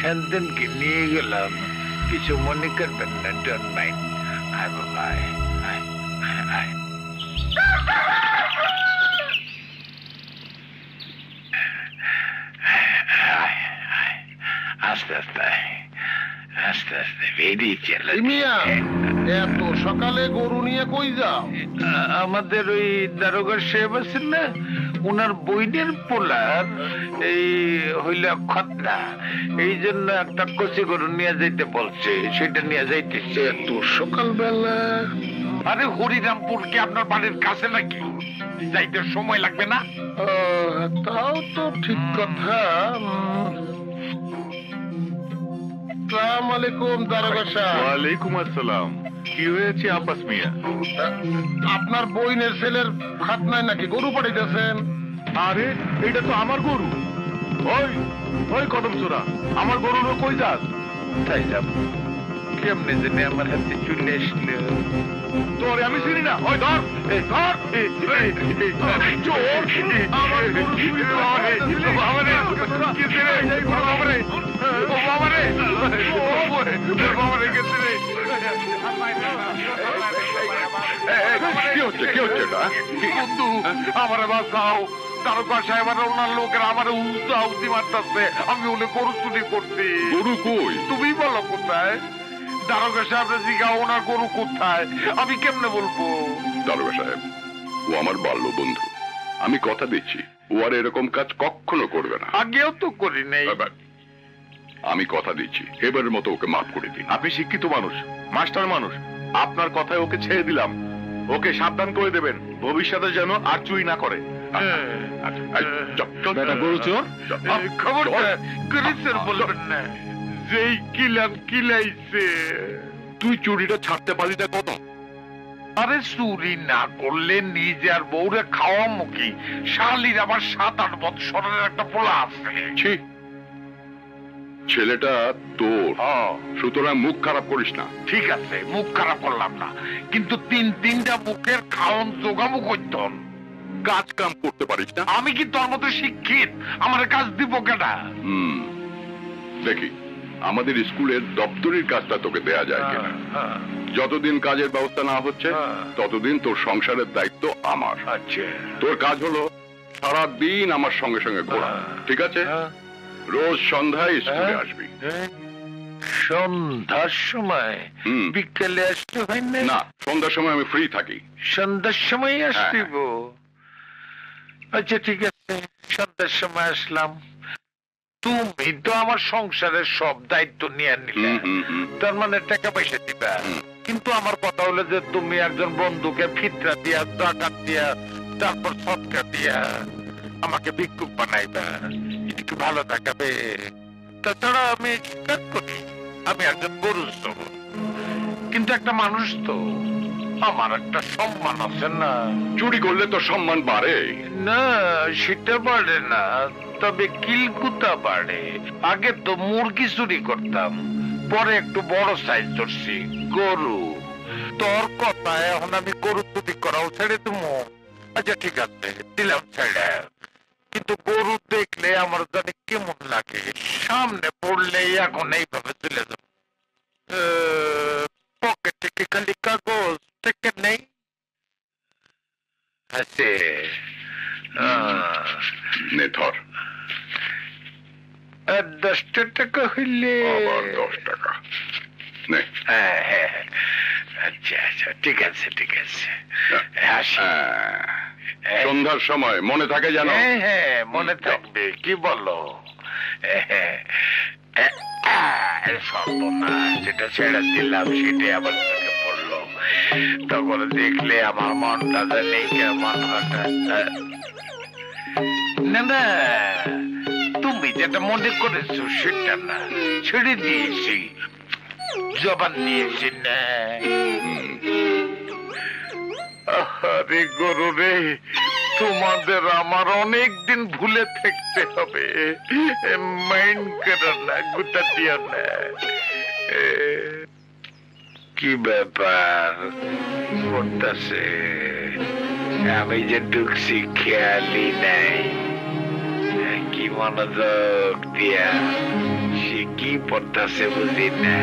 शांतन के लिए गलम किसी मन कर बनना डॉट माइन आई बाय हरिरामपुर के अपना बाड़ीर काछे नाकि जाइते समय लागबे ना ताओ तो ठीक कथा चुनने दारोगा साहेब जिज्ञासा गरु कोथाय केमने बोलबो दारोगा साहेब ओ आमार बाल्य बंधु आमी कथा दिच्छी ओ आर एरकम काज कखनो करबे ना आगेओ तो करि नाई आमी कथा दिच्छी एबारेर मतो ओके माफ करे दिन आपनि शिक्षित मानुष मास्टार मानुष आपनार कथाय ओके छेड़े दिलाम ओके साबधान करे देबेन भविष्यते जेन आर चुरी ना करे बेटा गरु चोर खबर करिसेर बोलबेन ना जेई किलाम किलाइछे तुई चुरिटा छाड़ते पारिटा कत अरे चुरी ना करले निजे आर बौरे खावामो कि शालिर आबार 7-8 বছরের একটা পোলা আছে ছি ছেলেটা তোর সুতরাং মুখ খারাপ করিস না ঠিক আছে মুখ খারাপ করলাম না কিন্তু তিন তিনটা মুখের খাওন জোগামু কইতন কাজ কাম করতে পারিস না আমি কি তোর মতো শিক্ষিত আমার কাজ দিব কেডা দেখি আমাদের স্কুলের দপ্তরির কাজটা তোকে দেয়া যায় কিনা যতদিন কাজের ব্যবস্থা না হচ্ছে ততদিন তোর সংসারের দায়িত্ব আমার আচ্ছা তোর কাজ হলো সারা দিন আমার সঙ্গে সঙ্গে ঘোরা ঠিক আছে रोज सन्ध्या स्कूले आसबी सन्ध्यार समय बिकेले आसते हय ना ना सन्ध्यार समय आमी फ्री थाकी सन्ध्यार समय आसते गो अच्छा ठीक आछे सन्ध्यार समय आसलाम तुमि तो आमार संसारेर सब दायित्व निये निले तार माने टाका पयसा दिबा किन्तु आमार कथा हलो जे तुमि एकजन बंधुके फितरा दिया टाका दिया तारपर सदका दिया আমাকে ভিক্ষুক বানাইবা একটু ভালো থাকবে তাছাড়া আমি কাজ করি আমি একজন গরু চোর কিন্তু একটা মানুষ তো আমার একটা সম্মান আছে না চুরি করলে তো সম্মান বাড়ে না সেটা বাড়ে না তবে কিলকুতা বাড়ে আগে তো মুরগি চুরি করতাম পরে একটু বড় সাইজ ধরছি গরু তোর কথা এখন আমি গরু চুরি করাও ছেড়ে দেবো আচ্ছা ঠিক আছে দিলাম ছেড়ে কিন্তু গরু দেখলে আমার জানি কেমন লাগে সামনে পড়লে এখন এইভাবে চলে যাবে পকেটে কি খালি কাগজ টিকিট নেই আছে নে ধর আর 10 টাকা হইলে আবার 10 টাকা নে হ্যাঁ আচ্ছা আচ্ছা ঠিক আছে আসি সন্ধ্যার সময় মনে থাকে জানো হ্যাঁ হ্যাঁ মনে থাকবে কি বলো এই সর্বনা যেটা ছেড়ে দিলাম সেটা আবার থেকে পড়লো তখন দেখলে আমার মনটা জানে কেমন হঠাৎ না না তুমি যেটা মনে করেছো সেটা না, ছেড়ে দিয়েছি, জবান দিয়েছি না। আরে গুরু রে, তোমাদের আমার অনেক দিন ভুলে থাকতে হবে, মাইন্ড করো না, গুতা দিও না। কি ব্যাপার করতেছে, আমি যে ঢুকছি খেয়ালি নাই। কি মনোযোগ দিয়া সে কি পড়তেছে বুঝি না।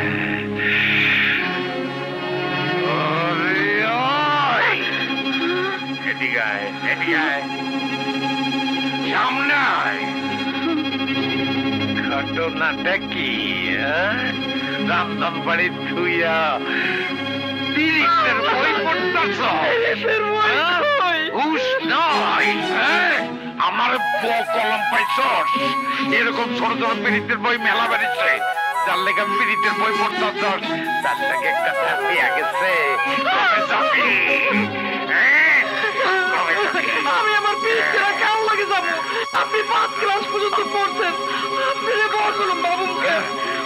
ঘটনাটা কি, রামদান বাড়ি ধুইয়া আমার কলম পাইছ, এরকম ছোট ছোট পীড়িতের বই মেলা বেড়েছে, তার লেগে পীড়িতের বই পড়তে চাস, তার লেগে একটা চাপিয়া গেছে। আপনি 5 ক্লাস পর্যন্ত পড়ছেন, আপনি বড় কলম বাবুকে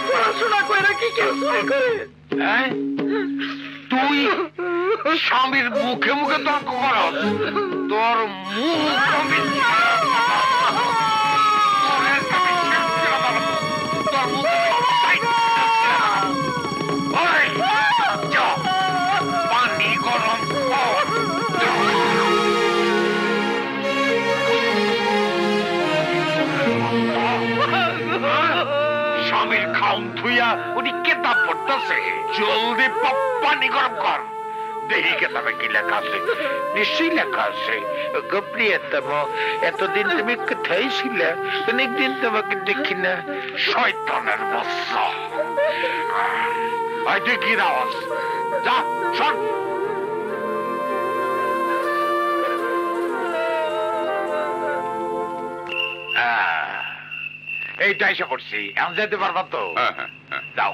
পড়াশোনা করে কি কেউ সই করে? তুই স্বামীর মুখে মুখে তর্ক করস, তোর মুখ স্বামীর খাউন ধুইয়া উনি কেতাব পড়তেছে, জলদি পানি গরম কর, দেহি কেতাবে কি লেখা আছে, নিশ্চয়ই লেখা আছে গোপ্রিয়তম, এতদিন তুমি কোথায় ছিলে, অনেকদিন তোমাকে দেখি না, শয়তানের বাচ্চা। আইতে কি আওয়াজ, যা সর। এইটা এসে করছি, এখন যেতে পারবা তো? যাও।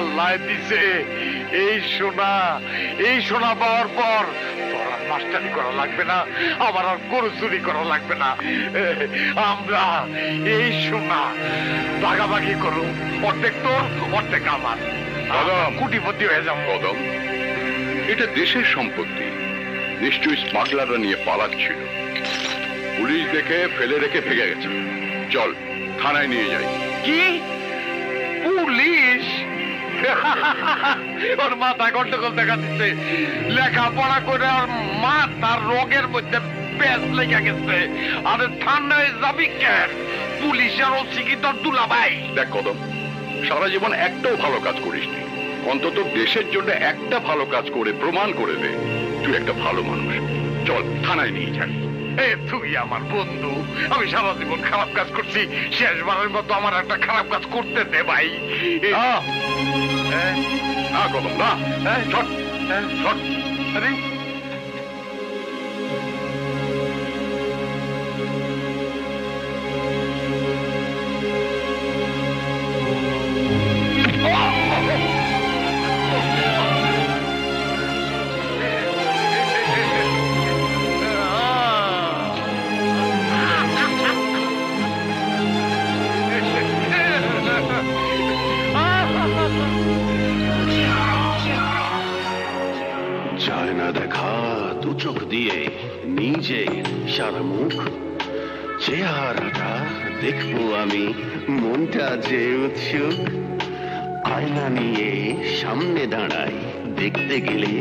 আল্লাহ দিছে এই সোনা, এই সোনা পাওয়ার পর তোর আর মাস্টারি করা লাগবে না, আমার আর গরু চুরি করা লাগবে না, আমরা এই সোনা ভাগাভাগি করু, অর্ধেক তোর অর্ধেক আমার, কুটিপতি হয়ে যাব। কদম, এটা দেশের সম্পত্তি, নিশ্চয়ই স্মাগলাররা নিয়ে পালাচ্ছিল, পুলিশ দেখে ফেলে রেখে ভেগে গেছে, চল থানায় নিয়ে যাই। কি পুলিশ, ওর মাথা গন্ডগোল দেখা দিচ্ছে, লেখাপড়া করে ওর মাথার রোগের মধ্যে পেঁচ লেগে গেছে। আরে থানায় যাবি কেন, পুলিশের ওসিকি তোর দুলাভাই। দেখ কদম, সারা জীবন একটাও ভালো কাজ করিসনি, অন্তত দেশের জন্য একটা ভালো কাজ করে প্রমাণ করে দে তুই একটা ভালো মানুষ, চল থানায় নিয়ে যাই। তুই আমার বন্ধু, আমি সারা জীবন খারাপ কাজ করছি, শেষবারের মতো আমার একটা খারাপ কাজ করতে দে ভাই। না কদম না, ছোট ছোট। আরে সামনে দাঁড়াই, দেখতে গেলে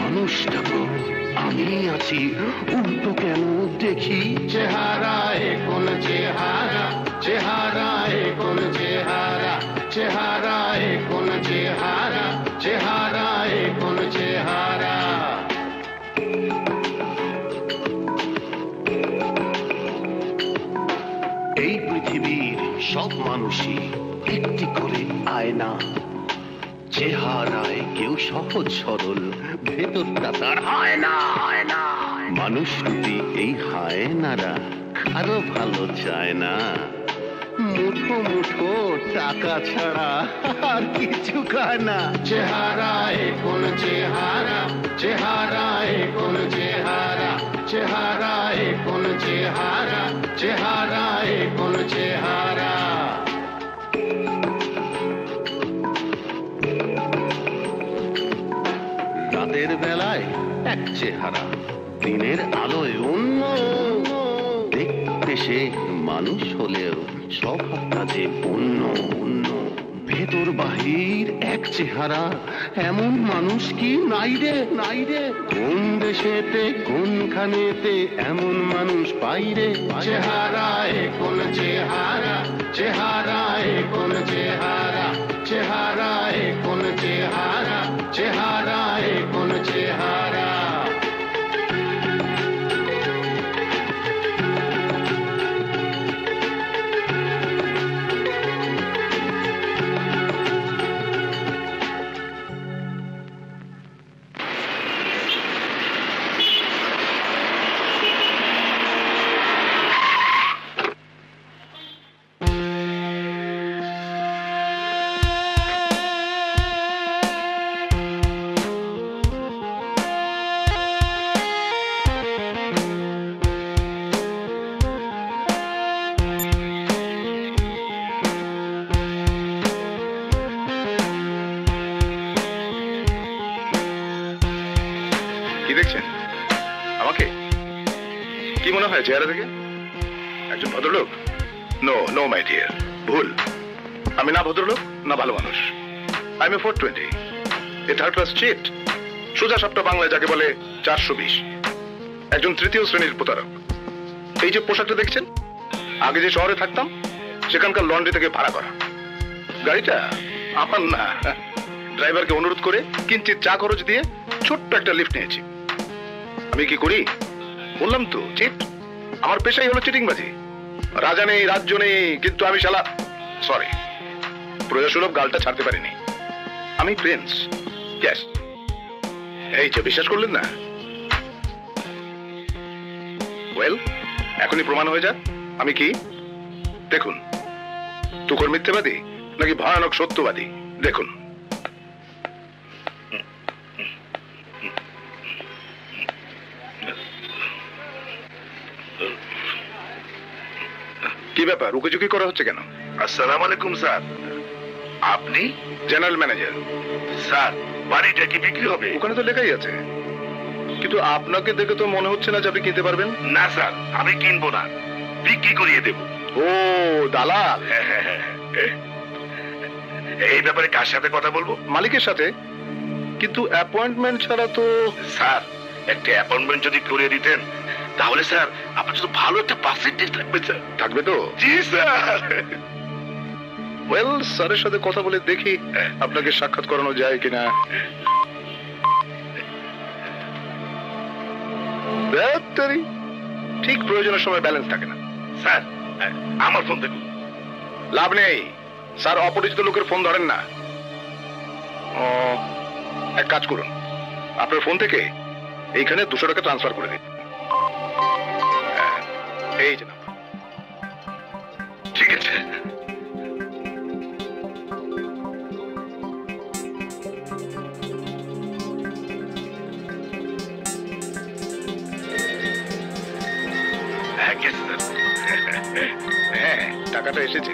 মানুষটা তো আমি আছি, উল্টো কেন দেখি? চেহারায় কোন চেহারা, চেহারায় কোন চেহারা, চেহারায় কোন চেহারা, চেহারায় কোন চেহারা। सब मानुषी একটি করে আয়না চেহারায় কেউ সহজ সরল ভেতরটা তার হয় না মানুষ যদি এই হায়নারা আরো ভালো চায় না মুঠো মুঠো টাকা ছাড়া আর কিছু খায় না চেহারায় কোন চেহারা চেহারায় কোন চেহারা রাতের বেলায় এক চেহারা দিনের আলোয় অন্য দেখতে সে মানুষ হলেও স্বভাব কাজে অন্য অন্য ভেতর বাহির এক চেহারা এমন মানুষ কি নাই রে নাই রে কোন দেশেতে কোনখানেতে এমন মানুষ পাই রে চেহারায় কোন চেহারা চেহারায় কোন চেহারা ड्राइवर के अनुरोध करे किंचित चा खरच दिए छोट्ट एक लिफ्ट नियेछि बोललाम तो चिट आमार पेशाई हलो चिटिंगबाजी राजा नहीं राज्य नहीं किन्तु आमी शाला सॉरी प्रजासुलभ गालटा छाड़ते पारिनी आमी प्रिंस यस এই যে বিশ্বাস করলেন না ওয়েল এখনই প্রমাণ হয়ে যাক আমি কি দেখুন তুকর মিথ্যাবাদী নাকি ভয়ানক সত্যবাদী দেখুন কি ব্যাপার রুকুচুকি করা হচ্ছে কেন আসসালামু আলাইকুম স্যার আপনি জেনারেল ম্যানেজার স্যার বাড়িটা কি বিক্রি হবে ওখানে তো লেখাই আছে কিন্তু আপনাকে দেখে তো মনে হচ্ছে না যে আপনি কিনতে পারবেন না স্যার আমি কিনবো না বিক্রি করিয়ে দেব ও দালাল এই ব্যাপারে কার সাথে কথা বলবো মালিকের সাথে কিন্তু অ্যাপয়েন্টমেন্ট ছাড়া তো স্যার একটা অ্যাপয়েন্টমেন্ট যদি করিয়ে দিতেন তাহলে স্যার আপনার তো ভালো একটা পার্সেন্টেজ থাকবে স্যার থাকবে তো জি স্যার Well, sir, शादे कथा बोले देखी अपना के साक्षात करानो जाए कि ना बेहतरी ठीक प्रयोजन समय बैलेंस था क्या ना सर आमर फोन देखो लाभ नहीं सर अपरिचित लोकेर फोन धरें ना एक काज करूँ आपने फोन देखे एक हने दूसरे का ट्रांसफर कर दे ए जना ठीक है টাকাটা এসেছে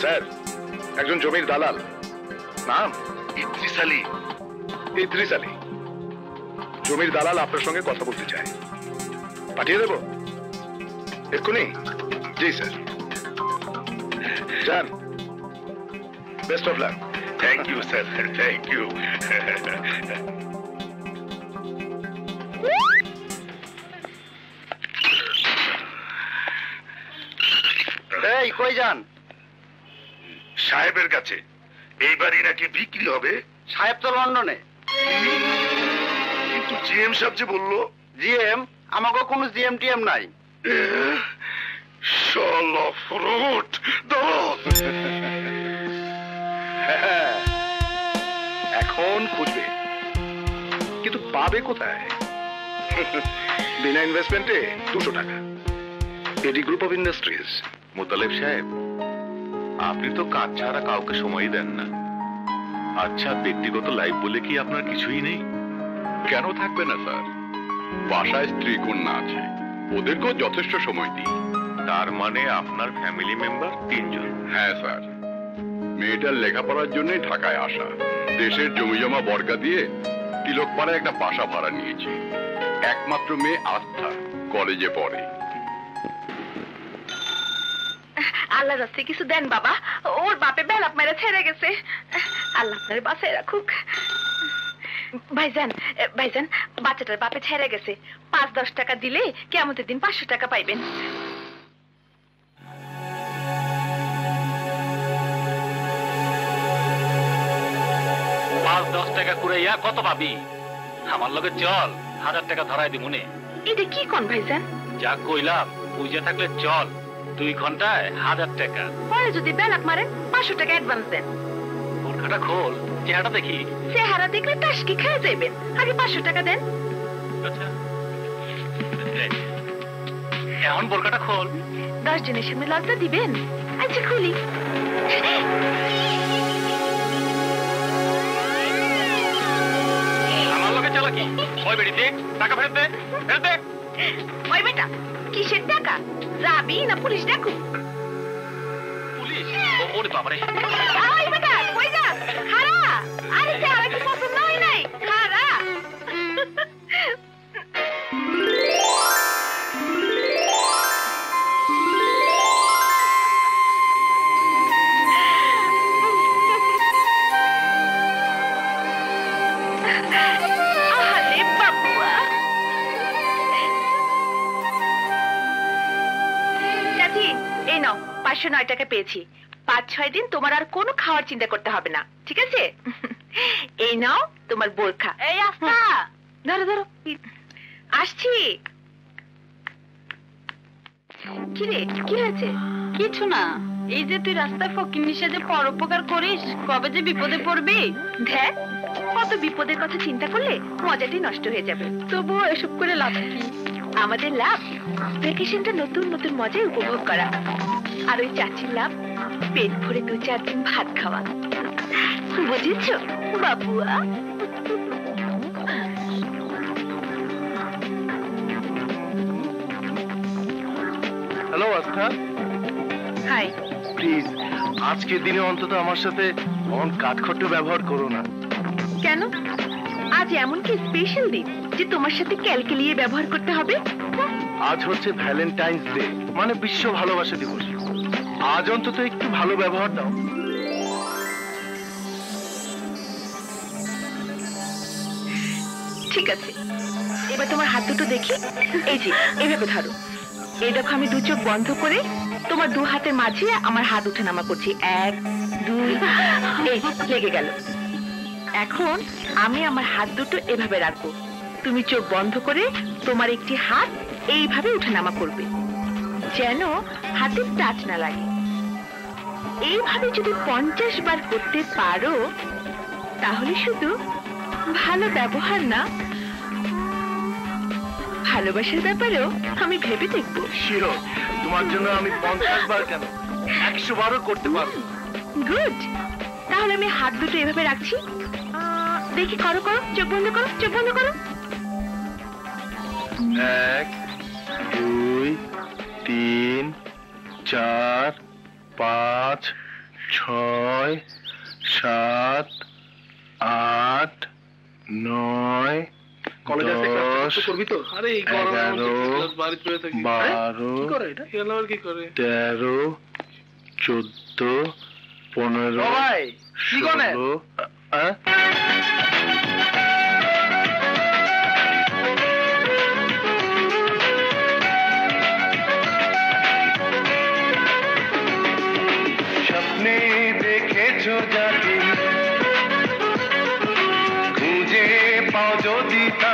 স্যার একজন জমির দালাল নাম ইদ্রিস আলী জমির দালাল আপনার সঙ্গে কথা বলতে চায় পাঠিয়ে দেব এক্ষুনি জি স্যার যান best of luck thank you sir thank you कोई जान साहेबर काछे एई बाड़ी नाकि बिक्री होबे साहेब तो लंडने किन्तु जीएम साहेब जे बोललो जीएम আমাগো কোনো জিএম টিএম নাই। শালা ফ্রুট দরদ। এখন খুঁজবে কিন্তু পাবে কোথায়? বিনা ইনভেস্টমেন্টে 200 টাকা। AD group of industries. Motaleb সাহেব আপনি তো কাজ ছাড়া কাউকে সময় দেন না। আচ্ছা ব্যক্তিগত লাইফ বলে কি আপনার কিছুই নেই? কেন থাকবে না স্যার, বাসায় স্ত্রী কন্যা আছে, ওদেরকেও যথেষ্ট সময় দিই। তার মানে আপনার ফ্যামিলি মেম্বার 3 জন? হ্যাঁ স্যার, মেয়েটার লেখাপড়ার জন্যই ঢাকায় আসা। দেশের জমিজমা বর্গা দিয়ে তিলকপাড়ায় একটা বাসা ভাড়া নিয়েছি। একমাত্র মেয়ে আস্থা কলেজে পড়ে। আল্লাহ রাস্তে কিছু দেন বাবা, ওর বাপে বেলাপ মেরে ছেড়ে গেছে। আল্লাহ আপনার বাসায় রাখুক। ভাইজান ভাইজান বাচ্চাটার বাপে ছেড়ে গেছে, 5-10 টাকা দিলে কিয়ামতের দিন 500 টাকা পাইবেন। কত পাবি? আমার লগে চল, 1000 টাকা ধরাই দি। মনে এটা কি কোন ভাইজান? যা কইলাম বুঝে থাকলে চল। 2 ঘন্টায় 1000 টাকা। পরে যদি বেলাপ মারে 500 টাকা অ্যাডভান্স দেন। ওরখাটা খোল, চেহারা দেখি। চেহারা দেখলে টাশকি খেয়ে যাবেন, আগে 500 টাকা দেন। আচ্ছা এখন বোরকাটা খোল। 10 জনের সামনে লজ্জা দিবেন। আচ্ছা খুলি। আমার লগে চালাকি। ওই বেটি দেখ, টাকা ফেরত দে, ফেরত দে। ওই বেটা কিসের টাকা? যাবি না পুলিশ ডাকু? পুলিশ? ওরে বাবা রে। ওই বেটা কই যা? খারা। আরে চেহারা কি পছন্দ হয় নাই? খারা। কিছু না, এই যে তুই রাস্তায় ফকিন্নির সাথে পরোপকার করিস, কবে যে বিপদে পড়বি। দেখ কত বিপদের কথা চিন্তা করলে মজাটি নষ্ট হয়ে যাবে। তবুও এসব করে লাভ কি? আমাদের লাভ ভ্যাকেশনটা নতুন নতুন মজায় উপভোগ করা, আর ওই চাচির লাভ পেট ভরে 2-4 দিন ভাত খাওয়া। বুঝেছ বাবুয়া? হ্যালো আস্থা। হাই। প্লিজ আজকের দিনে অন্তত আমার সাথে অন কাঠখট্ট ব্যবহার করো না। কেন? আজ এমন কি স্পেশাল দিন যে তোমার সাথে ক্যালকেলিয়ে ব্যবহার করতে হবে? আজ হচ্ছে ভ্যালেন্টাইন্স ডে, মানে বিশ্ব ভালোবাসা দিবস। আজ অন্তত একটু ভালো ব্যবহার দাও। ঠিক আছে, এবার তোমার হাত দুটো দেখি। এই যে এভাবে ধরো। এই দেখো আমি 2 চোখ বন্ধ করে তোমার 2 হাতের মাঝে আমার হাত উঠে নামা করছি। 1, 2, এই লেগে গেল। এখন আমি আমার হাত দুটো এভাবে রাখবো, তুমি চোখ বন্ধ করে তোমার একটি হাত এইভাবে উঠে নামা করবে, যেন হাতের টাচ না লাগে। এইভাবে যদি 50 বার করতে পারো, তাহলে শুধু ভালো ব্যবহার না, ভালোবাসার ব্যাপারেও আমি ভেবে দেখবো। শিরো তোমার জন্য আমি 50 বার কেন 100 বারও করতে পারবো। গুড, তাহলে আমি হাত দুটো এভাবে রাখছি, দেখি করো করো। চোখ বন্ধ করো, চোখ বন্ধ করো। 1, 2, 3, 4, 5, 6, 7, 8, 9 12, 13, 14, 15 सपने देखे जो जाती खुजे पाओ जो जीता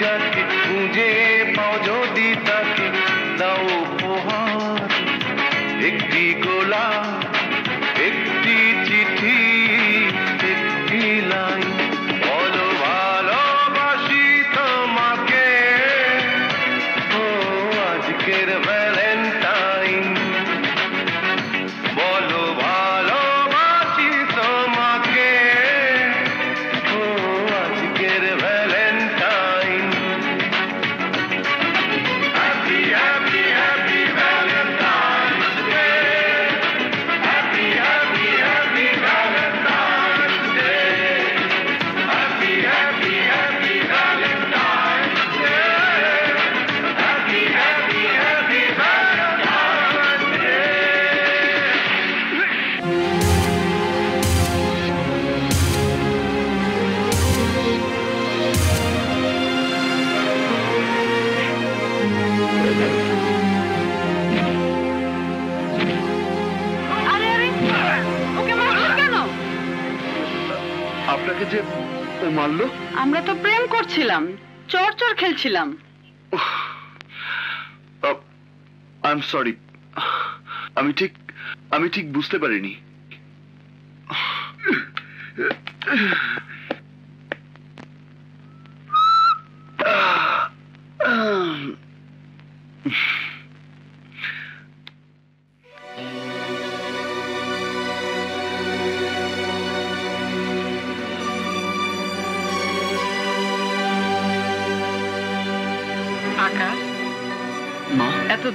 जाके मुझे पौधों दी ताके दाओ पोहार एक दी गोला एक दी चिठी एक दी लाइन बोलो ভালোবাসি তোমাকে ओ আজকের ভ্যালেন্টাইন बोलो ভালোবাসি তোমাকে ओ আজকের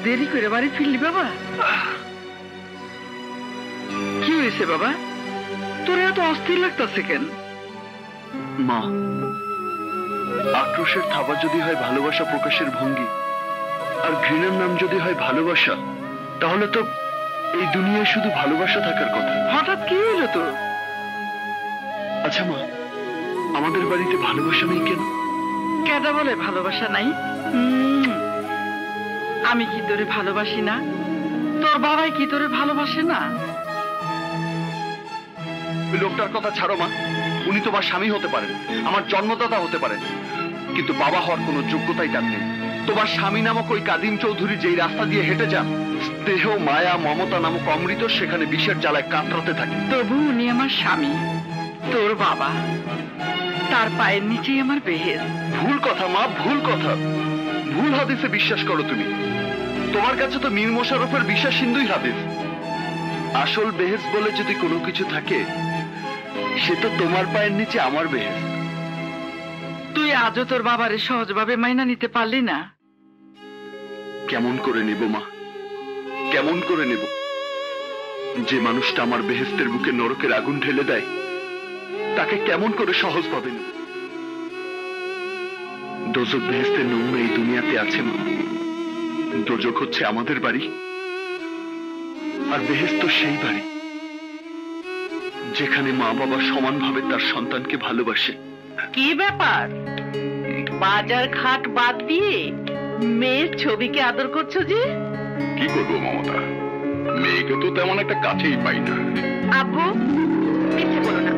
देरी करे बारी फिरली बाबा क्यों ऐसे बाबा तोरे तो अस्थिर लगता से केन माँ आक्रोशेर थावा जदि हय भालोबाशा प्रकाशेर भंगी और घृणार नाम जदि हय भालोबाशा ताहले तो एई दुनियाय शुधु भालोबाशा थाकार कथा हठात् कि हलो तो अच्छा माँ आमादेर बाड़ीते भालोबाशा नेई केन केदा बोले भालोबाशा नाई आमी की तोरे भालोबासी ना तोर बाबाई की तोरे भालोबासे ना लोकटार कथा छाड़ो मा उनी तोमार स्वामी होते पारेन आमार जन्मदाता होते पारेन किन्तु बाबा हर कोनो योग्यताई तार नेई तोमार स्वामी नामक ओई कादिम चौधुरी जेई रास्ता दिए हेटे जान स्नेह माया ममता नामक अमृत सेखाने विषेर ज्वालाय कातराते थाके तबु उनी आमार स्वामी तोर बाबा तार पायेर निचेई आमार बेहेस भूल कथा मा भूल कथा भूल हादिसे विश्वास करो तुमी তোমার কাছে তো মীর মোশাররফের বিশ্বাস হিন্দুই হাদিস আসল বেহেস বলে যদি কোনো কিছু থাকে সে তো তোমার পায়ের নিচে আমার বেহেস তুই আজও তোর বাবারে সহজভাবে মাইনা নিতে পারলি না কেমন করে নেব মা কেমন করে নেব যে মানুষটা আমার বেহেস্তের বুকে নরকের আগুন ঢেলে দেয় তাকে কেমন করে সহজ পাবে না দোজক বেহেস্তের নোংরা এই দুনিয়াতে আছে মা दोजक होच्छे आमादेर बाड़ी और बेहेस तो सेई बाड़ी जेखाने मा बाबा समान भावे तार सन्तानके भालोबाशे कि ब्यापार बाजार घाट बाद दिए मेयेर छबिके आदर करछो जे कि करबो ममता मेयेके तो तेमन एकटा काछेई पाई ना आब्बू किछु बोलो ना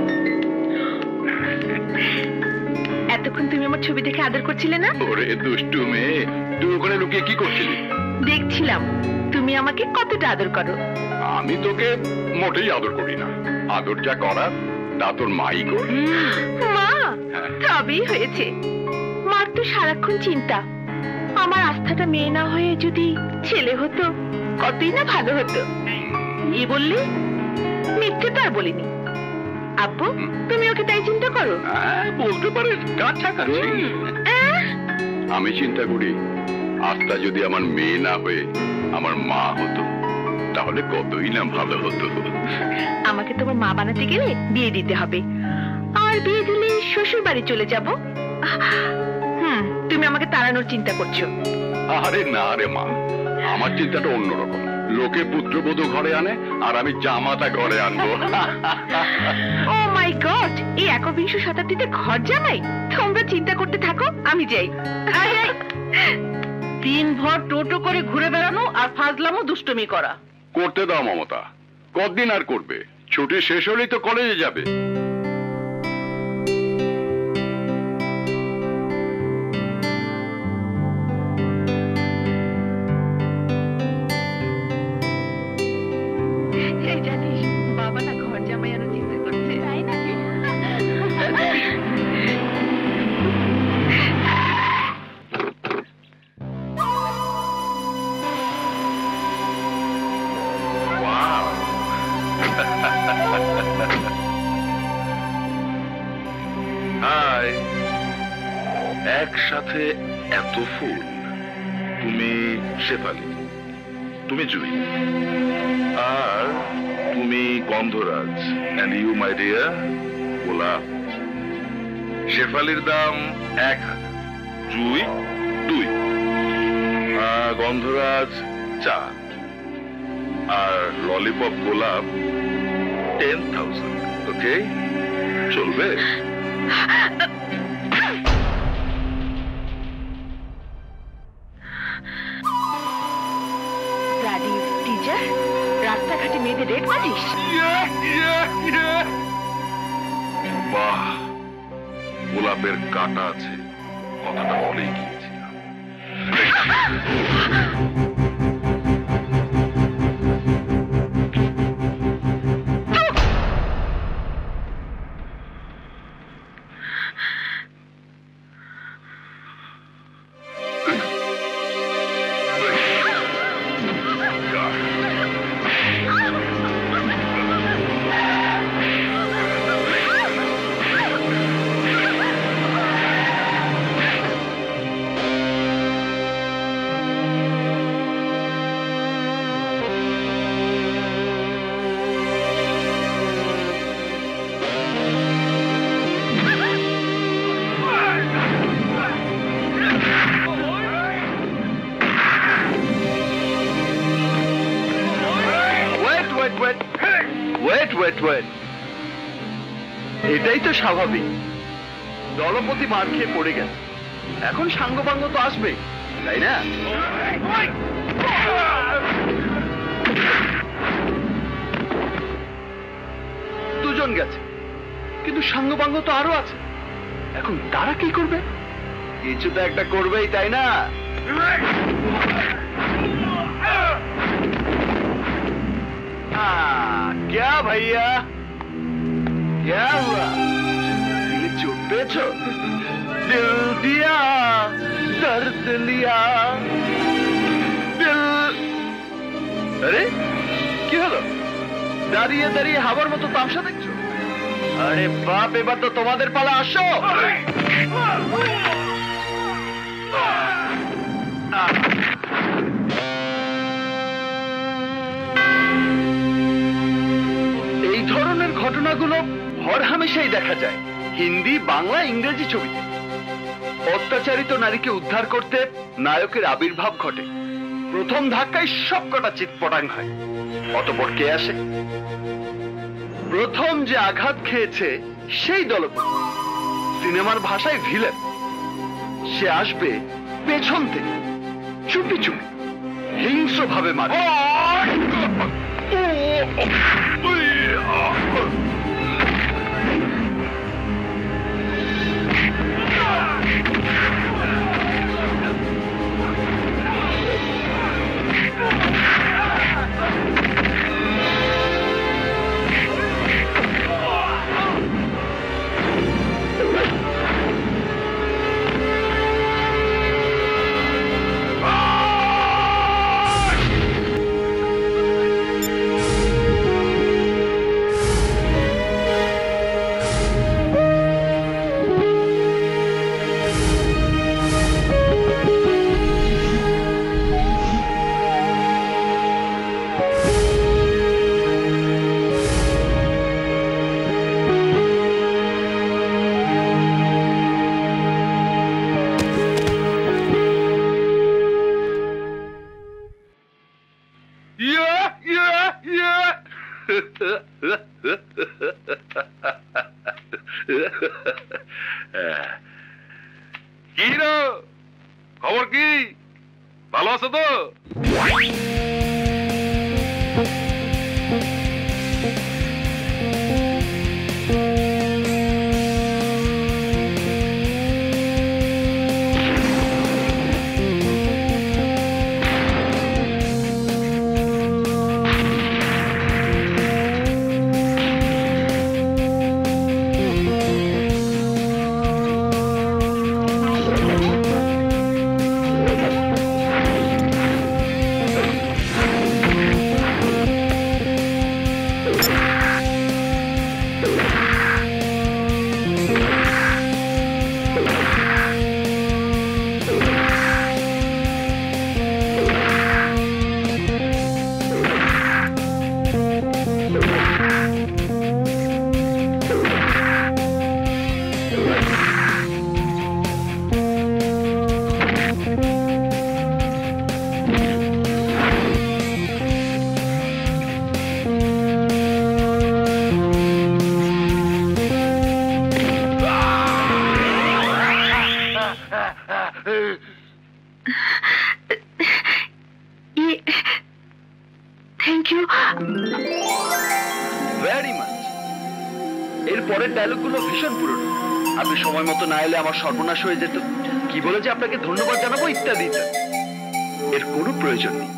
एतक्षण तुमि आमार छबि देखे आदर करछिले ना ओरे दुष्टु मेये আব্বু তুমি ওকে তাই চিন্তা করো বলতে পারে কাছাকাছি আমি চিন্তা করি आस्था जो मे ना मा हतो कत ही ना भलो हतो तुम्हार मा बनाते गए शशुर बाड़ी चले जाब तुम्हें ताड़ानोर चिंता करछो अरे ना रे मा आमार चिंता तो अन्य रकम लोके पुत्रबधू घरे आने और आमी जामाता घरे आनबो ओ माय गॉड ये एकविंश शताब्दीते घर जामाई तोमरा चिंता करते थाको आमी जाई दिन भर टोटो करे घुरे बेड़ानो और फाजलामो दुष्टुमी करा करते दाओ ममता कतदिन आर करबे छुटी शेष होलेई तो कलेजे जाबे एक साथे एतो फूल तुमी शेफाली तुमी जुई आर तुमी गंधराज एंड यू माय डियर गोलाप शेफालिर दाम एक जुई दुई आर गंधराज चार आर लॉलीपॉप गोलाप 10,000 ओके चलबे दलपति मार खे पड़े गए सांगपांग तो आसबे ताई ना दुजन गेছে কিন্তু सांगपांग तो आरो আছে এখন তারা কি করবে কিছু তো একটা করবেই তাই না क्या भैया क्या हुआ बेचो दिल दिया दर्द लिया दिल अरे क्या हलो दाड़िए दाड़िए हावार मतो तामशा देखो अरे बाप एबार तो तुम्हादेर पाला आसो এই ধরনের ঘটনাগুলো হর হামেশাই দেখা যায় हिंदी बांगला इंग्रेजी छवि अत्याचारित तो नारी के उद्धार करते नायक आविर्भाव घटे प्रथम धक्का सब कटा चितपटांग है अतपर के आसे प्रथम जो आघात खेयेछे सेई दलपति सिनेमार भाषाय भिलेन से आसबे पेछन थेके चुपि चुपि हिंस्र भावे मारे ये थैंक यू वेरी मच। एर पर डायलग गुलो भीषण पुरानो अपनी समय मतो ना एले आमार सर्वनाश हो जेत कि बोले जे आपनाके धन्यवाद जानाबो इत्यादि एर कोनो प्रयोजन नेई।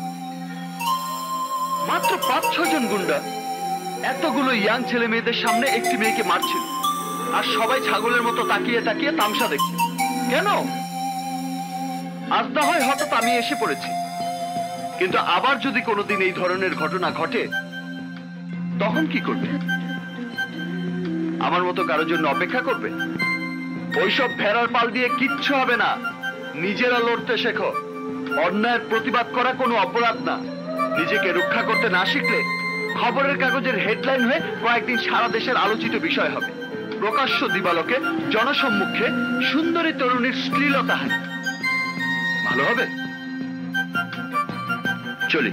मात्र 5-6 जन गुंडा एतगुलो यांग छेले मेयेदेर सामने एकटी मेयेके मारछिल और सबाई छागलेर मतो ताकिये ताकिये तामशा देखछिल केन आस्था हय हठात् आमि एसे पड़ेछि किन्तु आबार जोदि कोनोदिन एई धरनेर घटना घटे तखन कि करबे आमार मतो कारो जोन्नो अपेक्षा करबे ओई सब भेड़ार पाल दिये किच्छु होबे ना निजेरा लड़ते शेखो अन्यायेर प्रतिबाद करा कोनो अपराध ना निजेके रक्षा करते ना शिखले खबरेर कागजेर हेडलाइन हये कयेकदिन सारा देशेर आलोचित विषय होबे प्रकाश्य दिबालोके जनसम्मुखे सुंदरी तरुणीर श्लीलता हानि भालो होबे चलि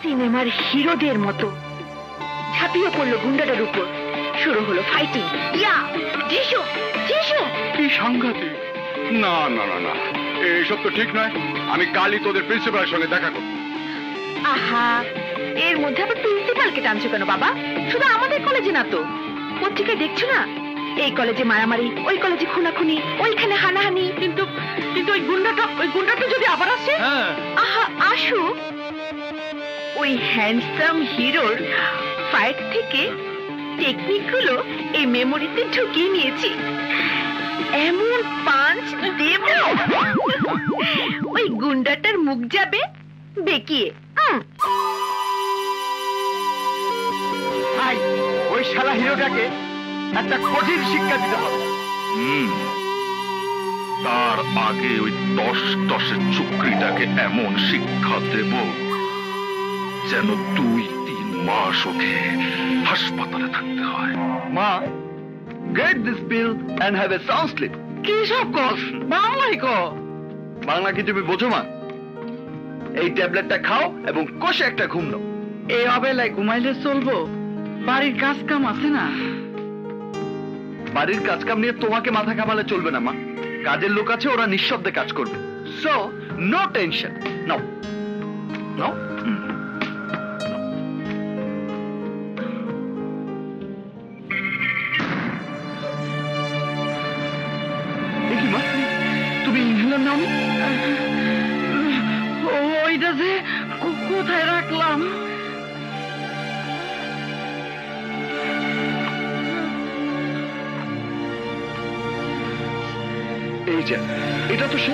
सिनेमार हिरोदेर मतो झापिये पड़लो गुंडाटार ऊपर शुरू हलो फाइटिंग ना ना ना ना एसब तो ठीक नय आमि कालई तोदेर प्रिंसिपालेर संगे देखा करब। आहा एर मध्ये आबार प्रिंसिपालके टानছো কেন বাবা শুধু আমাদের কলেজে না তো পত্রিকায় দেখছো না এই কলেজে মারামারি ওই কলেজে খুনাখুনি ওইখানে হানাহানি কিন্তু কিন্তু ওই গুন্ডাটা যদি আবার আসে আহা আশু ওই হ্যান্ডসাম হিরোর ফাইট থেকে টেকনিকগুলো এই মেমোরিতে ঢুকিয়ে নিয়েছি এমন পাঁচ দেব ওই গুন্ডাটার মুখ যাবে বেকিয়ে ভাই ওই শালা হিরোটাকে একটা কঠিন শিক্ষা দিতে হবে তার আগে ওই 10-10 চুক্রিটাকে এমন শিক্ষা দেব যেন 2-3 মাস ওকে হাসপাতালে থাকতে হয়। মা get this pill and have a sound sleep কি সব কস বাংলাই কো বাংলা কি তুমি বোঝো মা এই ট্যাবলেটটা খাও এবং কোষে একটা ঘুম নাও এই অবেলায় ঘুমাইলে চলবো বাড়ির কাজ কাম আছে না বাড়ির কাজ কাম নিয়ে তোমাকে মাথা ঘামালে চলবে না মা কাজের লোক আছে ওরা নিঃশব্দে কাজ করবে সো নো টেনশন নাও নাও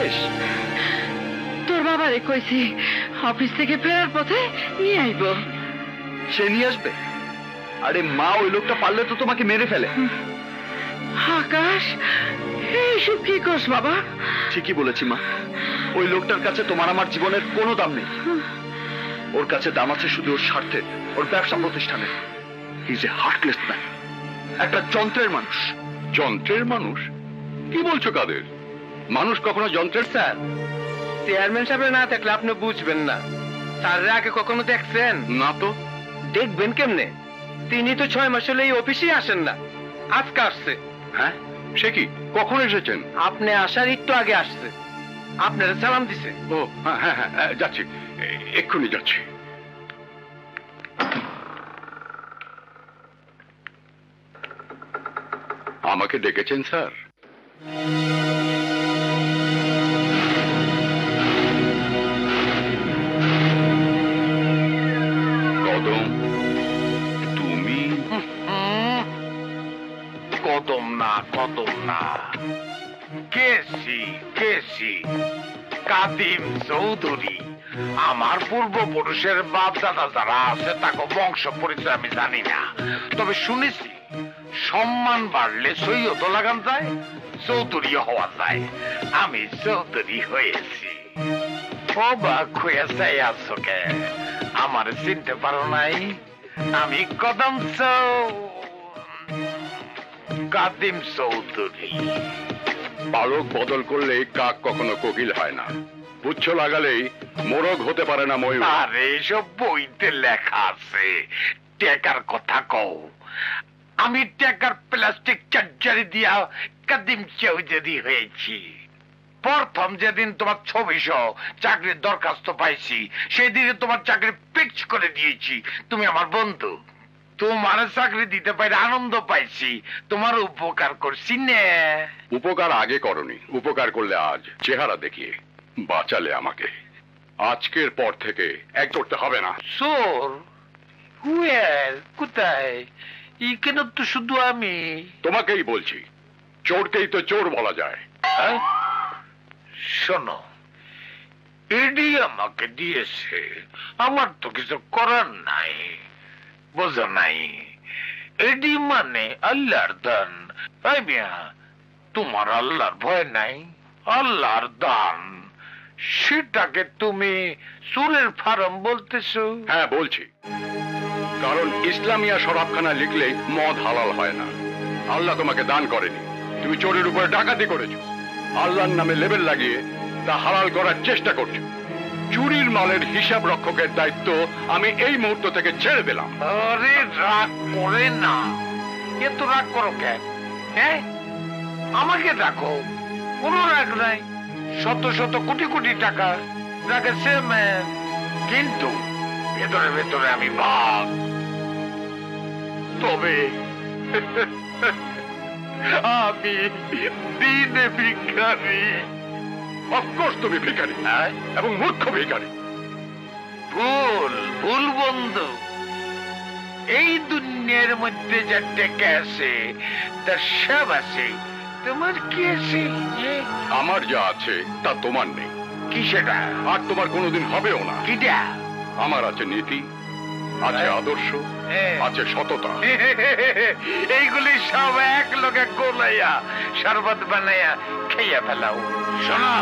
জীবনের কোনো দাম নেই ওর কাছে দাম আছে শুধু ওর স্বার্থে ওর ব্যবসা প্রতিষ্ঠানে একটা যন্ত্রের মানুষ কি বলছো কাদের মানুষ কখনো যন্ত্রের স্যার চেয়ারম্যান সাহেব না থাকলে আপনি বুঝবেন না স্যাররা আগে কখনো দেখছেন না তো দেখবেন কেমনে তিনি তো 6 মাস হলো এই অফিসে আসেন না আজকে আসছে হ্যাঁ সে কি কখন এসেছেন আপনি আসার একটু আগে আসছে আপনারা সালাম দিছে ও হ্যাঁ হ্যাঁ যাচ্ছি এক্ষুনি যাচ্ছি আমাকে ডেকেছেন স্যার कदम ना केसी केसी নাদিম চৌধুরী আমার পূর্বপুরুষের বাপ দাদা যারা আছে তাকে বংশ পরিচয় আমি জানি না, তবে শুনেছি সম্মান বাড়লে সৈয়দ লাগান যায়, চৌধুরী হওয়া যায়। আমি চৌধুরী হয়েছি। অবাক হয়ে চাই আছো কে? আমার চিনতে পারো নাই? আমি কদম কাদিম চৌধুরী। বালক বদল করলে কাক কখনো কোকিল হয় না, পুচ্ছ লাগালেই মোরগ হতে পারে না ময়ূর। আরে এসব বইতে লেখা আছে। টেকার কথা কও, আমি টেকার প্লাস্টিক চার্জারি দিয়া কাদিম চৌধুরী হয়েছি। প্রথম যেদিন তোমার ছবি সহ চাকরির দরখাস্ত পাইছি সেদিনে তোমার চাকরি পিচ করে দিয়েছি, তুমি আমার বন্ধু। তোমার চাকরি দিতে পারে আনন্দ পাইছি, তোমার উপকার করছি না। উপকার আগে করনি, উপকার করলে আজ চেহারা দেখিয়ে বাঁচালে আমাকে। আজকের পর থেকে এক করতে হবে না। সোর হুয়ের কোথায়? ই কেন তো শুধু আমি তোমাকেই বলছি, চোরকেই তো চোর বলা যায়। শোনো, এডি আমাকে দিয়েছে, আমার তো কিছু করার নাই। বোঝো নাই, এডি মানে আল্লাহর দান। ভাই মিয়া, তোমার আল্লাহর ভয় নাই? আল্লাহর দান সেটাকে তুমি চোরের ফার্ম বলতেছো? হ্যাঁ বলছি, কারণ ইসলামিয়া শরাবখানা লিখলে মদ হালাল হয় না। আল্লাহ তোমাকে দান করেনি, তুমি চোরের উপরে ডাকাতি করেছো। আল্লাহর নামে লেবেল লাগিয়ে তা হালাল করার চেষ্টা করছো। চুরির মালের হিসাব রক্ষকের দায়িত্ব আমি এই মুহূর্ত থেকে ছেড়ে দিলাম। আরে রাগ করে না, এত রাগ করো কেন? হ্যাঁ, আমাকে রাখো, কোনো রাগ নাই। শত শত কোটি কোটি টাকা রাখেছে, কিন্তু ভেতরে ভেতরে আমি ভাগ। তবে আমি দিনে ভিখারি। অফকোর্স তুমি ভিখারি, এবং মূর্খ ভিখারি। ভুল ভুল বন্ধু, এই দুনিয়ার মধ্যে যা টেকে আছে তার সব আছে। তোমার কি আছে? আমার যা আছে তা তোমার নেই। কি সেটা? আর তোমার কোনোদিন হবেও না। কিটা? আমার আছে নীতি, আছে আদর্শ, আছে সততা। এইগুলি সব এক লোকে গোলাইয়া শরবত বানাইয়া খেয়ে ফেলাও। শোনো,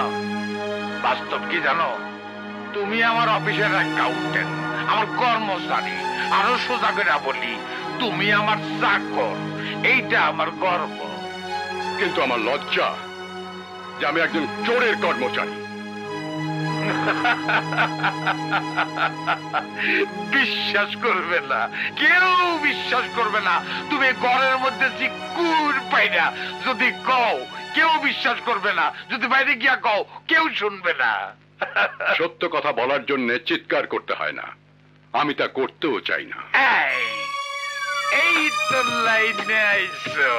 বাস্তব কি জানো? তুমি আমার অফিসের অ্যাকাউন্টেন্ট, আমার কর্মচারী। আরো সোজা করে বলি, তুমি আমার চাকর। এইটা আমার গর্ব, কিন্তু আমার লজ্জা যে আমি একজন চোরের কর্মচারী। বিশ্বাস করবে না, কেউ বিশ্বাস করবে না। তুমি ঘরের মধ্যে চিকুর পাইনা যদি কও কেউ বিশ্বাস করবে না, যদি বাইরে গিয়া কও কেউ শুনবে না। সত্য কথা বলার জন্য চিৎকার করতে হয় না, আমি তা করতেও চাই না। এই তো লাইনে আইছো।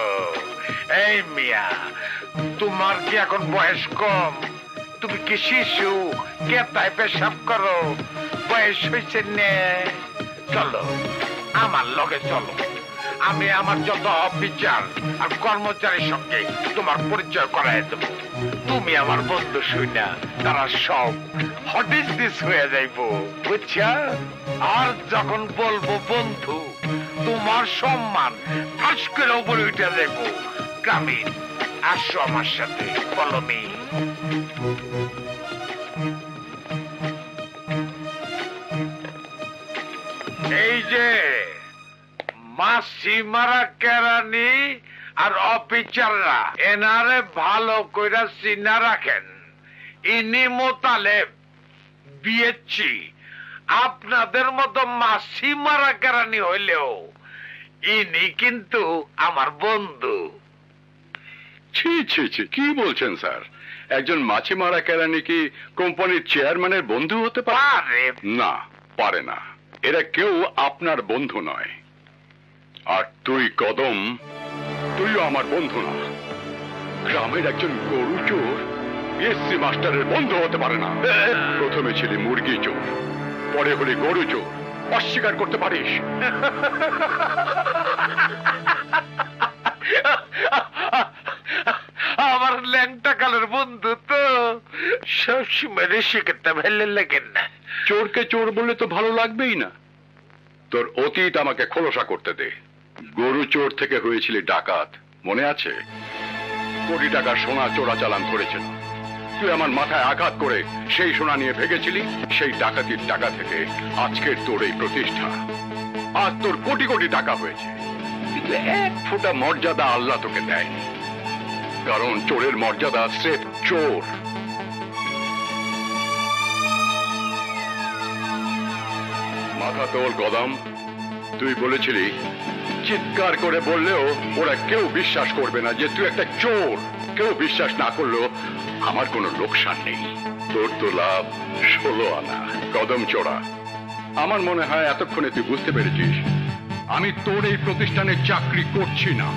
এই মিয়া, তোমার কি এখন বয়স কম? তুমি কি শিশু? কে তাই পেশাব করো? বয়স হয়েছে নে। চলো আমার লগে চলো, আমি আমার যত অফিসার আর কর্মচারীর সঙ্গে তোমার পরিচয় করাই দেবো। তুমি আমার বন্ধু শুনা তারা সব হটিস দিস হয়ে যাইবো, বুঝছা? আর যখন বলবো বন্ধু, তোমার সম্মান ফাঁস করে উপরে উঠে যাইবো। গ্রামীণ আসো আমার সাথে, কলমে এই যে মাছি মারা কেরানি আর অফিসাররা, এনারে ভালো করে চিনা রাখেন। ইনি মোতালেব বিয়েছি। আপনাদের মতো মাছি মারা কেরানি হইলেও ইনি কিন্তু আমার বন্ধু। ছি ছি ছি, কি বলছেন স্যার? একজন মাছি মারা কেরানি কি কোম্পানির চেয়ারম্যানের বন্ধু হতে পারে? না, পারে না। এরা কেউ আপনার বন্ধু নয়। আর তুই কদম, তুইও আমার বন্ধু না। গ্রামের একজন গরু চোর এসসি মাস্টারের বন্ধু হতে পারে না। প্রথমে ছিলি মুরগি চোর, পরে হলি গরু চোর। অস্বীকার করতে পারিস? আমার একটা কালের বন্ধু তো সবসময় ঋষিকতা ভালো লাগে না। চোরকে চোর বললে তো ভালো লাগবেই না। তোর অতীত আমাকে খোলসা করতে দে। গরু চোর থেকে হয়েছিল ডাকাত, মনে আছে? কোটি টাকা সোনা চোরাচালান ধরেছিল। তুই আমার মাথায় আঘাত করে সেই সোনা নিয়ে ভেগেছিলি। সেই ডাকাতির টাকা থেকে আজকের তোর এই প্রতিষ্ঠা, আজ তোর কোটি কোটি টাকা হয়েছে। কিন্তু এক ফোঁটা মর্যাদা আল্লাহ তোকে দেয়নি, কারণ চোরের মর্যাদা স্রেফ চোর। মাথা তোল গদাম। তুই বলেছিলি, চিৎকার করে বললেও ওরা কেউ বিশ্বাস করবে না যে তুই একটা চোর। কেউ বিশ্বাস না করলেও আমার কোনো লোকসান নেই, তোর তো লাভ 16 আনা। কদম চোরা, আমার মনে হয় এতক্ষণে তুই বুঝতে পেরেছিস আমি তোর এই প্রতিষ্ঠানে চাকরি করছি না।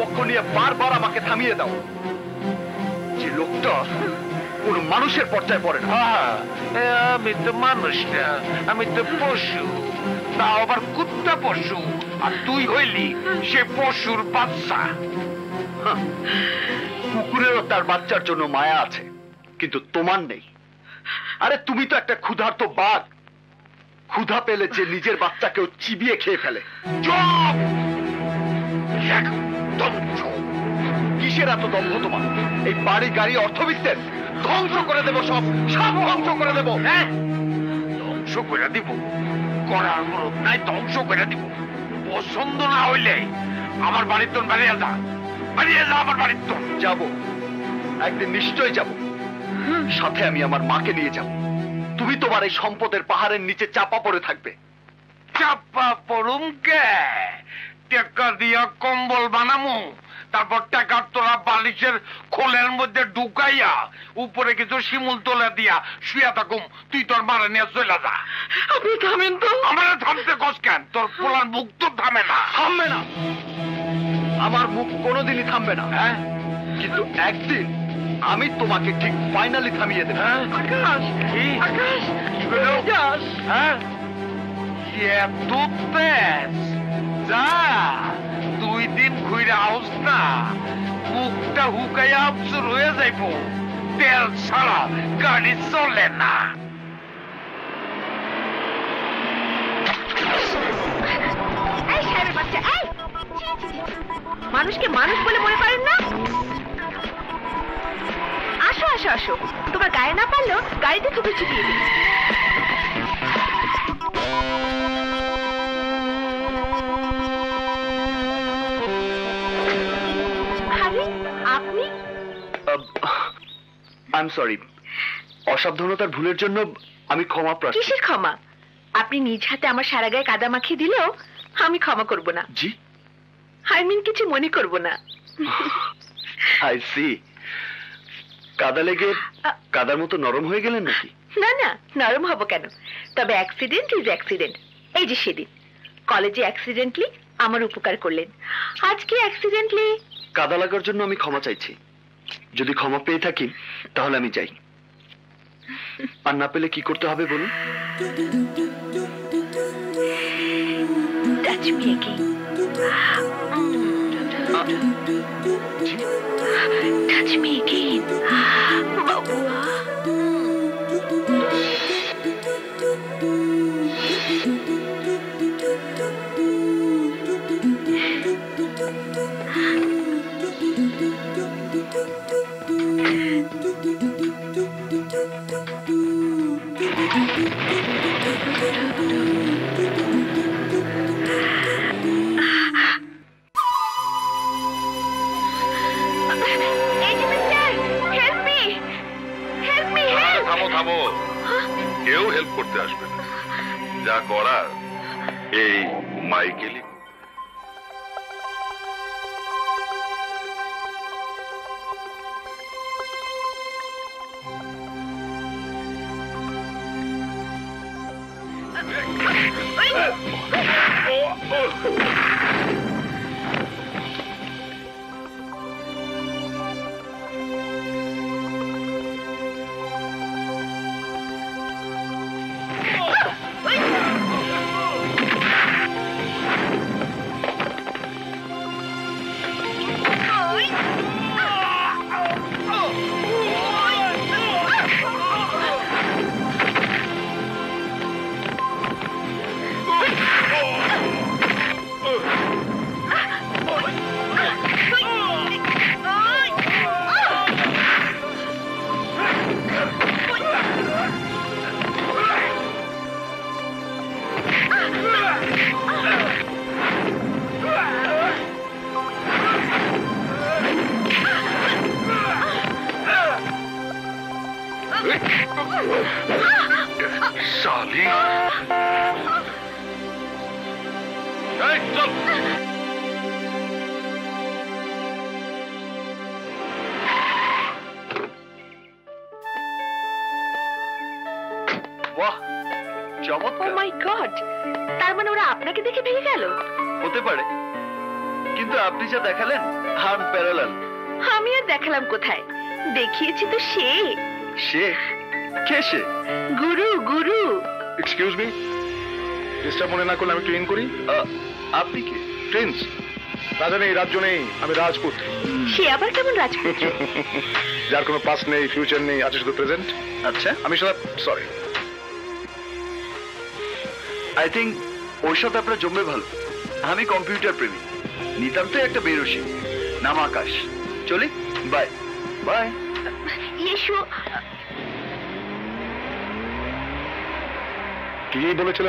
পক্ষ নিয়ে বারবার আমাকে থামিয়ে দাও। যে লোকটা কোন মানুষের পর্যায়ে পড়ে না। আমি তো মানুষ না, আমি তো পশু, তা আবার কুত্তা পশু। আর তুই হইলি সে পশুর বাচ্চা। কুকুরেরও তার বাচ্চার জন্য মায়া আছে, কিন্তু তোমার নেই। আরে তুমি তো একটা ক্ষুধার্ত বাঘ। ক্ষুধা পেলে যে নিজের বাচ্চাকেও চিবিয়ে খেয়ে ফেলে। কিসের এত দম্ভ তোমার? এই বাড়ি গাড়ি অর্থবিস্তের ধ্বংস করে দেবো, সব ধ্বংস করে দেবো। হ্যাঁ, ধ্বংস করে দিব, করার অনুরোধ নাই, ধ্বংস করে দিব। পছন্দ না হইলে আমার বাড়ির তোর বেরিয়ে যা, বেরিয়ে যা আমার বাড়ির তোর। যাবো, একদিন নিশ্চয়ই যাব। সাথে আমি আমার মাকে নিয়ে যাব। তুমি তোমার এই সম্পদের পাহাড়ের নিচে চাপা পড়ে থাকবে। চাপা পড়ুম কে? টেকা দিয়া কম্বল বানামো, তারপর টাকা তোরা বালিশের খোলের মধ্যে ঢুকাইয়া উপরে কিছু শিমুল তোলা দিয়া শুয়া থাকুম। তুই তোর মারা নিয়ে চলে যা। আপনি থামেন তো। আমার থামতে কষ্ট কেন? তোর পোলার মুখ তো থামে না। থামবে না, আমার মুখ কোনোদিনই থামবে না। হ্যাঁ, কিন্তু একদিন আমি তোমাকে ঠিক ফাইনালি থামিয়ে দেব। আকাশ, আকাশ, আকাশ, হ্যাঁ যা। 2 দিন ঘুরে আস না, মুখটা হুকাইয়া আবসুর হয়ে যাইব। তেল ছাড়া গাড়ি চলে না। মানুষকে মানুষ বলে মনে পারেন না? আসো আসো আসো, তোমার গায়ে না পারলেও গাড়িতে চুপি চুপিয়ে দিই। অসাবধানতার ভুলের জন্য আমি ক্ষমা প্রার্থী। কিসের ক্ষমা? আপনি নিজ হাতে আমার সারা গায়ে কাদা মাখিয়ে দিলেও আমি ক্ষমা করব না। জি, আই মিন কিছু মনে করব না। আই সি, কাদা লেগে কাদার মতো নরম হয়ে গেলেন নাকি? না না, নরম হব কেন? তবে অ্যাক্সিডেন্ট ইজ অ্যাক্সিডেন্ট। এই যে সেদিন কলেজে অ্যাক্সিডেন্টলি আমার উপকার করলেন, আজকে অ্যাক্সিডেন্টলি কাদা লাগার জন্য আমি ক্ষমা চাইছি। যদি ক্ষমা পেয়ে থাকি তাহলে আমি যাই, আর না পেলে কি করতে হবে বলুন? चली बाय बाय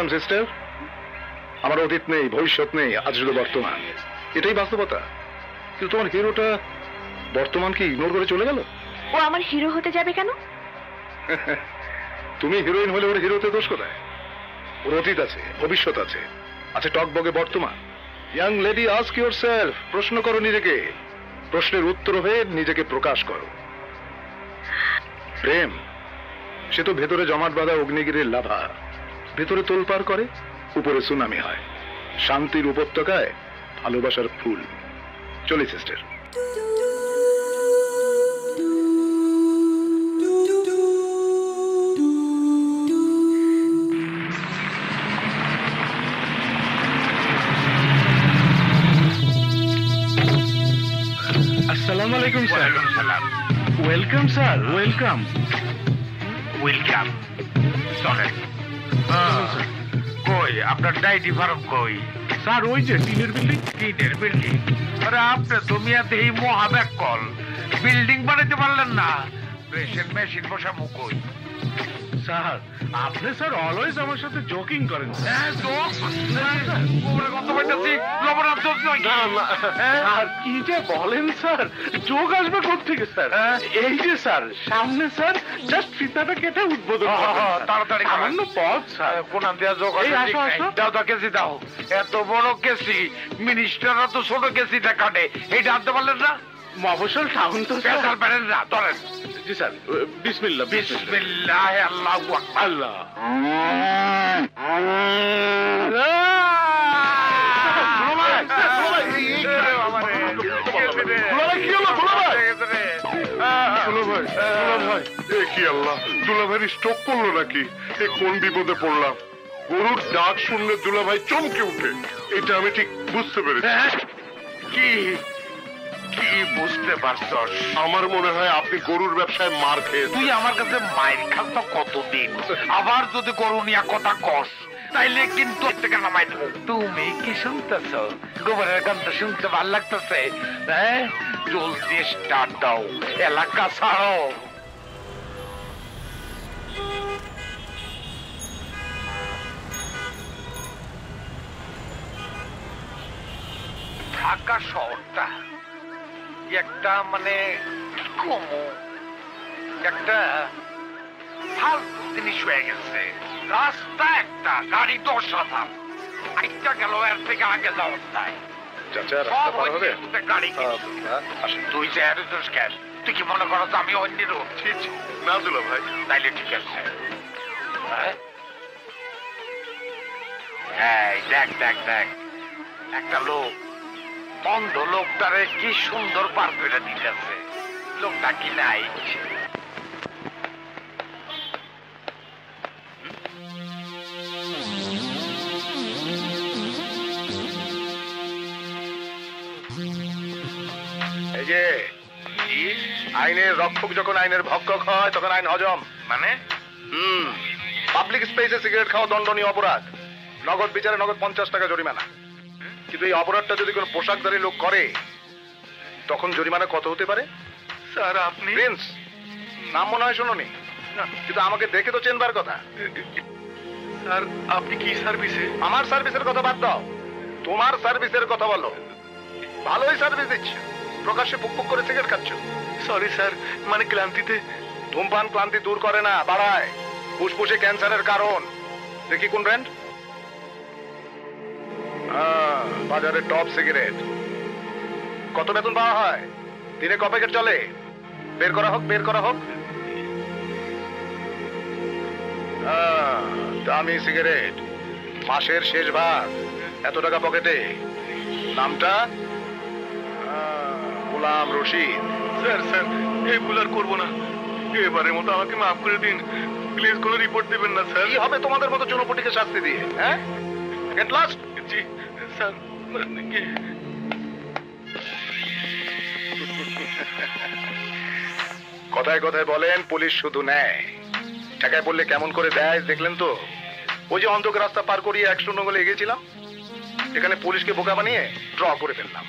सिस्टर अतीत नहीं भविष्य नहीं आज शुद्ध बर्तमान এটাই বাস্তবতা কিন্তু তোমার হিরোটা বর্তমানকে ইগনোর করে চলে গেল ও আমার হিরো হতে যাবে কেন তুমি হিরোইন হলে ওর হিরোতে দোষ কোথায় ওর অতীত আছে ভবিষ্যৎ আছে আছে টকবগে বর্তমান ইয়াং লেডি আস্ক ইয়োরসেলফ প্রশ্ন করো নিজেকে প্রশ্নের উত্তর হয়ে নিজেকে প্রকাশ করো প্রেম সে তো ভেতরে জমাট বাঁধা অগ্নিগিরির লাভা ভেতরে তোলপাড় করে উপরে সুনামি হয় শান্তির উপত্যকায় ভালোবাসার ফুল চলি সিস্টার আসসালামু আলাইকুম sir welcome sir welcome welcome sorry কই আপনার ডাইটি ভারত কই सर वही टीनर बिल्डिंग अरे आपने तो मिया देही मोहा बैक कॉल बिल्डिंग बनाते पारलेन ना प्रेशर मशीन बसा मुकोई सर आपने सर ऑलवेज আমার সাথে জোকিং করেন হ্যাঁ জোক ওরে কত বলতেছি লবণ আফসোস নয় না আর কি যে বলেন স্যার জোক আসবে কোথা থেকে স্যার এই যে স্যার সামনে স্যার জাস্ট ফিতাটা কেটে উদ্বোধন করুন তাড়াতাড়ি করুন পথ স্যার কোন আন্তে জোক আসবে দাও দাও কেসি দাও এত বড় কেসি মিনিস্টাররা তো ছোট কেসিটা কাটে এটা আনতে পারলেন না মবশল টাউন তো স্যার পারেন না ধরেন जी सर बिस्मिल्लाह बिस्मिल्लाह अल्लाहु अल्लाह भाई स्ट्रोक पड़ल ना कि विपदे पड़ल গরুর ডাক শুনলে দুলা भाई चमके उठे ये ठीक बुझते पे जल्दी स्टार्ट दाओ एलाका छाड़ो ঢাকা শহরটা একটা মানে কোমো একটা ফালতু জিনিস হয়ে গেছে। রাস্তা একটা গাড়ি 10,000 আইটা গেল আর থেকে আগে যাওয়া যায়। চাচা রাস্তা পার হবে একটা গাড়ি আসলে তুই যে এত দরকার তুই কি মনে করছ আমি অন্য রোড ঠিক না দিল ভাই তাইলে ঠিক আছে। এই দেখ দেখ দেখ একটা লোক बंध लोकटारे की सुंदर पार कर दिए लोकटा की नाइट आईने रक्षक जो आईने भक्षक है तक आईन हजम माने पब्लिक स्पेस सिगरेट खाओ दंडनीय अपराध नगद विचारे नगद 50 टाका जरिमाना अपराधटा जो पोशाकधारी लोक करे तक जरिमाना कत होते पारे सर आपनी प्रिंस नाम मना है शुनोनी किन्तु आमाके देखे तो चेनबार कथा सर आपनी की सर्विस है आमार सर्विसेर कथा बाद दाओ तुम्हार सर्विसेर कथा बोलो भालोई सर्विस दिच्छो प्रकाशे पुकपुक करे सिगारेट खाच्छो सरि सर माने क्लांतिते धूमपान क्लांति दूर करे ना बाड़ाय फुसफुसे कैंसारेर कारण देखी कोन ब्रैंड बाजारे टॉप सिगरेट कत वेतन पावा हय दिने क पैकेट चले बेर करा होक दामी सिगरेट मासेर शेष भाग एत टाका पकेटे नामटा गुलाम रशीद सर सर ए भुल करब ना एबारेर मतो आमाके माफ करे दिन प्लीज कोनो रिपोर्ट दिबेन ना सर कि होबे तोमादेर मतो जनपटिके शास्ति दिए हैं एट लास्ट जी सर कथाय कथाय बोलें पुलिस शुधु नेय टाका बोलले केमन करे देय देखलें तो ओई जे अंधकार रास्ता पार करिए 109 गले एगिएछिलाम एखाने पुलिस के बोका बानिए ड्र करे फेललाम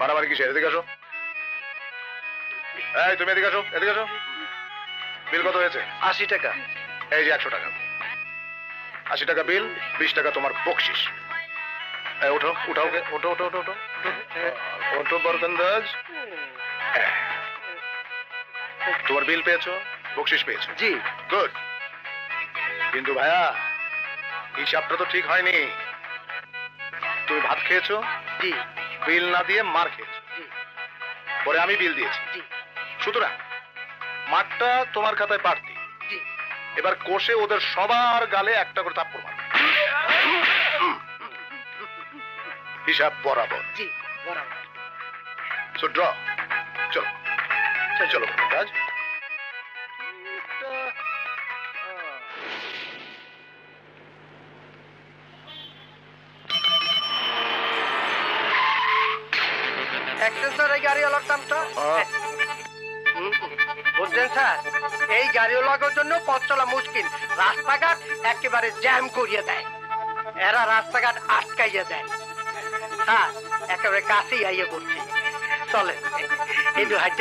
मारामारी किसेर एदिকে আসো তুমি এদিকে আসো বিল কত হয়েছে 80 টাকা এই যে 100 টাকা 80 টাকা বিল 20 টাকা তোমার বকশিশ এই ওঠো ওঠো বরকন্দাজ তোমার বিল পেয়েছো বকশিশ পেয়েছো জি গুড কিন্তু ভাইয়া হিসাবটা তো ঠিক হয়নি তুমি ভাত খেয়েছো জি বিল না দিয়ে মার খেয়েছো জি পরে আমি বিল দিয়েছি জি সুতরাং মারটা তোমার খাতায় পার্টি জি এবার কোষে ওদের সবার গালে একটা করে থাপ্পড় মার হিসাব বরাবর জি বরাবর সো ড্র চলো কাজ चले हाटते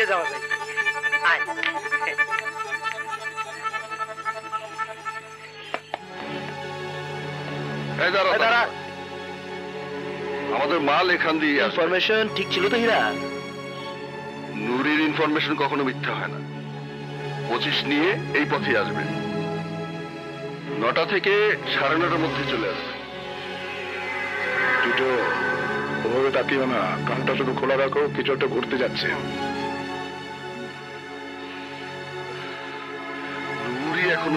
जावा खोला रखो किछु একটা ঘুরতে যাচ্ছে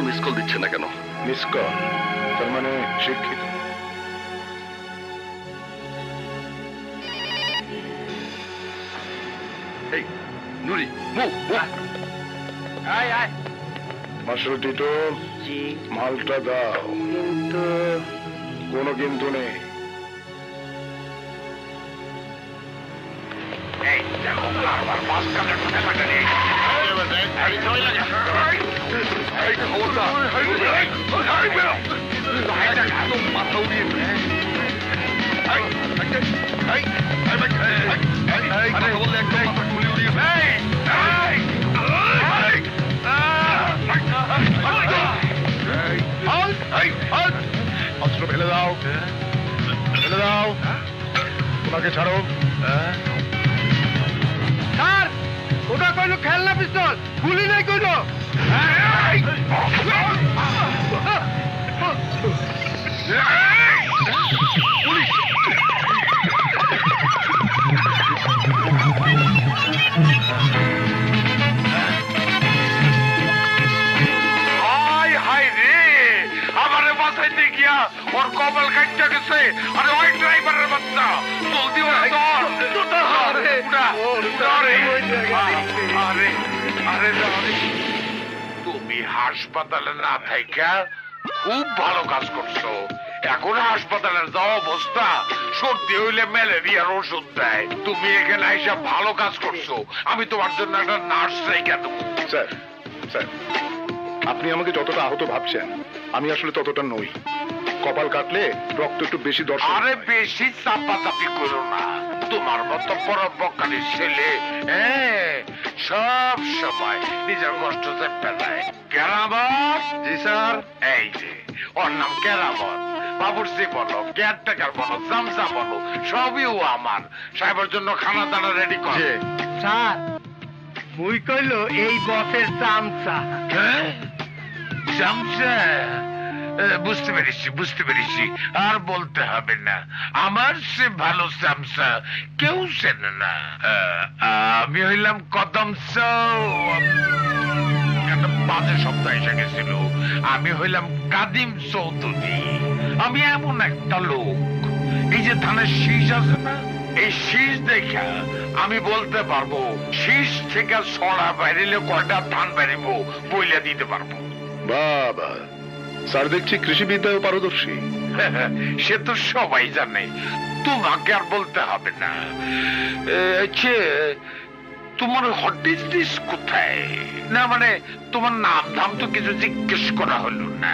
मिस कल दिच्छे ना केनो मिस कल तार माने शिक्षित नुरी मासुटी तो मालटा दाओ कोनो किन्तु नेई ছাড়ো ওটা কইলো খেলনা পিস্তল গুলি নাই কইলো হাই হাই রে আমারে বাঁচাইতে গিয়া ওর কপাল কাটটা গেছে আর ওই ড্রাইভারের বাচ্চা বলদি ওর তোর তোর হারে পুরা তোরে আরে আরে দাঁড়া হাসপাতালে না থাইকা খুব ভালো কাজ করছো এখন হাসপাতালের যা অবস্থা সর্দি হইলে ম্যালেরিয়ার ওষুধ দেয় তুমি এখানে এসে ভালো কাজ করছো আমি তোমার জন্য একটা নার্স রেখে দেব স্যার স্যার আপনি আমাকে যতটা আহত ভাবছেন আমি আসলে ততটা নই কপাল কাটলে রক্ত একটু বেশি দরকার আরে বেশি চাপাচাপি করো না তোমার মতো পরোপকারী ছেলে सब समय निजे कष्ट पेलाय কেরামত जी सर और नाम কেরামত बाबुर्सी बोलो केयरटेकार बोलो जमसा बोलो सब साहेबर जन्य खाना दाना रेडी कर सर मुई कइलो एई बसेर जमसा जमसा বুঝতে পেরেছি বুঝতে পেরেছি আর বলতে হবে না আমার সে ভালো সামসা কেউ চেনে না আমি হইলাম কদম একটা বাজে শব্দ এসে গেছিল আমি হইলাম কাদিম চৌধুরী আমি এমন একটা লোক এই যে ধানের শীষ আছে না এই শীষ দেখা আমি বলতে পারবো শীষ থেকে ছড়া বাইরেলে কয়টা ধান বাইরেব বইলা দিতে পারবো বাবা सर देखी कृषि विद्या पारदर्शी से तो सबाई जाने तुम्हें और बोलते हबे ना तुम्हारे हॉटेज डिश कोथाय ना माने तुम्हार नाम धाम तो किछु जिज्ञेस करा हलो ना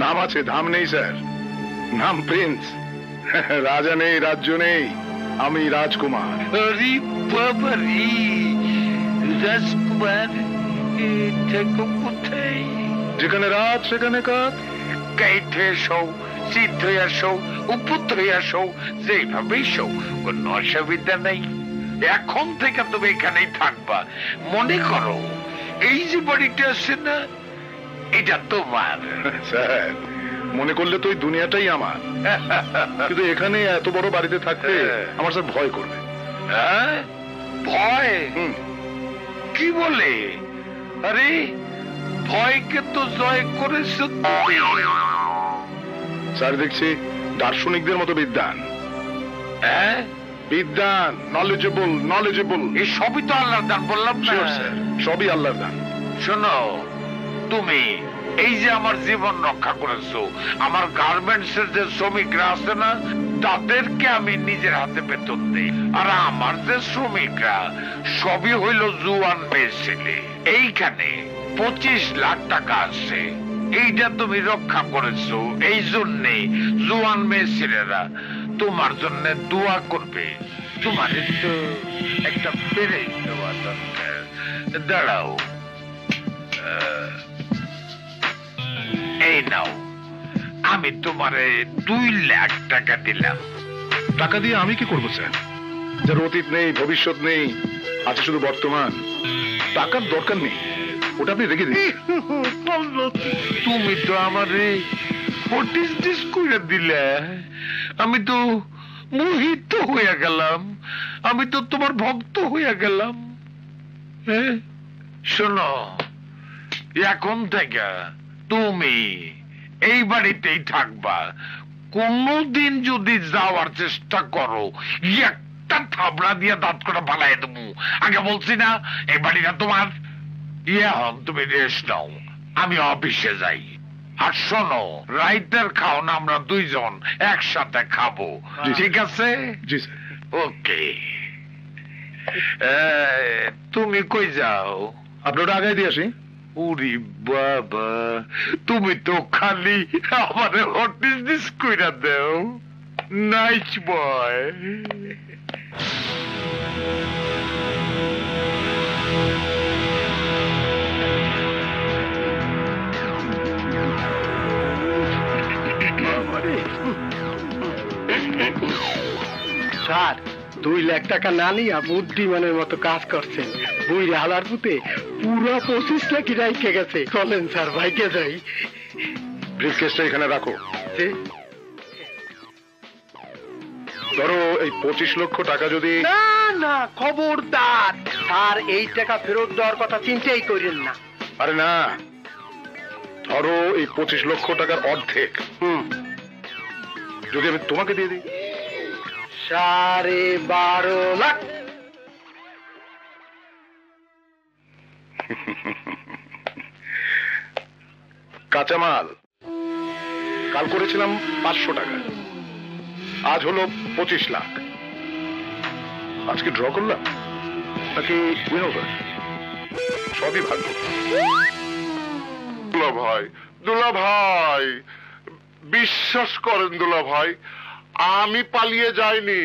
नाम आछे धाम नहीं सर नाम प्रिंस राजा नहीं राज्य नहीं आमी राजकुमार अरे बाबा रे राजकुमार थेको कोथाय যেখানে রাত সেখানে কাজ কাইঠে সৌ সিদ্ধয়া সৌ উপত্রয়া সৌ যেভাবেই সৌ কোনো অসুবিধা নেই এখন থেকে তুমি এখানেই থাকবা মনে করো এই যে বাড়িটা আছে না এটা তোমার স্যার মনে করলে তো এই দুনিয়াটাই আমার কিন্তু এখানে এত বড় বাড়িতে থাকতে আমার স্যার ভয় করবে হ্যাঁ ভয় কি বলে আরে भय के तो जय सर देखिए दार्शनिक मत विद्वान विद्वान नॉलेजेबल नॉलेजेबल सब ही तो आल्लार दान बोललाम ना सब ही आल्लार दान शोनो तुमी এই যে আমার জীবন রক্ষা করেছো আমার গার্মেন্টস এর যে শ্রমিকরা আছে না তাদেরকে আমি নিজের হাতে বেতন দেই আর আমার যে শ্রমিকরা সবই হইল জুয়ান পেয়েছিলে এইখানে 25 লাখ টাকা আছে এইটা তুমি রক্ষা করেছো এই জন্য জুয়ান মেয়েরা তোমার জন্য দোয়া করবে তোমার তো একটা পেরে দেওয়া দরকার দাঁড়াও এই নাও আমি তোমারে 2 লাখ টাকা দিলাম। টাকা দিয়ে আমি কি করব স্যার? যার অতীত নেই ভবিষ্যৎ নেই আছে শুধু বর্তমান, টাকার দরকার নেই, ওটা আপনি রেখে দিন। তুমি তো আমারে ফটিস ডিস করে দিলে, আমি তো মোহিত হয়ে গেলাম, আমি তো তোমার ভক্ত হয়ে গেলাম। হ্যাঁ শোনো, এখন থেকে তুমি এই বাড়িতেই থাকবা, কোনদিন যদি যাওয়ার চেষ্টা করো একটা থাবড়া দিয়ে দাঁত করে ফালাই দেবো। আগে বলছি না এই বাড়িটা তোমার? এখন তুমি রেস্ট নাও, আমি অফিসে যাই। আর শোনো, রাইতের খাওনা আমরা দুইজন একসাথে খাবো, ঠিক আছে? ওকে। তুমি কই যাও? আপনারা আগে দিয়ে আসি। উরি বাবা, তুমি তো খালি আমার হটিস কইরা দেও। নাইস বয়। স্যার 2 লাখ টাকা না নিয়ে বুদ্ধিমানের মতো কাজ করছেন, বই হালার পুতে পুরো 25 লাখ রাইখে গেছে। চলেন স্যার বাইকে যাই। ব্রিফকেসটা এখানে রাখো, ধরো এই 25 লক্ষ টাকা যদি না না খবরদার স্যার, এই টাকা ফেরত দেওয়ার কথা চিন্তাই করেন না। আরে না, ধরো এই 25 লক্ষ টাকার অর্ধেক যদি আমি তোমাকে দিয়ে দিই। 12.5 লাখ। কাঁচামাল কাল করেছিলাম 500 টাকা, আজ হলো 25 লাখ। আজকে ড্র করলাম নাকি উইন ওভার? সবই ভাগ্য। দুলা ভাই, দুলা ভাই বিশ্বাস করেন দুলা ভাই, আমি পালিয়ে যাইনি,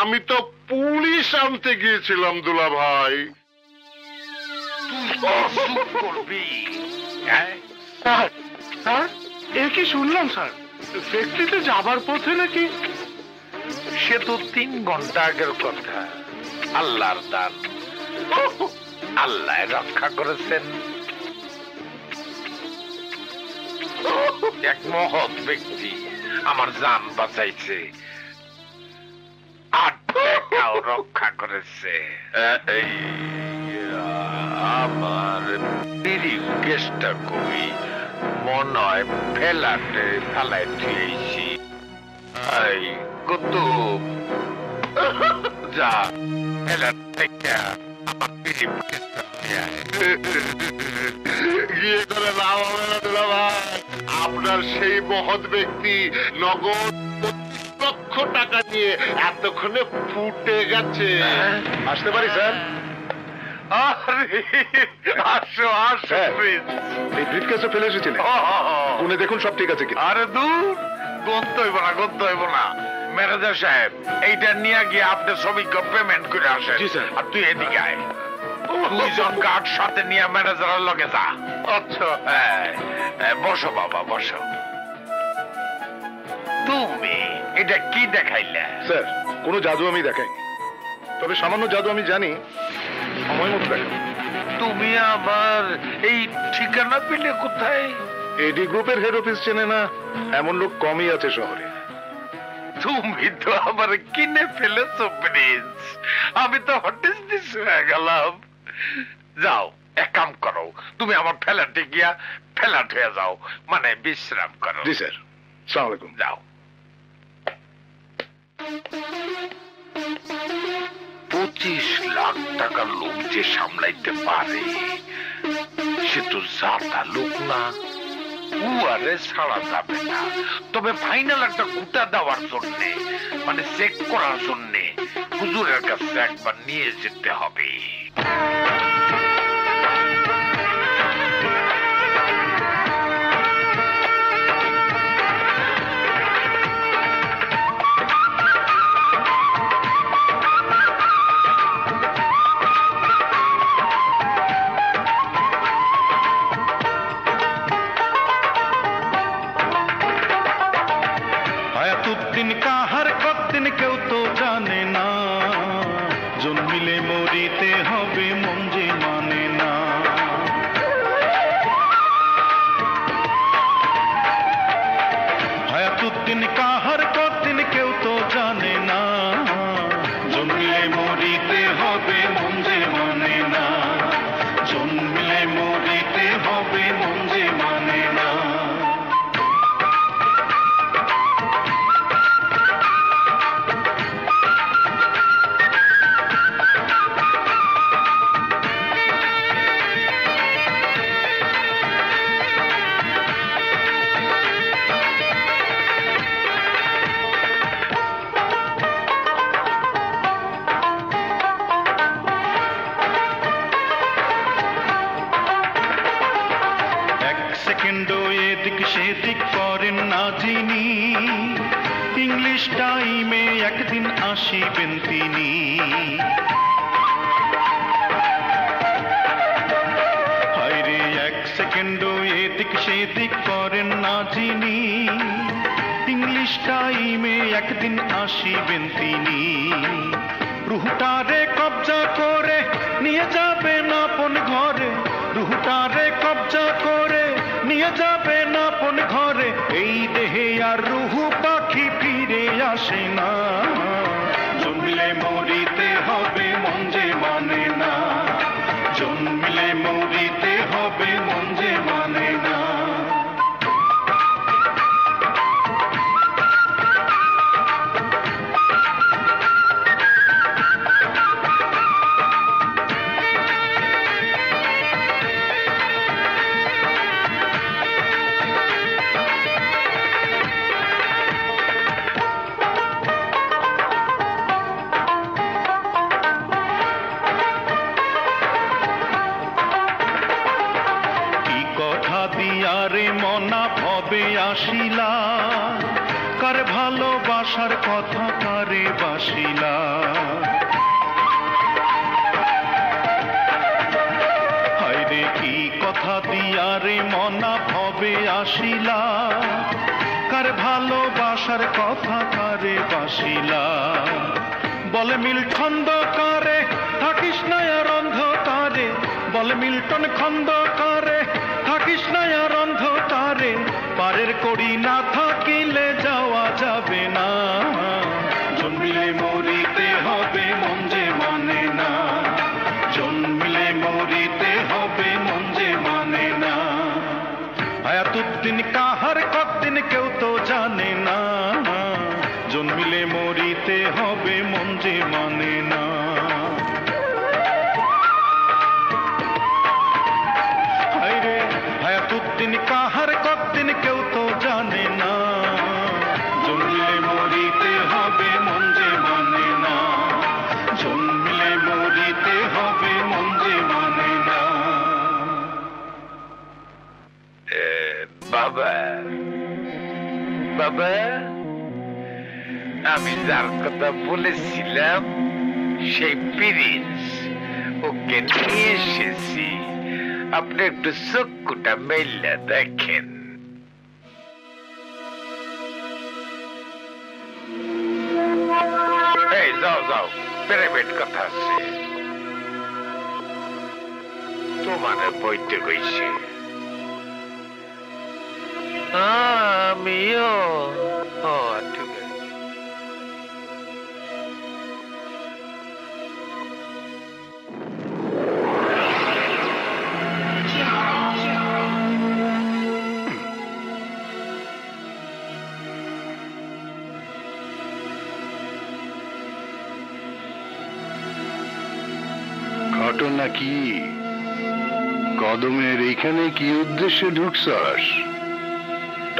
আমি তো পুলিশ আনতে গিয়েছিলাম দুলা ভাই। কি শুনলাম স্যার, ফ্যাক্টরিতে যাবার পথে নাকি? সে তো 3 ঘন্টা আগের কথা। আল্লাহর দান, আল্লাহ রক্ষা করেছেন। এক মহৎ ব্যক্তি আমার জান বাঁচাইছে, আত্মাও রক্ষা করেছে। আমার কেসটা কই মনে হয় ফেলাতে ফেলাই দিয়েছি। এই কত যা ফেলা থেকে আমার পিরিপ কেসটা গিয়ে ধরে লাভ হবে না দুলা ভাই। আপনার সেই মহৎ ব্যক্তি নগদ 25 লক্ষ টাকা নিয়ে এতক্ষণে ফুটে গেছে। আসতে পারি স্যার? আসো আসো। এই ব্রিফকেসে ফেলে এসেছিলেন, গুনে দেখুন সব ঠিক আছে কি? আরে দূর, গন্তে হইব না, গন্তে হইব না। ম্যানেজার সাহেব এইটা নিয়ে গিয়ে আপনার সবাইকে পেমেন্ট করে আসেন। আর তুই এদিকে আয়, দুইজন গার্ড সাথে নিয়ে ম্যানেজারের লগে যা। আচ্ছা বসো বাবা বসো। তুমি এটা কি দেখাইলে? স্যার কোন জাদু আমি দেখাইনি, তবে সামান্য জাদু আমি জানি, সময় মতো দেখাই। তুমি আবার এই ঠিকানা পেলে কোথায়? এডি গ্রুপের হেড অফিস চেনে না এমন লোক কমই আছে শহরে। তুমি তো আমার কিনে ফেলেছো প্রিন্স, আমি তো হটিস ডিস হয়ে গেলাম। যাও এক কাম করো, তুমি আমার ফ্ল্যাটে গিয়া ফ্ল্যাট হয়ে যাও, মানে বিশ্রাম করো। জি স্যার, আসসালামু আলাইকুম। যাও। পঁচিশ লাখ টাকার লোক যে সামলাইতে পারে সে তো জাতা লোক না, উয়ারে ছাড়া যাবে না। তবে ফাইনাল একটা গুটা দেওয়ার জন্য, মানে চেক করার জন্য হুজুরের কাছে একবার নিয়ে যেতে হবে। जाने ना जन्मिले मरिते हबे मन जे माने ना हायातुद्दीन काहार कतदिन केउ तो जाने ना जन्मिले मरिते हबे मन जे माने ना जन्मिले मरिते हबे मन जे माने ना।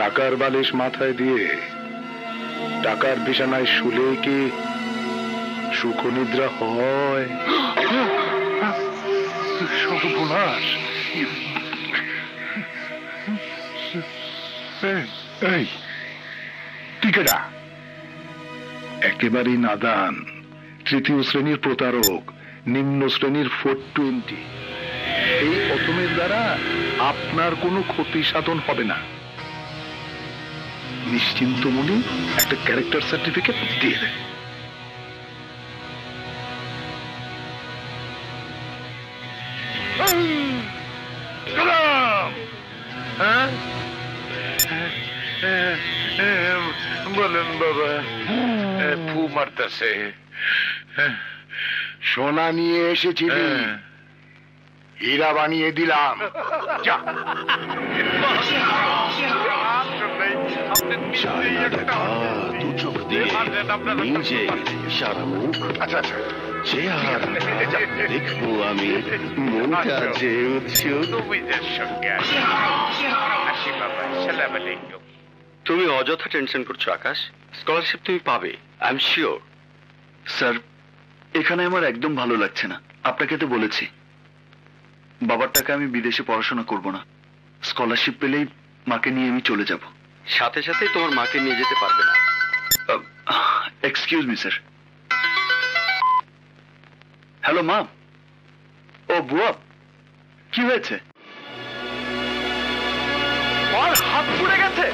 টাকার বালিশ মাথায় দিয়ে টাকার বিছানায় শুলে কি সুখনিদ্রা হয়? সর্বনাশ! এই টিকেটা একেবারেই নাদান, তৃতীয় শ্রেণীর প্রতারক, নিম্ন শ্রেণীর 420। এই অতমের দ্বারা আপনার কোনো ক্ষতি সাধন হবে না। নিশ্চিন্ত মনে একটা ক্যারেক্টার সার্টিফিকেট দিয়ে দেয়। बाबा फू मारताছে সোনা নিয়ে এসেছিলি हीरा বানিয়ে দিলাম যা তুমি অযথা টেনশন করছো আকাশ স্কলারশিপ তুমি পাবে আই এম শিওর স্যার এখানে আমার একদম ভালো লাগছে না আপনাকে তো বলেছি বাবার টাকা আমি বিদেশে পড়াশোনা করব না স্কলারশিপ পেলেই মাকে নিয়ে আমি চলে যাব সাথে সাথে তোমার মাকে নিয়ে যেতে পারবে না এক্সকিউজ মি স্যার হ্যালো মা ও বুয়া কি হয়েছে আর হাত পুড়ে গেছে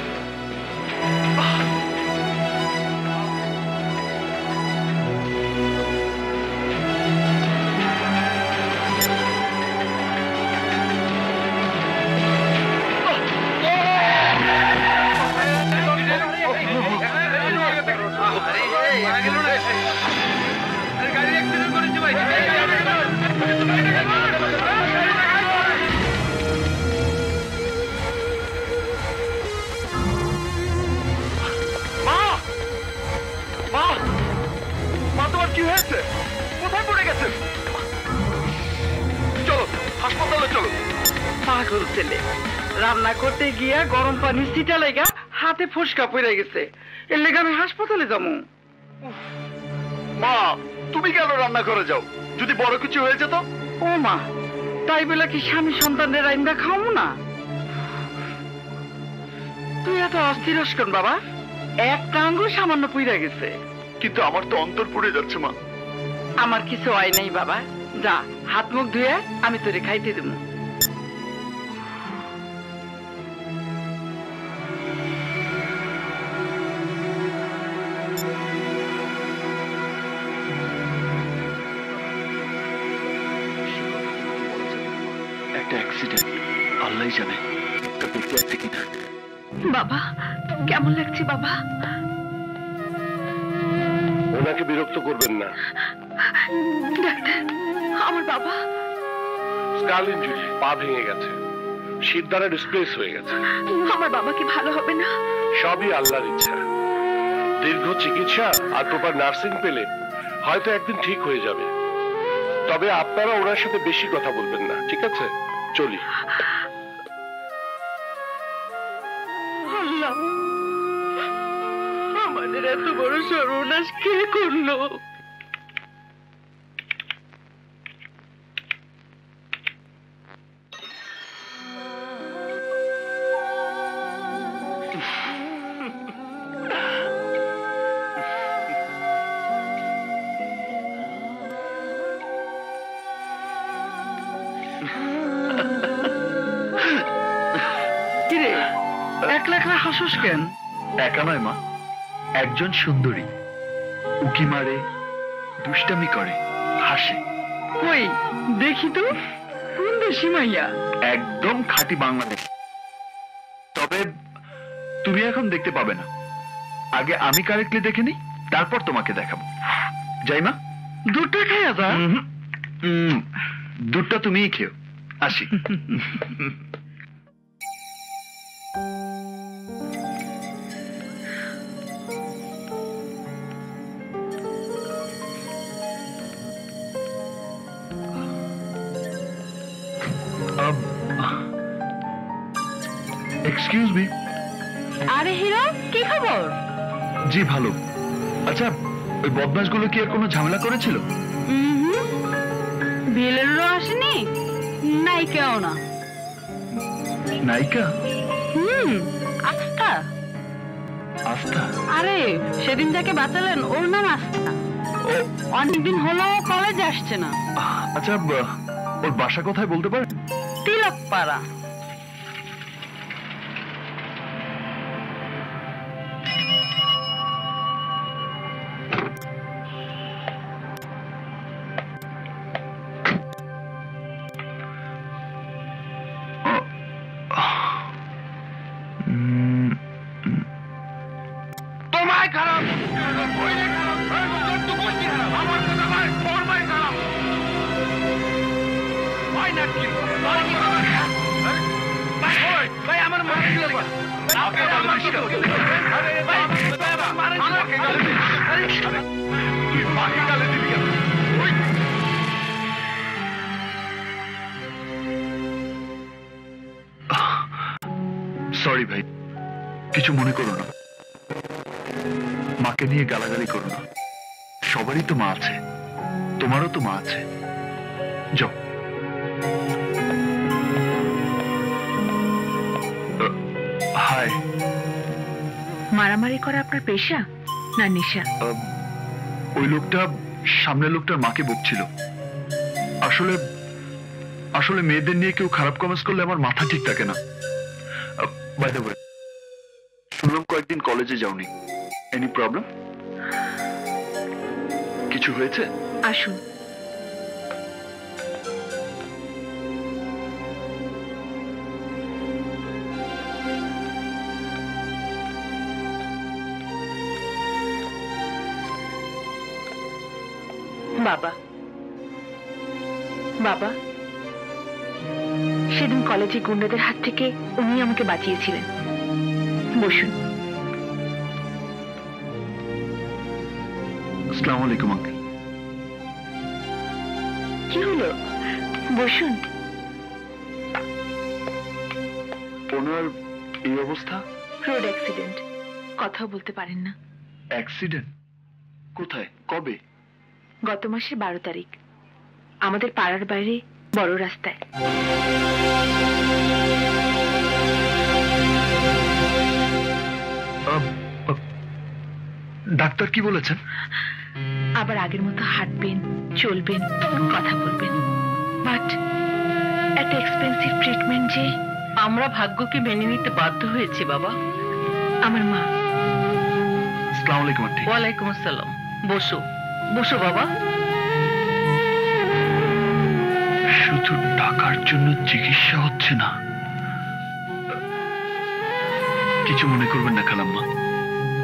रान्ना करते गिया गरम पानी सीटा लेगा हाथे फुसका पड़े गेछे एर लेगे आमी हासपाताले जाबो मा तुमी केन रान्ना करे जाओ जोदि बड़ो किछु होये जेतो ओ मा ताई बेला कि स्वामी सन्तानदेर रान्ना खाओ ना तुई एतो अस्थिर होस केन बाबा एकटा आंगुल सामान्य पुइरा गेछे किन्तु आमार तो अंतर पुड़े जाच्छे मा आमार किछु हय नाई बाबा जा हाथ मुख धुए आमी तोरे खाइते देबो बाबा केमन लागছে बाबा ওনাকে বিরক্ত করবেন না ডাক্তার আমার বাবা স্কাল ইনজুরি পা ভেঙে গেছে সিদ্ধারা ডিসপ্লেস হয়ে গেছে আমার বাবা কি ভালো হবে না সবই আল্লাহর ইচ্ছা দীর্ঘ চিকিৎসা আর প্রপার নার্সিং পেলে হয়তো একদিন ঠিক হয়ে যাবে তবে আপনারা ওনার সাথে বেশি কথা বলবেন না ঠিক আছে চলি একলা হাসোস কেন একা নয় মা একজন সুন্দরী উকি মারে দুষ্টামি করে হাসে ওই দেখি তো কোন দেশি মাইয়া একদম খাঁটি বাংলাদেশী তবে তুমি এখন দেখতে পাবে না আগে আমি কারেক্টলি দেখে নি তারপর তোমাকে দেখাবো যাই মা দুধটা খেয়ে যা দুধটা তুমিই খেও আসি Excuse me. अरे हीरो की खबर? जी भालो। अच्छा, बदमाश गुलो की कोनो झमेला करेछिलो? बिलेरो आसेनी? नायिका ओना। नायिका? आस्था। आस्था? अरे सेदिन जाके बाचालेन ओर नाम आस्था। अनेक दिन होलो कलेज आसछे ना। अच्छा ओर बासा कोथाय बोलते पारेन? तिलकपाड़ा। सॉरी भाई किछु मने करो ना माके निये गालागाली करो ना सबारी तो मा आछे तोमारो तो मा आछे जाओ मारामारी करा आपनार पेशा ना निशा ओई लोकटा सामने लोकटार माके बकछिलो आसले आसले मेयेदेर निये केउ खाराप कमेंट्स करले आमार माथा ठीक थाके ना बाय द वे शुनलाम कयेकदिन कलेजे जाओनी एनी प्रॉब्लम किछु हयेछे आसुन बाबा बाबा सेदिन कलेजे गुंडादेर हाथ थेके उनी आमाके बाँचिয়েছিলেন बसुन अस्सलामु आलैकुम अंकल कि हलो बसुन ओनार এই অবস্থা रोड एक्सिडेंट कथा बोलते पारेन ना एक्सिडेंट কোথায় কবে गत मासे 12 तारीख आमादेर पाड़ार बाइरे बड़ रास्ताय डाक्तार कि बोलेछेन आबार आगेर मतो हाटबेन चलबेन कथा बोलबेन बाट एट एक्सपेंसिव ट्रिटमेंट जे आमरा भाग्यके मेने निते बाध्य हयेछि बाबा आमार मा अस्सलामु आलैकुम आंटी वालेकुम अस्सलाम बसो बसो बाबा शुद्ध टाकार जन्य चिकित्सा होच्छे ना किछु मने करबेन ना खालाम्मा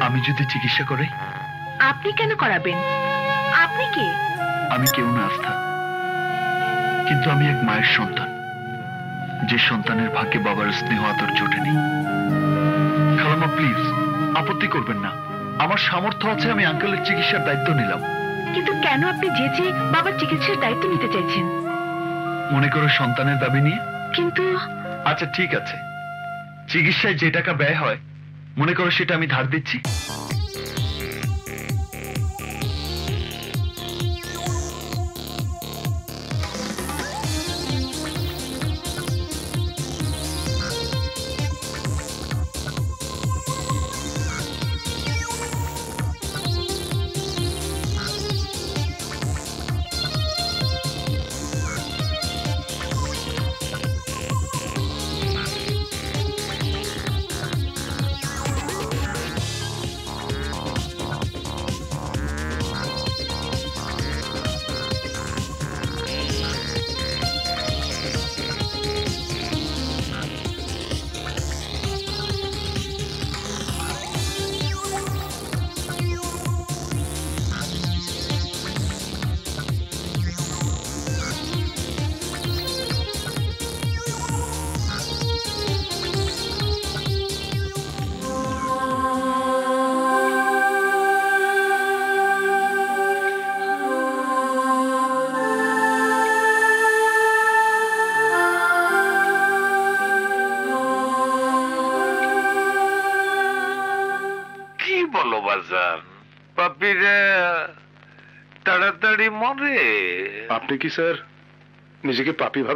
आमी जोदि चिकित्सा कराई आपनि केन कराबेन आपनि के आमी केउ ना आस्था किन्तु आमी एक मायेर सन्तान जे सन्तानेर भाग्ये बाबार स्नेह आदर जोटेनि खालाम्मा प्लिज आपत्ति करबेन ना आमार सामर्थ्य आछे आमी आंकलेर चिकित्सार दायित्व निलाम किन्तु केन आपनि जेजे बाबार चिकित्सार दायित्व निते चाইছেন মনে করো সন্তানের দাবি নিয়ে কিন্তু আচ্ছা ঠিক আছে চিকিৎসায় যে টাকা ব্যয় হয় মনে করো সেটা আমি ধার দিচ্ছি मानुषदेर बिनय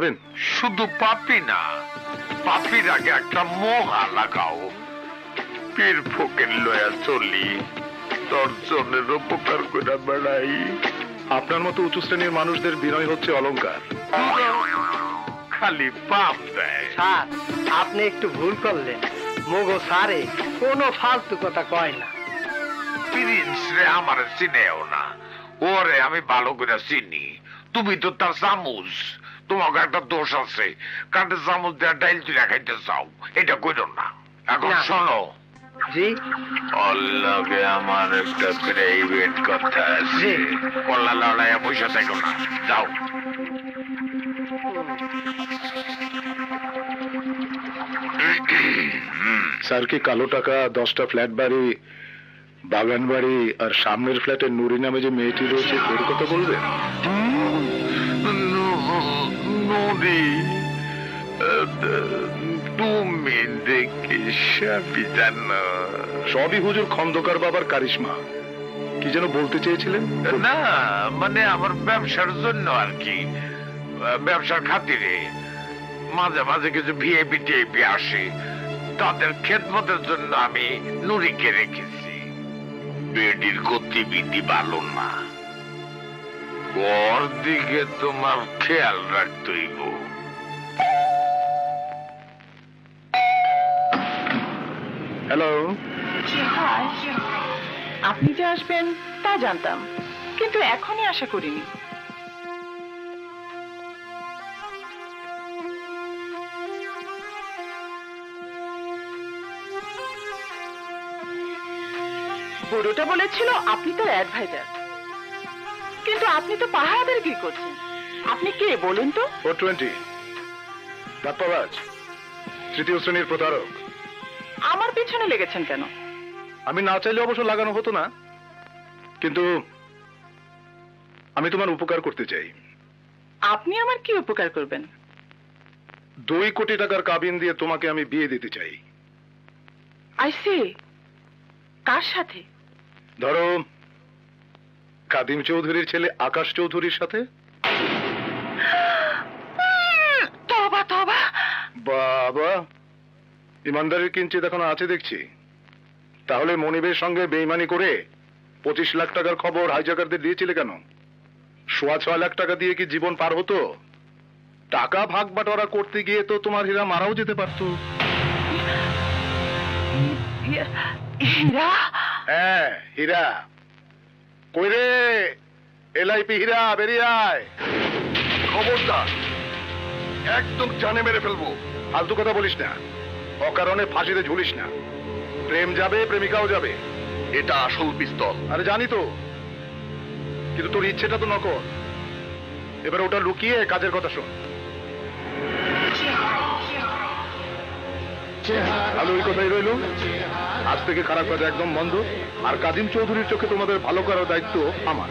होच्छे अलंकार खाली पाप आपनि एकटु भूल करलेन मोगो सारे कोनो फालतू कथा कय ना प्रिंस रे आमार चिनेओ ना ओरे आमी भालो करे चिनि তুমি তো তার চামচ তোমাকে একটা দোষ আছে কাঁটা চামচ দিয়ে ডাইল তুলে খাইতে চাও এটা কইরো না এখন শোনো জি আল্লাহকে আমার একটা প্রাইভেট কথা আছে কল্লা লড়াইয়া পয়সা থাকো না যাও স্যার কি কালো টাকা 10টা ফ্ল্যাট বাড়ি বাগানবাড়ি আর সামনের ফ্ল্যাটে নুরি নামে যে মেয়েটি রয়েছে ওর কথা বলবেন? নুরি তুমি দেখে শাবিদান সবই হুজুর খন্দকার বাবার কারিশমা। কি যেন বলতে চেয়েছিলেন? না মানে আমার ব্যবসার জন্য আর কি, ব্যবসার খাতিরে মাঝে মাঝে কিছু ভিআইপি টিআইপি আসে, তাদের খেদমতের জন্য আমি নুরিকে রেখেছি। বেডির গতিবিধি ভালো না, ওর দিকে তোমার খেয়াল রাখতেই গো। হ্যালো, আপনি যে আসবেন তা জানতাম, কিন্তু এখনই আশা করিনি। বুড়োটা বলেছিল আপনি তো অ্যাডভাইজার, কিন্তু আপনি তো পাহাড়ের কি করছেন? আপনি কে বলুন তো? তৃতীয় শ্রেণীর প্রতারক। আমার পিছনে লেগেছেন কেন? আমি না চাইলে অবশ্য লাগানো হতো না, কিন্তু আমি তোমার উপকার করতে চাই। আপনি আমার কি উপকার করবেন? 2 কোটি টাকার কাবিন দিয়ে তোমাকে আমি বিয়ে দিতে চাই। আই সি, কার সাথে? ধরো কাদিম চৌধুরীর ছেলে আকাশ চৌধুরীর সাথে। তবা তবা, বাবা ইমানদারের কিঞ্চিত এখন আছে দেখছি। তাহলে মনিবের সঙ্গে বেইমানি করে 25 লাখ টাকার খবর হাইজাকারদের দিয়েছিলে কেন? 6.5 লাখ টাকা দিয়ে কি জীবন পার হতো? টাকা ভাগ বাটোয়ারা করতে গিয়ে তো তোমার হীরা মারাও যেতে পারত। হীরা? হ্যাঁ হীরা। কই রে এলআইপি হীরা, বেরিয়ে আয়। খবরদার, একদম জানে মেরে ফেলবো। ফালতু কথা বলিস না, অকারণে ফাঁসিতে ঝুলিস না। প্রেম যাবে, প্রেমিকাও যাবে। এটা আসল পিস্তল। আরে জানি তো, কিন্তু তোর ইচ্ছেটা তো নকল। এবার ওটা লুকিয়ে কাজের কথা শোন। ভালো ওই কথাই রইল, আজ থেকে খারাপ কাজ একদম বন্ধ। আর কাদিম চৌধুরীর চোখে তোমাদের ভালো করার দায়িত্ব আমার।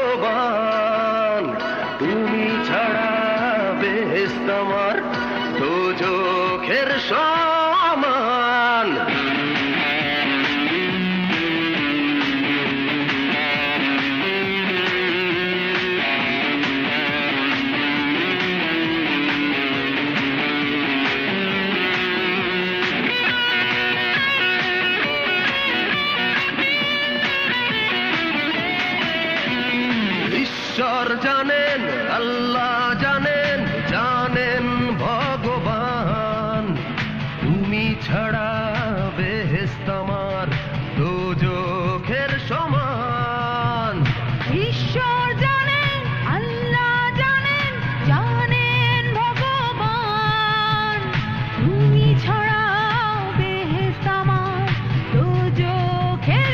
जानेन अल्लाह जानेन जानेन भगवान तुमी छाड़ा बेहेश्त आमार दोजखेर समान ईश्वर जानेन अल्लाह जानेन जानेन भगवान तुमी छाड़ा बेहेश्त आमार दोजखेर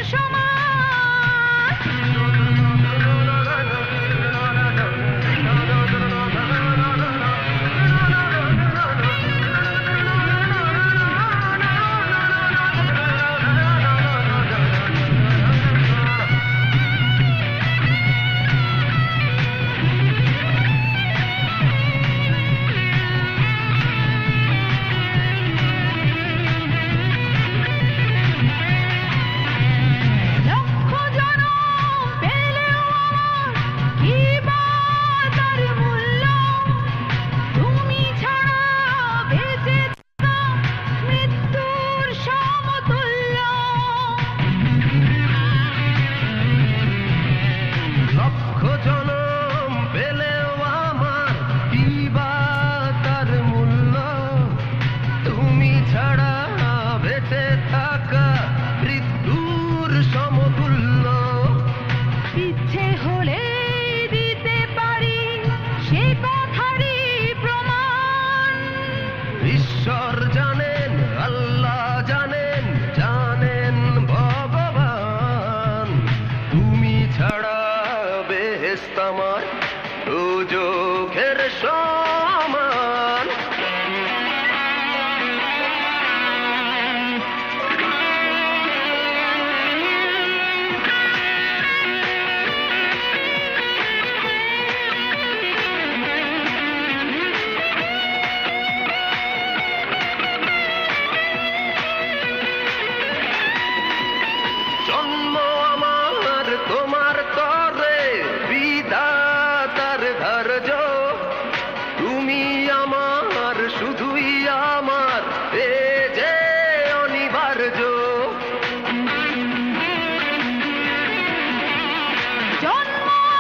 ईश्वर जानेन अल्लाह जानेन जानेन भगवान तुमी छाड़ा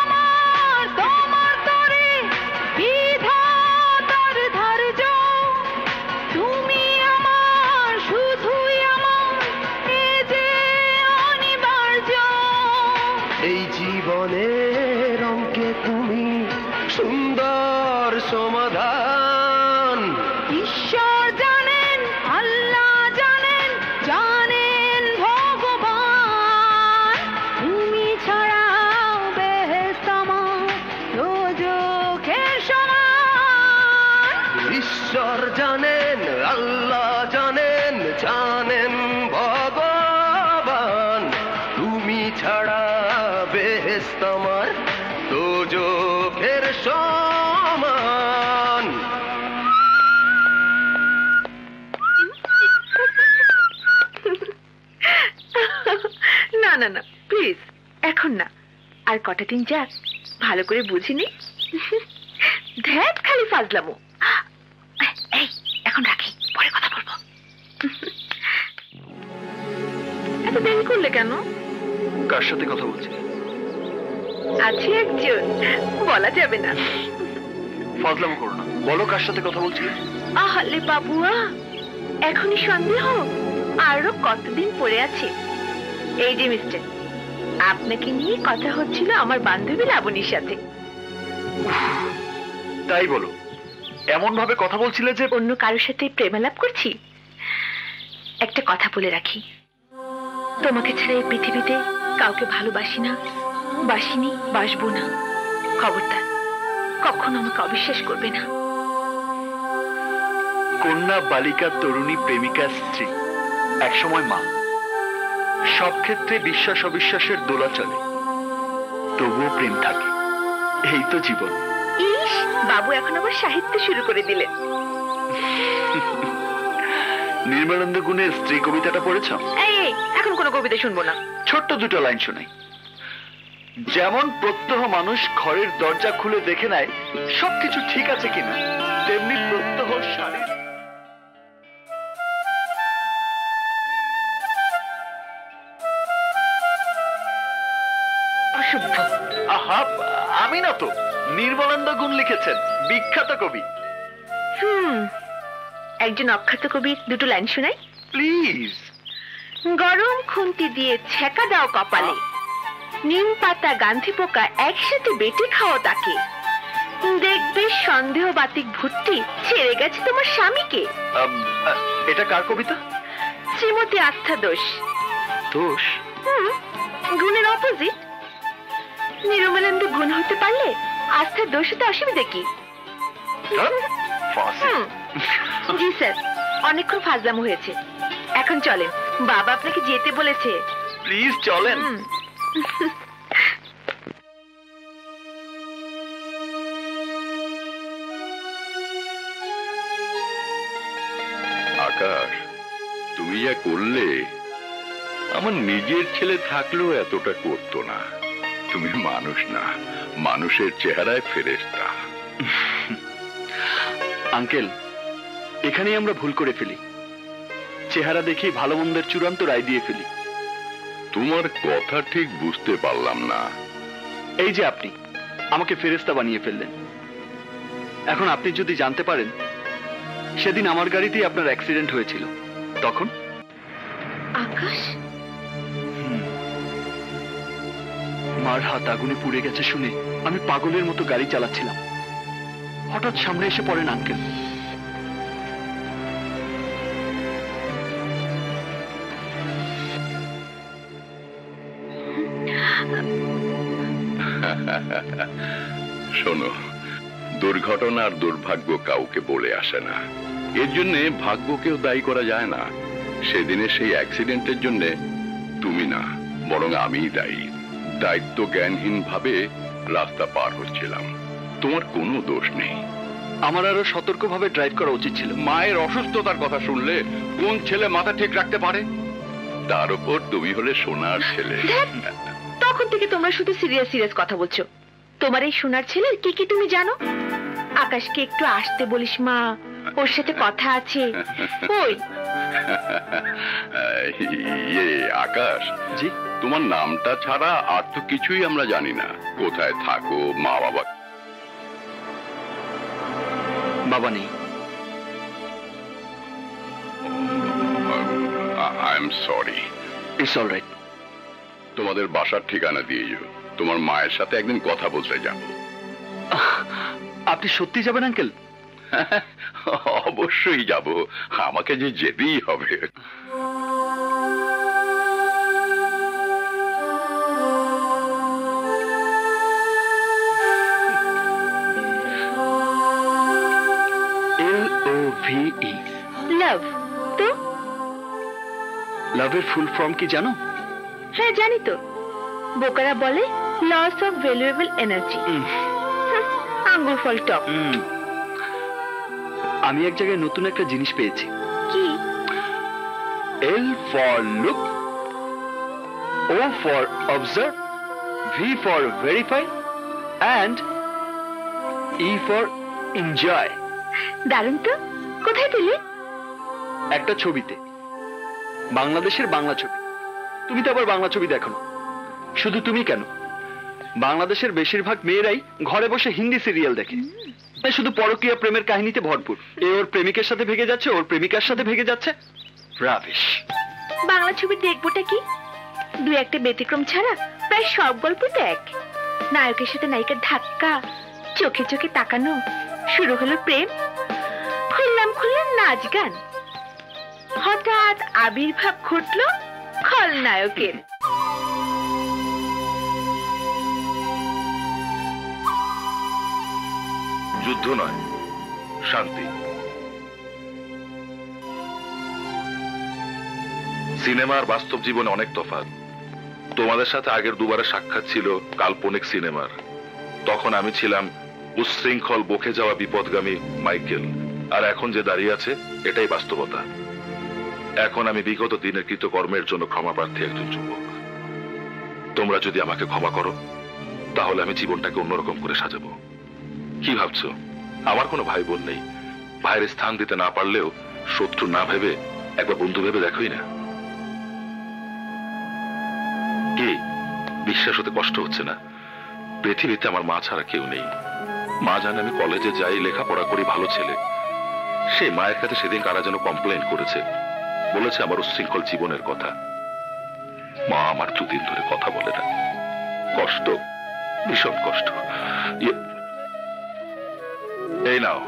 बेहेश्त आमार दोजखेर समान जीवनेर अंके तुमी सुंदर समाधान ईश्वर जानेन अल्लाह जानेन जानेन भगवान तुमी छाड़ा बेहेश्त आमार दोजखेर समान ईश्वर जानेन अल्लाह जानेन जानेन भगवान तुमी छाड़ा बेहेश्त आमार दोजखेर समान ना ना ना प्लीज एखन ना आर कटा दिन जाक भालो करे बुझिनी ध्यान खाली फाजलामो এই এখন রাখি পরে কথা বলবো এত দেরি করলে কেন কার সাথে কথা বলছিস আছি একজন বলা যাবে না ফাজলাম করো না বলো কার সাথে কথা বলছিস আহলে বাবুয়া এখনি সন্দেহ আরো কতদিন পড়ে আছে এই যে মিস্টার আপনাকে নিয়ে কথা হচ্ছিল আমার বান্ধবী লাবণীর সাথে তাই বলো এমন ভাবে কথা বলছিলে যে অন্য কারোর সাথে প্রেমালাপ করছি একটা কথা বলে রাখি তোমাকে ছাড়া এই পৃথিবীতে কাউকে ভালোবাসি না বাসিনি বাসবো না খবরদার কখনো আমাকে অবিশ্বাস করবে না কন্যা বালিকা তরুণী প্রেমিকা স্ত্রী একসময় মা সব ক্ষেত্রে বিশ্বাস অবিশ্বাসের দোলা চলে তবুও প্রেম থাকে এই তো জীবন ইস বাবু এখন আবার সাহিত্য শুরু করে দিলেন নির্মলানন্দ গুণের স্ত্রী কবিতাটা পড়েছ এই এখন কোনো কবিতা শুনবো না ছোট্ট দুটো লাইন শোনাই যেমন প্রত্যহ মানুষ ঘরের দরজা খুলে দেখে নেয় সবকিছু ঠিক আছে কিনা তেমনি প্রত্যহ শারীর আহা আমি না তো নির্মলেন্দু গুণ লিখেছেন বিখ্যাত কবি। একজন অখ্যাত কবির দুটো লাইন শোনাই প্লিজ। গরম খুন্তি দিয়ে ছেঁকা দাও কপালে, নিম পাতা গান্ধী পোকা একসাথে বেটে খাও তাকে, দেখবে সন্দেহবাতিক ভূতটি ছেড়ে গেছে তোমার স্বামীকে। এটা কার কবিতা? শ্রীমতী আস্থা দোষ। দোষ গুণের অপোজিট। নির্মলেন্দু গুণ হতে পারলে আস্থা দোষ হতে অসুবিধা কি? জি স্যার, অনেকক্ষণ ফাজলাম হয়েছে, এখন চলেন, বাবা আপনাকে যেতে বলেছে। প্লিজ চলেন। আকাশ, তুমি যা করলে আমার নিজের ছেলে থাকলেও এতটা করতো না। তুমি মানুষ না, মানুষের চেহারায় ফেরেশতা। আঙ্কেল, এখানেই আমরা ভুল করে ফেলি, চেহারা দেখে ভালো মন্দের চূড়ান্ত রায় দিয়ে ফেলি। তোমার কথা ঠিক বুঝতে পারলাম না। এই যে আপনি আমাকে ফেরেশতা বানিয়ে ফেললেন, এখন আপনি যদি জানতে পারেন সেদিন আমার গাড়িতেই আপনার অ্যাক্সিডেন্ট হয়েছিল, তখন? আকাশ, মার হাত আগুনে পুড়ে গেছে শুনে আমি পাগলের মতো গাড়ি চালাচ্ছিলাম, হঠাৎ সামনে এসে পড়েন আঙ্কেল। শোনো, দুর্ঘটনা আর দুর্ভাগ্য কাউকে বলে আসে না, এর জন্য ভাগ্যকেও দায়ী করা যায় না। সেদিনে সেই অ্যাক্সিডেন্টের জন্য তুমি না, বরং আমিই দায়ী। দায়িত্ব জ্ঞানহীন ভাবে রাস্তা পার হচ্ছিলাম, তোমার কোনো দোষ নেই। আমার আরো সতর্কভাবে ড্রাইভ করা উচিত ছিল। মায়ের অসুস্থতার কথা শুনলে কোন ছেলে মাথা ঠিক রাখতে পারে? তার উপর তুমি হলে সোনার ছেলে। তখন থেকে তোমরা শুধু সিরিয়াস সিরিয়াস কথা বলছো। তোমার এই সোনার ছেলের কি কি তুমি জানো? আকাশকে একটু আসতে বলিস মা, ওর সাথে কথা আছে। ওই আকাশ জি, তোমার নামটা ছাড়া আর তো কিছুই আমরা জানি না। কোথায় থাকো? মা বাবা? বাবা নেই। I am sorry. It's alright. তোমাদের বাসার ঠিকানা দিয়ে যাও, তোমার মায়ের সাথে একদিন কথা বলতে যাব। আপনি সত্যি যাবেন আঙ্কেল? অবশ্যই যাব, আমাকে যে যেতেই হবে। LOVE লাভ। তো লাভের ফুল ফর্ম কি জানো? হ্যাঁ জানি তো, বোকারা বলে লস অফ ভ্যালুয়েবল এনার্জি। আঙ্গুর ফল টক। আমি এক জায়গায় নতুন একটা জিনিস পেয়েছি। কি? L for look, O for observe, V for verify and E for enjoy. দারুণ তো, কোথায় পেলে? একটা ছবিতে, বাংলাদেশের বাংলা ছবি। তুমি তো আবার বাংলা ছবি দেখো না, শুধু তুমি কেন, বাংলাদেশের বেশিরভাগ মেয়েরাই ঘরে বসে হিন্দি সিরিয়াল দেখে। শুধু পরকীয়া প্রেমের কাহিনীতে ভরপুর। এ ওর প্রেমিকের সাথে ভেগে যাচ্ছে, ওর প্রেমিকার সাথে ভেগে যাচ্ছে। রাবিশ। বাংলা ছবি দেখবোটা কি? দুই একটা ব্যতিক্রম ছাড়া প্রায় সব গল্প দেখ। নায়কের সাথে নায়িকার ধাক্কা, চোখে চোখে তাকানো, শুরু হলো প্রেম, খুললাম খুললাম নাচ গান, হঠাৎ আবির্ভাব ঘটল খলনায়কের। যুদ্ধ নয়, শান্তি। সিনেমার বাস্তব জীবনে অনেক তফাৎ। তোমাদের সাথে আগের দুবারে সাক্ষাৎ ছিল কাল্পনিক সিনেমার। তখন আমি ছিলাম উচ্ছৃঙ্খল বকে যাওয়া বিপদগামী মাইকেল, আর এখন যে দাঁড়িয়ে আছে এটাই বাস্তবতা। এখন আমি বিগত দিনের কৃতকর্মের জন্য ক্ষমা প্রার্থী একজন যুবক। তোমরা যদি আমাকে ক্ষমা করো তাহলে আমি জীবনটাকে অন্যরকম করে সাজাবো। কি ভাবছো? আমার কোনো ভাই বোন নেই। ভাইয়ের স্থান দিতে না পারলেও শত্রু না ভেবে একবার বন্ধু ভেবে দেখোই না। কি বিশ্বাস হতে কষ্ট হচ্ছে না? পৃথিবীতে আমার মা ছাড়া কেউ নেই। মা জানে আমি কলেজে যাই, লেখাপড়া করি, ভালো ছেলে। সেই মায়ের কাছে সেদিন কারা যেন কমপ্লেন করেছে, বলেছে আমার উশৃঙ্খল জীবনের কথা। মা আমার দুদিন ধরে কথা বলে না, কষ্ট, ভীষণ কষ্ট। এই নাও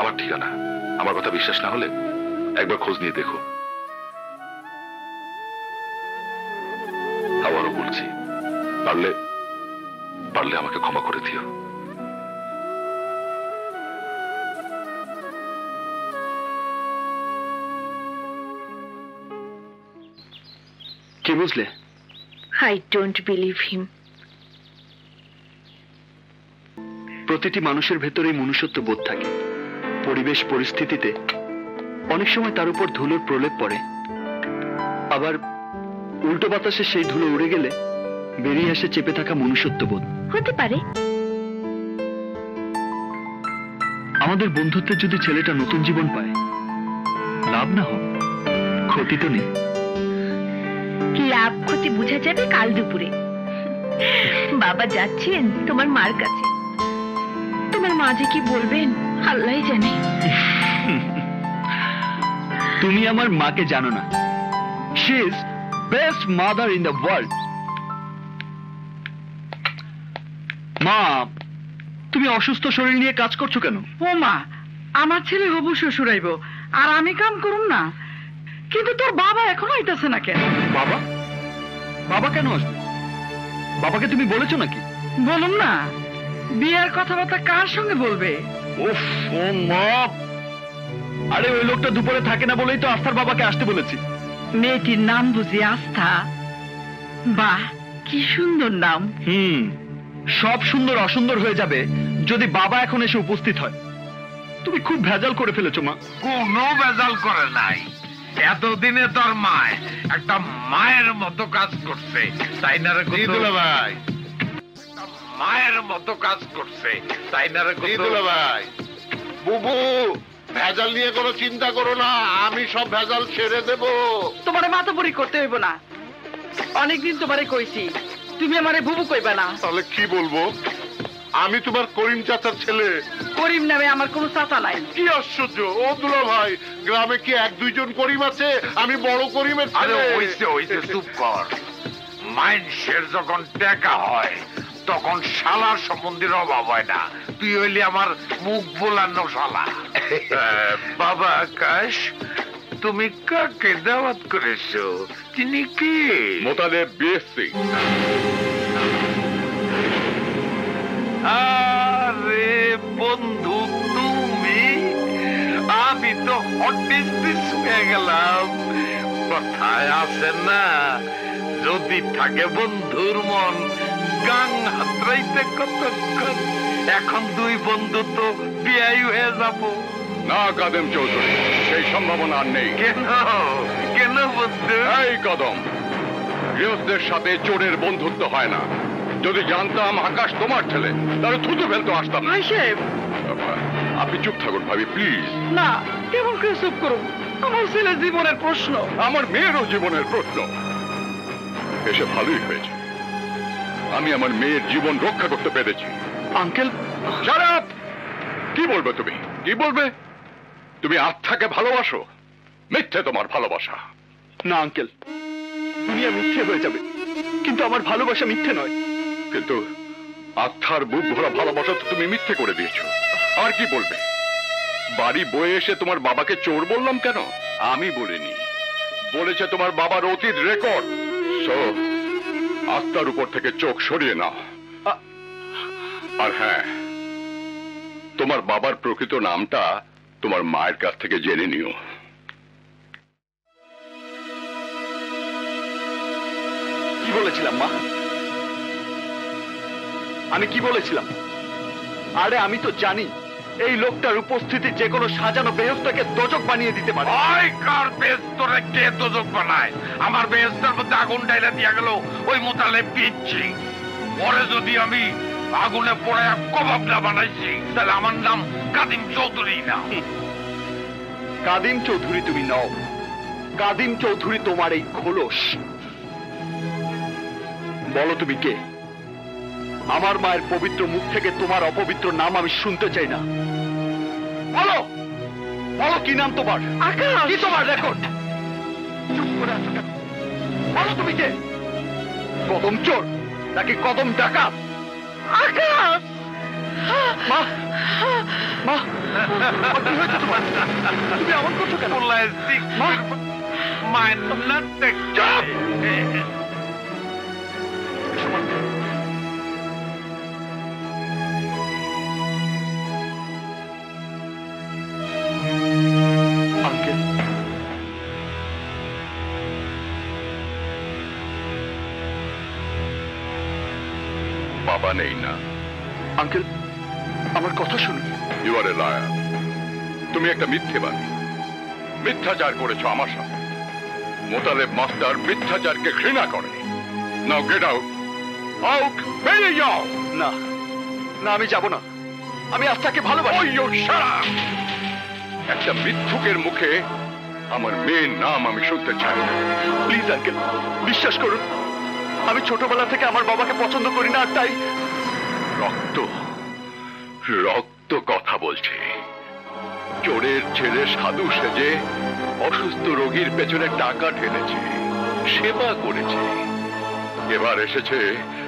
আমার ঠিকানা, আমার কথা বিশ্বাস না হলে একবার খোঁজ নিয়ে দেখো। আবারও বলছি, পারলে আমাকে ক্ষমা করে দিও। কি বুঝলে? I don't believe him. প্রতিটি মানুষের ভেতরেই মনুষ্যত্ব বোধ থাকে। পরিবেশ পরিস্থিতিতে অনেক সময় তার উপর ধুলোর প্রলেপ পড়ে, আবার উল্টো বাতাসে সেই ধুলো উড়ে গেলে বেরিয়ে আসে চেপে থাকা মনুষ্যত্ব বোধ। হতে পারে আমাদের বন্ধুত্বের যদি ছেলেটা নতুন জীবন পায়, লাভ না হোক ক্ষতি তো নেই। কি লাভ ক্ষতি বুঝা যাবে কাল দুপুরে। বাবা যাচ্ছেন তোমার মার কাছে, তোমার মা যে কি বলবেন আল্লাহই জানে। তুমি আমার মাকে জানো না। She is best mother in the world. মা, তুমি অসুস্থ শরীর নিয়ে কাজ করছো কেন? ও মা, আমার ছেলে হবু শ্বশুর আইব আর আমি কাম করুম না। কিন্তু তোর বাবা এখনো আইতাছে না কেন? বাবা? বাবা কেন আসবে? বাবাকে তুমি বলেছো নাকি? বলুম না, বিয়ের কথাবার্তা কার সঙ্গে বলবে? উফ মা, আরে ওই লোকটা দুপুরে থাকে না বলেই তো আস্থার বাবাকে আসতে বলেছি। মেয়েটির নাম বুঝি আস্থা? বাহ, কি সুন্দর নাম। সব সুন্দর অসুন্দর হয়ে যাবে যদি বাবা এখন এসে উপস্থিত হয়। তুমি খুব ভেজাল করে ফেলেছো মা। কোনো ভেজাল করে নাই, এতদিনে তোর মা একটা মায়ের মতো কাজ করছে, তাই না রে গোদুলা ভাই? মায়ের মতো কাজ করছে, তাই না রে গোদুলা ভাই? বুবু, ভেজাল নিয়ে কোনো চিন্তা করো না, আমি সব ভেজাল ছেড়ে দেব। তোমার মাতাপুরি করতে হইব না। অনেকদিন তোমারে কইছি তুমি আমারে বুবু কইবা না। তাহলে কি বলবো? আমি তোমার করিম চাচার ছেলে। করিম নামে আমার কোনো চাচা নাই। কি আশ্চর্য! ও দুলা ভাই, গ্রামে কি এক দুইজন করিম আছে? আমি বড় করিমের ছেলে। আরে হইছে হইছে, চুপ কর। মাইন্ডের যখন টেকা হয় তখন শালার সম্বন্ধের অভাব হয় না। তুই হইলি আমার মুখ বোলানো শালা। বাবা আকাশ, তুমি কাকে দাওয়াত করেছো? তিনি কি? মোতালেব বিএসসি। আরে বন্ধু তুমি, আমি তো হটলিস্ট হয়ে গেলাম। কথায় আছে না, যদি থাকে বন্ধুর মন গাং হাতড়াইতে কতক্ষণ। এখন দুই বন্ধু তো বিয়াই হয়ে যাবো। না কাদেম চৌধুরী, সেই সম্ভাবনা আর নেই। কেন বন্ধু? এই কদম, গৃহস্থের সাথে চোরের বন্ধুত্ব হয় না। যদি জানতাম আকাশ তোমার ছেলে, তাহলে থুতু ফেলতে আসতাম না। আপনি চুপ থাকুন ভাবি, প্লিজ। না, কেমন করে চুপ করুন? আমার ছেলে জীবনের প্রশ্ন, আমার মেয়েরও জীবনের প্রশ্ন। এসে ভালোই হয়েছে, আমি আমার মেয়ের জীবন রক্ষা করতে পেরেছি। আঙ্কেল, কি বলবে তুমি? কি বলবে? তুমি আত্মাকে ভালোবাসো? মিথ্যে তোমার ভালোবাসা। না আঙ্কেল, দুনিয়া মিথ্যে হয়ে যাবে, কিন্তু আমার ভালোবাসা মিথ্যে নয়। কিন্তু আত্মার বুক ভরা ভালোবাসা তো তুমি মিথ্যে করে দিয়েছো। আর কি বলবে? বাড়ি বয়ে এসে তোমার বাবাকে চোর বললাম কেন? আমি বলিনি, বলেছে তোমার বাবার অতীত রেকর্ড। আত্মার উপর থেকে চোখ সরিয়ে নাও। আর হ্যাঁ, তোমার বাবার প্রকৃত নামটা তোমার মায়ের কাছ থেকে জেনে নিও। কি বলেছিলাম মা? আমি কি বলেছিলাম? আরে আমি তো জানি এই লোকটার উপস্থিতি যে কোনো সাজানো বেহেশটাকে দোজক বানিয়ে দিতে পারে। ওই কার বেহেশটারে কে দোজক বানায়? আমার বেহেশটার মধ্যে আগুন ঢাইলা দিয়া গেল ওই মোতালেব বিচ্ছি। পরে যদি আমি আগুনে পোড়ায় কবাব না বানাইছি, তাহলে আমার নাম কাদিম চৌধুরী না। কাদিম চৌধুরী তুমি নও, কাদিম চৌধুরী তোমার এই খোলস। বলো তুমি কে? आमार मायर पवित्र मुख थेके तोमार अपवित्र नाम आमी सुनते चाइ ना। बोलो बोलो की नाम तोमार? आकाश। की तोमार रेकर्ड? चुप करे आछो केन? बोलो तुमि के? कदम चोर नाकि कदम डाकात? आकाश। मा मा कि हयेछे तोमार? तुमि एमन करछो केन? बोललाय सिक मा माय नट टेक जॉब। बाबा नहीं ना अंकल हमारे कथा सुनिए। You are a liar. तुम एक मिथ्याबादी मिथ्याचार करेছো আমার সাথে। মোতালেব মাস্টার মিথ্যাচারকে ঘৃণা করে। নাও গেট আউট। আউট বেরিয়ে যাও। না না আমি যাব না। আমি আস্থাকে ভালোবাসি। ওই ইউ শাট আপ। একটা মিথ্যুকের মুখে আমার মেয়ের নাম আমি শুনতে চাই না। প্লিজ अंकल বিশ্বাস করুন আমি ছোটবেলা থেকে আমার বাবাকে পছন্দ করি না। তাই রক্ত রক্ত কথা বলছে। চোরের ছেলে সাধু সেজে অসুস্থ রোগীর পেছনে টাকা ঢেলেছে সেবা করেছে। এবার এসেছে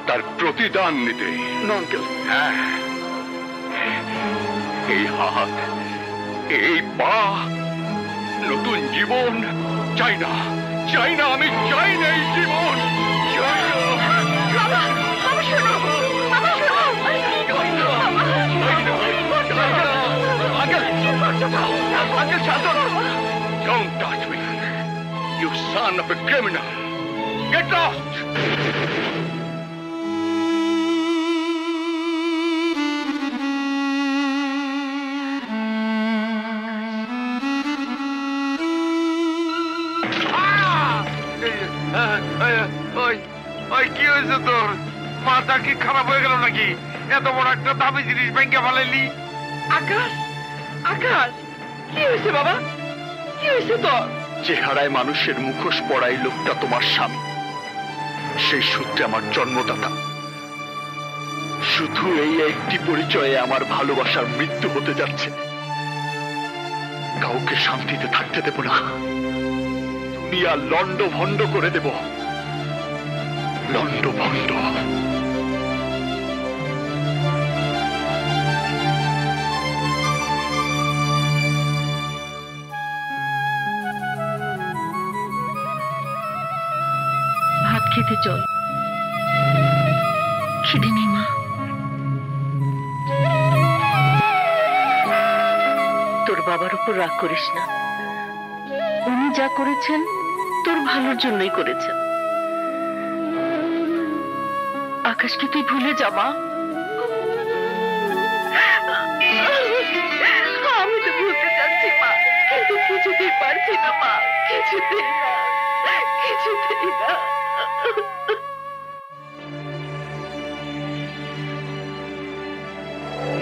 তার প্রতিদান নিতে। নঙ্কেল হ্যাঁ এই হাত এই পা নতুন জীবন চাই না চাই না আমি চাই না এই জীবন। Uncle Chandor, don't touch me. You son of a criminal. Get lost. তোর মাথা কি খারাপ হয়ে গেল নাকি? এত বড় একটা দামি জিনিস ব্যাংকে ফেলাইলি। আকাশ আকাশ কি হয়েছে বাবা? কি হয়েছে তোর? চেহারায় মানুষের মুখোশ পরাই লোকটা তোমার স্বামী। সেই সূত্রে আমার জন্মদাতা। শুধু এই একটি পরিচয়ে আমার ভালোবাসার মৃত্যু হতে যাচ্ছে। কাউকে শান্তিতে থাকতে দেব না। দুনিয়া লন্ড ভন্ড করে দেব। লন্ড ভন্ড। ভাত খেতে চল। খিদে নেই মা। তোর বাবার উপর রাগ করিস না। উনি যা করেছেন তোর ভালোর জন্যই করেছেন। আকাশ কি তুই ভুলে যাবা? আমি তো ভুলতে চাচ্ছি মা, কিন্তু কিছুতেই পারছি না মা। কিছুতেই না কিছুতেই না।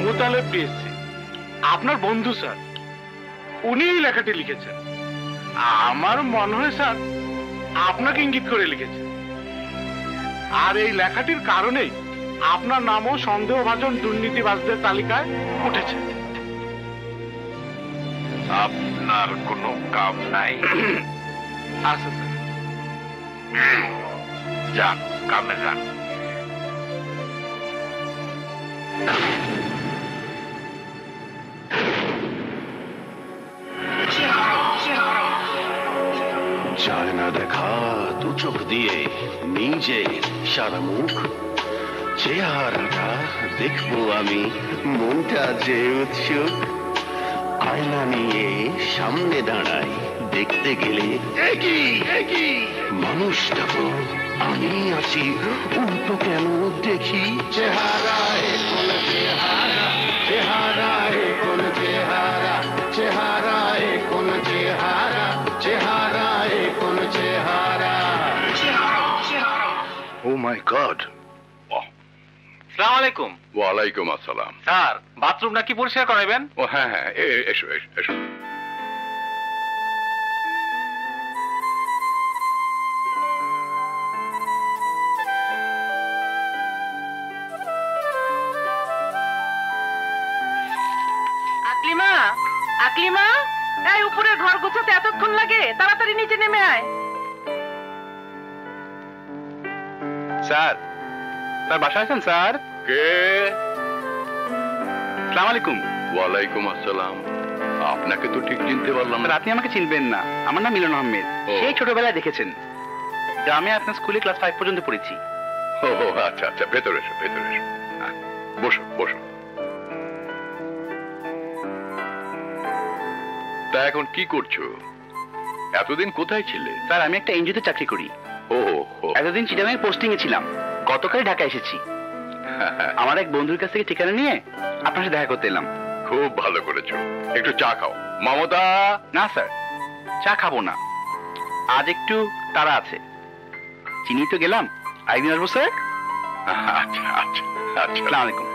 মোতালেব পেয়েছি আপনার বন্ধু স্যার। উনি এই লেখাটি লিখেছেন। আমার মনে হয় স্যার আপনাকে ইঙ্গিত করে লিখেছেন। আর এই লেখাটির কারণেই আপনার নামও সন্দেহভাজন দুর্নীতিবাজদের তালিকায় উঠেছে। আপনার কোনো কাম নাই। আচ্ছা যান কামে যান। चाइना देखा तू चुप दिए नीचे शारमुख चेहरा देखो आमी मुंटा जे उत्सुक आयना निये सामने दाड़ाई देखते गेले मानुषटा को आमी आछि उल्टो केन देखी चेहरा कोन चेहरा चेहरा कोन चेहरा चेहरा कोन चेहरा चेहरा कोन चेहरा चेहरा। Oh my God. अस्सलाम वालेकुम। वालेकुम अस्सलाम। सर बाथरूम नाকি পরিষ্কার করাবেন? ও হ্যাঁ হ্যাঁ এসো এসো। আকলিমা এই উপরের ঘর গুছাতে এতক্ষণ লাগে, তাড়াতাড়ি নিচে নেমে আয়। স্যার, স্যার বাসা আছেন স্যার? কে? আসসালামু আলাইকুম। ওয়ালাইকুম আসসালাম। আপনাকে তো ঠিক চিনতে পারলাম না। আপনি আমাকে চিনবেন না, আমার নাম মিলন আহমেদ। সেই ছোটবেলায় দেখেছেন, আমি আপনার স্কুলে ক্লাস 5 পর্যন্ত পড়েছি। ও আচ্ছা আচ্ছা, ভেতরে এসো ভেতরে এসো, বসো বসো। তা এখন কি করছো? এতদিন কোথায় ছিলে? স্যার আমি একটা এনজিওতে চাকরি করি। ও এতদিন চিটাগাংয়ে পোস্টিং এ ছিলাম, গতকাল ঢাকা এসেছি। আমার এক বন্ধুর কাছ থেকে ঠিকানা নিয়ে আপনার সাথে দেখা করতে এলাম। খুব ভালো করেছো। একটু চা খাও। মমতা? না স্যার চা খাবো না, আজ একটু তারা আছে। চিনি তো গেলাম, আইদিন আসবো স্যার। আচ্ছা আচ্ছা আচ্ছা, আসসালামু আলাইকুম।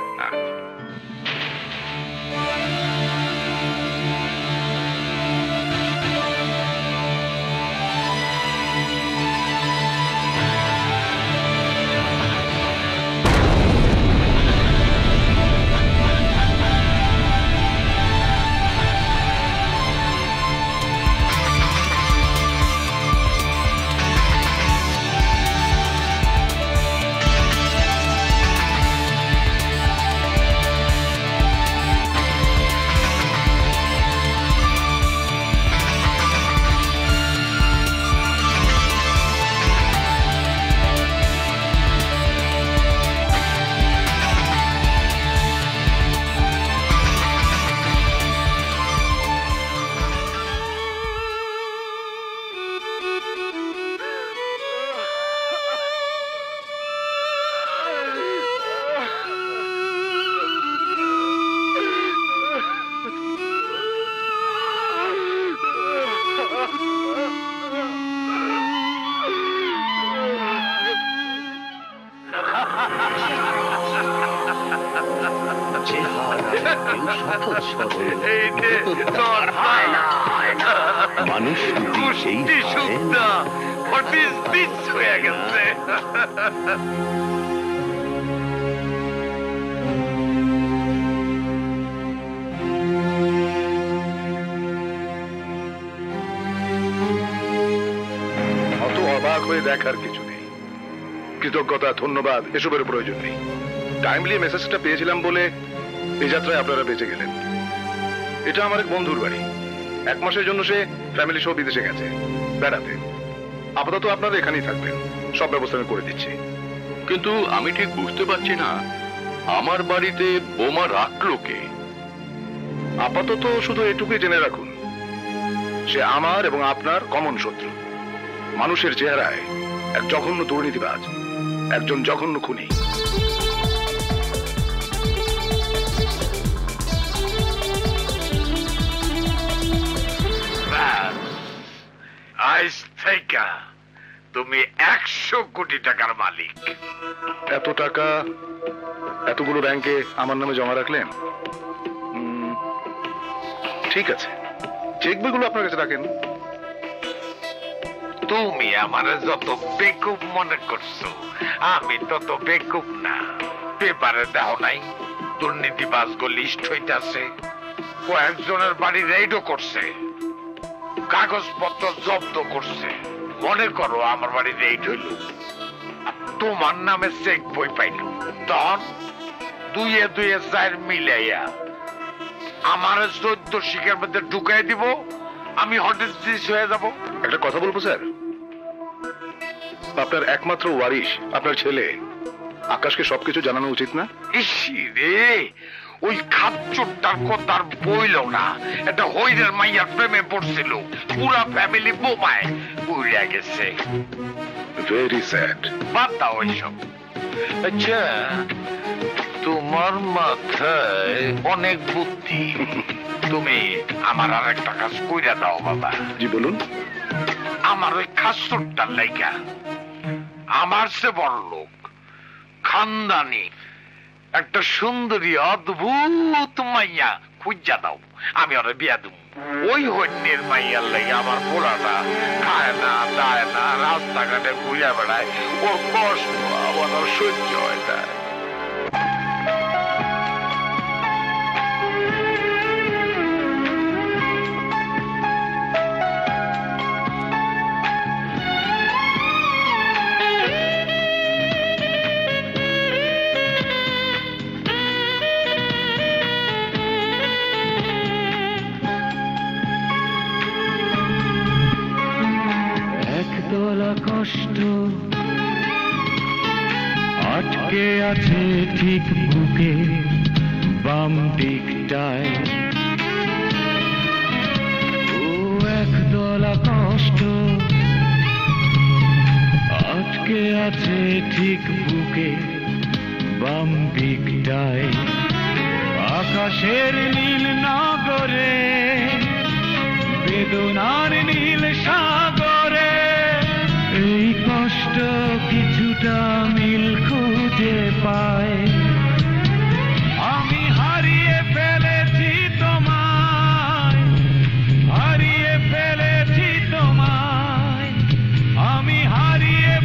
ধন্যবাদ, এসবের প্রয়োজন নেই। টাইমলি মেসেজটা পেয়েছিলাম বলে এই যাত্রায় আপনারা বেঁচে গেলেন। এটা আমার এক বন্ধুর বাড়ি, এক মাসের জন্য সে ফ্যামিলি সহ বিদেশে গেছে বেড়াতে। আপাতত আপনারা এখানেই থাকবেন, সব ব্যবস্থা আমি করে দিচ্ছি। কিন্তু আমি ঠিক বুঝতে পারছি না আমার বাড়িতে বোমা রাখলো কে? আপাতত শুধু এটুকুই জেনে রাখুন, সে আমার এবং আপনার কমন শত্রু। মানুষের চেহারায় এক জঘন্য দুর্নীতিবাজ, একজন জঘন্য খুনি। আজ থেকে তুমি 100 কোটি টাকার মালিক। এত টাকা এতগুলো ব্যাংকে আমার নামে জমা রাখলেন? ঠিক আছে, চেক বইগুলো আপনার কাছে রাখেন। তুমি আমার যত বেকুব মনে করছো, আমি তত বেকুব না। পেপারে দাও নাই দুর্নীতিবাজগো লিস্ট হইতাছে, কয়েকজনের বাড়ি রেইডও করছে, কাগজপত্র জব্দ করছে। মনে করো আমার বাড়ি রেইড হইল, তোমার নামে চেক বই পাইল, তখন দুয়ে দুয়ে 4 মিলাইয়া আমার 14 শিকের মধ্যে ঢুকাই দিব। আমি হঠাৎ হয়ে যাব। একটা কথা বলবো স্যার, আপনার একমাত্র ওয়ারিশ আপনার ছেলে আকাশকে সবকিছু জানানো উচিত না? ওই খাপচোরটার কথা আর বইলো না, একটা হইরের মাইয়ার প্রেমে পড়ছিল, পুরা ফ্যামিলি বোমায় পুড়ে গেছে। Very sad. বাদ দাও ওইসব। আচ্ছা তোমার মাথায় অনেক বুদ্ধি, তুমি আমার আর একটা কাজ কইরা দাও বাবা। জি বলুন। আমার ওই খাসুরটার লাইগা আমার সে বড় লোক খানদানি একটা সুন্দরী অদ্ভুত মাইয়া খুঁজা দাও, আমি ওরা বিয়া দেব। ওই হন্যের মাইয়ার লাগে আমার পোলাটা খায় না দায় না, রাস্তাঘাটে ঘুরে বেড়ায়, ওর কষ্ট আমার সহ্য হয় না। আছে ঠিক বুকে বাম দিকটায়, ও একদলা কষ্ট আটকে আছে ঠিক বুকে বাম দিকটায়। আকাশের নীল নাগরে বেদনার নীল সাগরে এই কষ্ট কিছুটা মিল খুঁজে পায়। আমি হারিয়ে ফেলেছি তোমায়, হারিয়ে ফেলেছি তোমায়, আমি হারিয়ে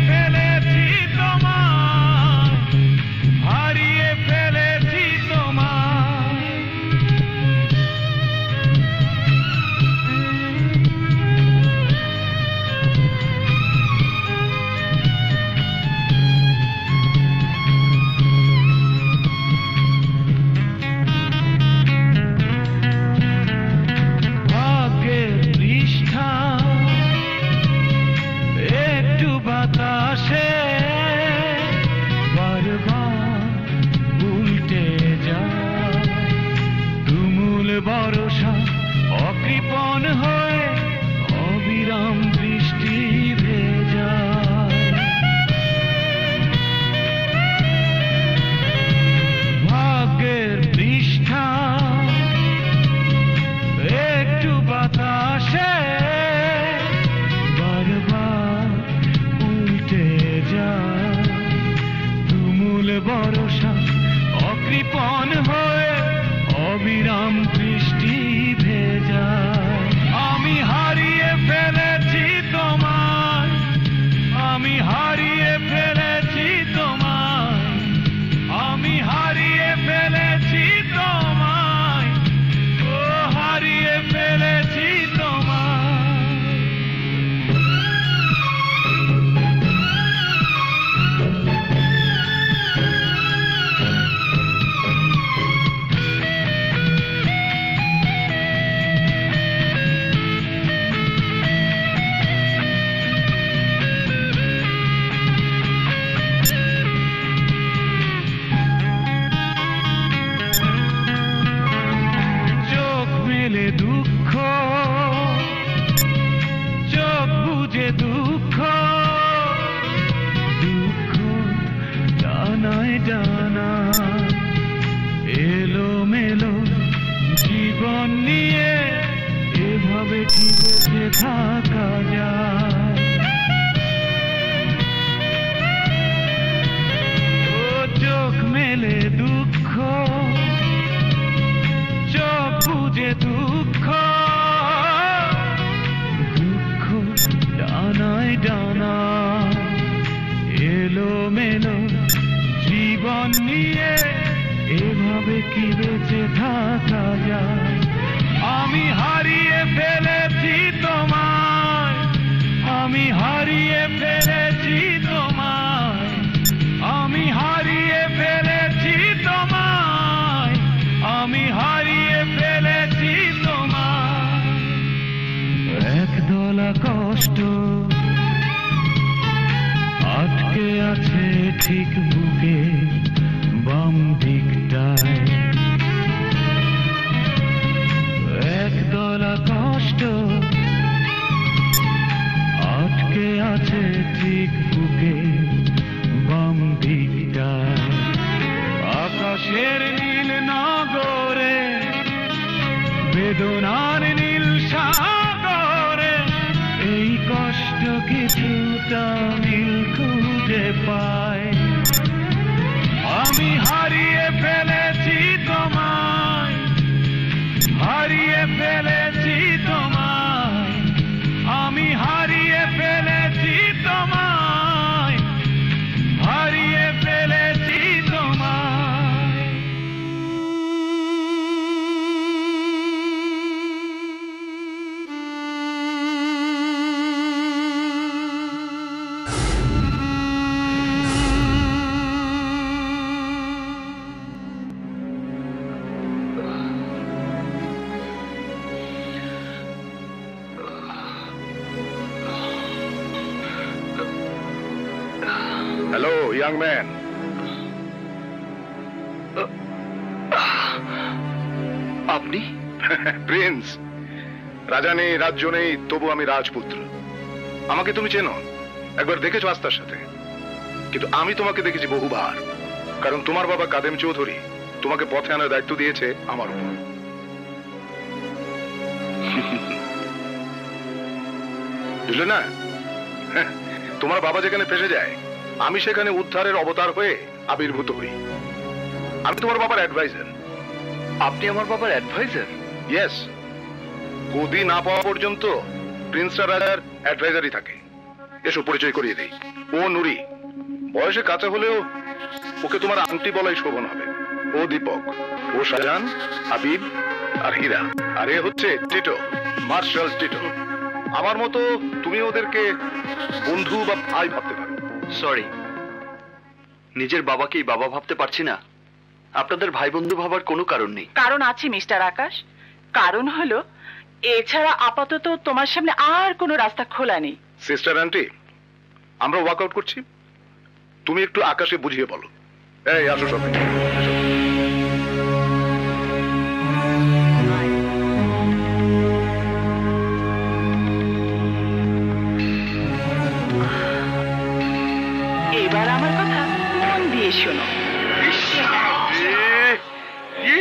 ফেলেছি তোমায়, হারিয়ে ফেলেছি তোমায়। আপনি প্রিন্স, রাজা নেই রাজ্য নেই তবু আমি রাজপুত্র। আমাকে তুমি চেনো, একবার দেখেছো আস্থার সাথে, কিন্তু আমি তোমাকে দেখেছি বহুবার, কারণ তোমার বাবা কাদেম চৌধুরী তোমাকে পথে আনার দায়িত্ব দিয়েছে আমার উপর। বুঝলে না, তোমার বাবা যেখানে ফেসে যায় আমি সেখানে উদ্ধারের অবতার হয়ে আবির্ভূত হই। আমি তোমার বাবার অ্যাডভাইজার। আপনি আমার বাবার অ্যাডভাইজার? ইয়েস, গদি না পাওয়া পর্যন্ত প্রিন্সরা রাজার অ্যাডভাইজারই থাকে। এসো পরিচয় করিয়ে দেই, ও নুরি, বয়সে কাঁচা হলেও ওকে তোমার আন্টি বলাই শোভন হবে। ও দীপক, ও শাহজান, হাবিব আর হীরা, আর এ হচ্ছে টিটো, মার্শাল টিটো। আমার মতো তুমি ওদেরকে বন্ধু বা ভাই ভাবতে পারো। সরি, নিজের বাবাকেই বাবা ভাবতে পারছি না। আপনাদের ভাই বন্ধু ভাবার কোনো কারণ নেই। কারণ আছে মিস্টার আকাশ, কারণ হলো এছাড়া আপাতত তোমার সামনে আর কোনো রাস্তা খোলা নেই। সিস্টার আন্টি, আমরা ওয়াক আউট করছি, তুমি একটু আকাশে বুঝিয়ে বলো। এই আসো সবাই। এবার আমার কথা মন দিয়ে শোনো।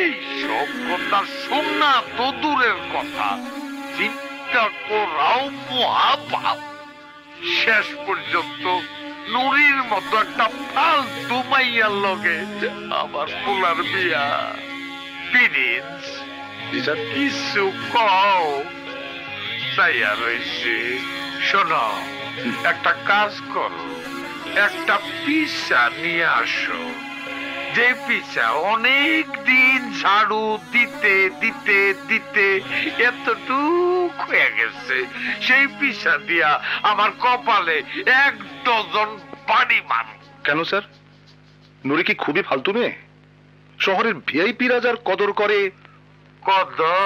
এই সব কথা শোনা তো দূরের কথা, চিন্তা করাও মহাপাপ। শেষ পর্যন্ত নুরির মতো একটা ফালতু মাইয়ার লগে আমার পোলার বিয়া। প্রিন্স, কিছু কও চাইয়া রয়েছে। শোনো, একটা কাজ করো, একটা পিসা নিয়ে আসো, যে পিসা অনেক দিন ঝাড়ু দিতে দিতে দিতে এতটুক হয়ে গেছে, সেই পিসা দিয়া আমার কপালে এক ডজন বাড়ি মান। কেন স্যার, নুরি কি খুবই ফালতু মেয়ে? শহরের ভিআইপি রাজার কদর করে। কদর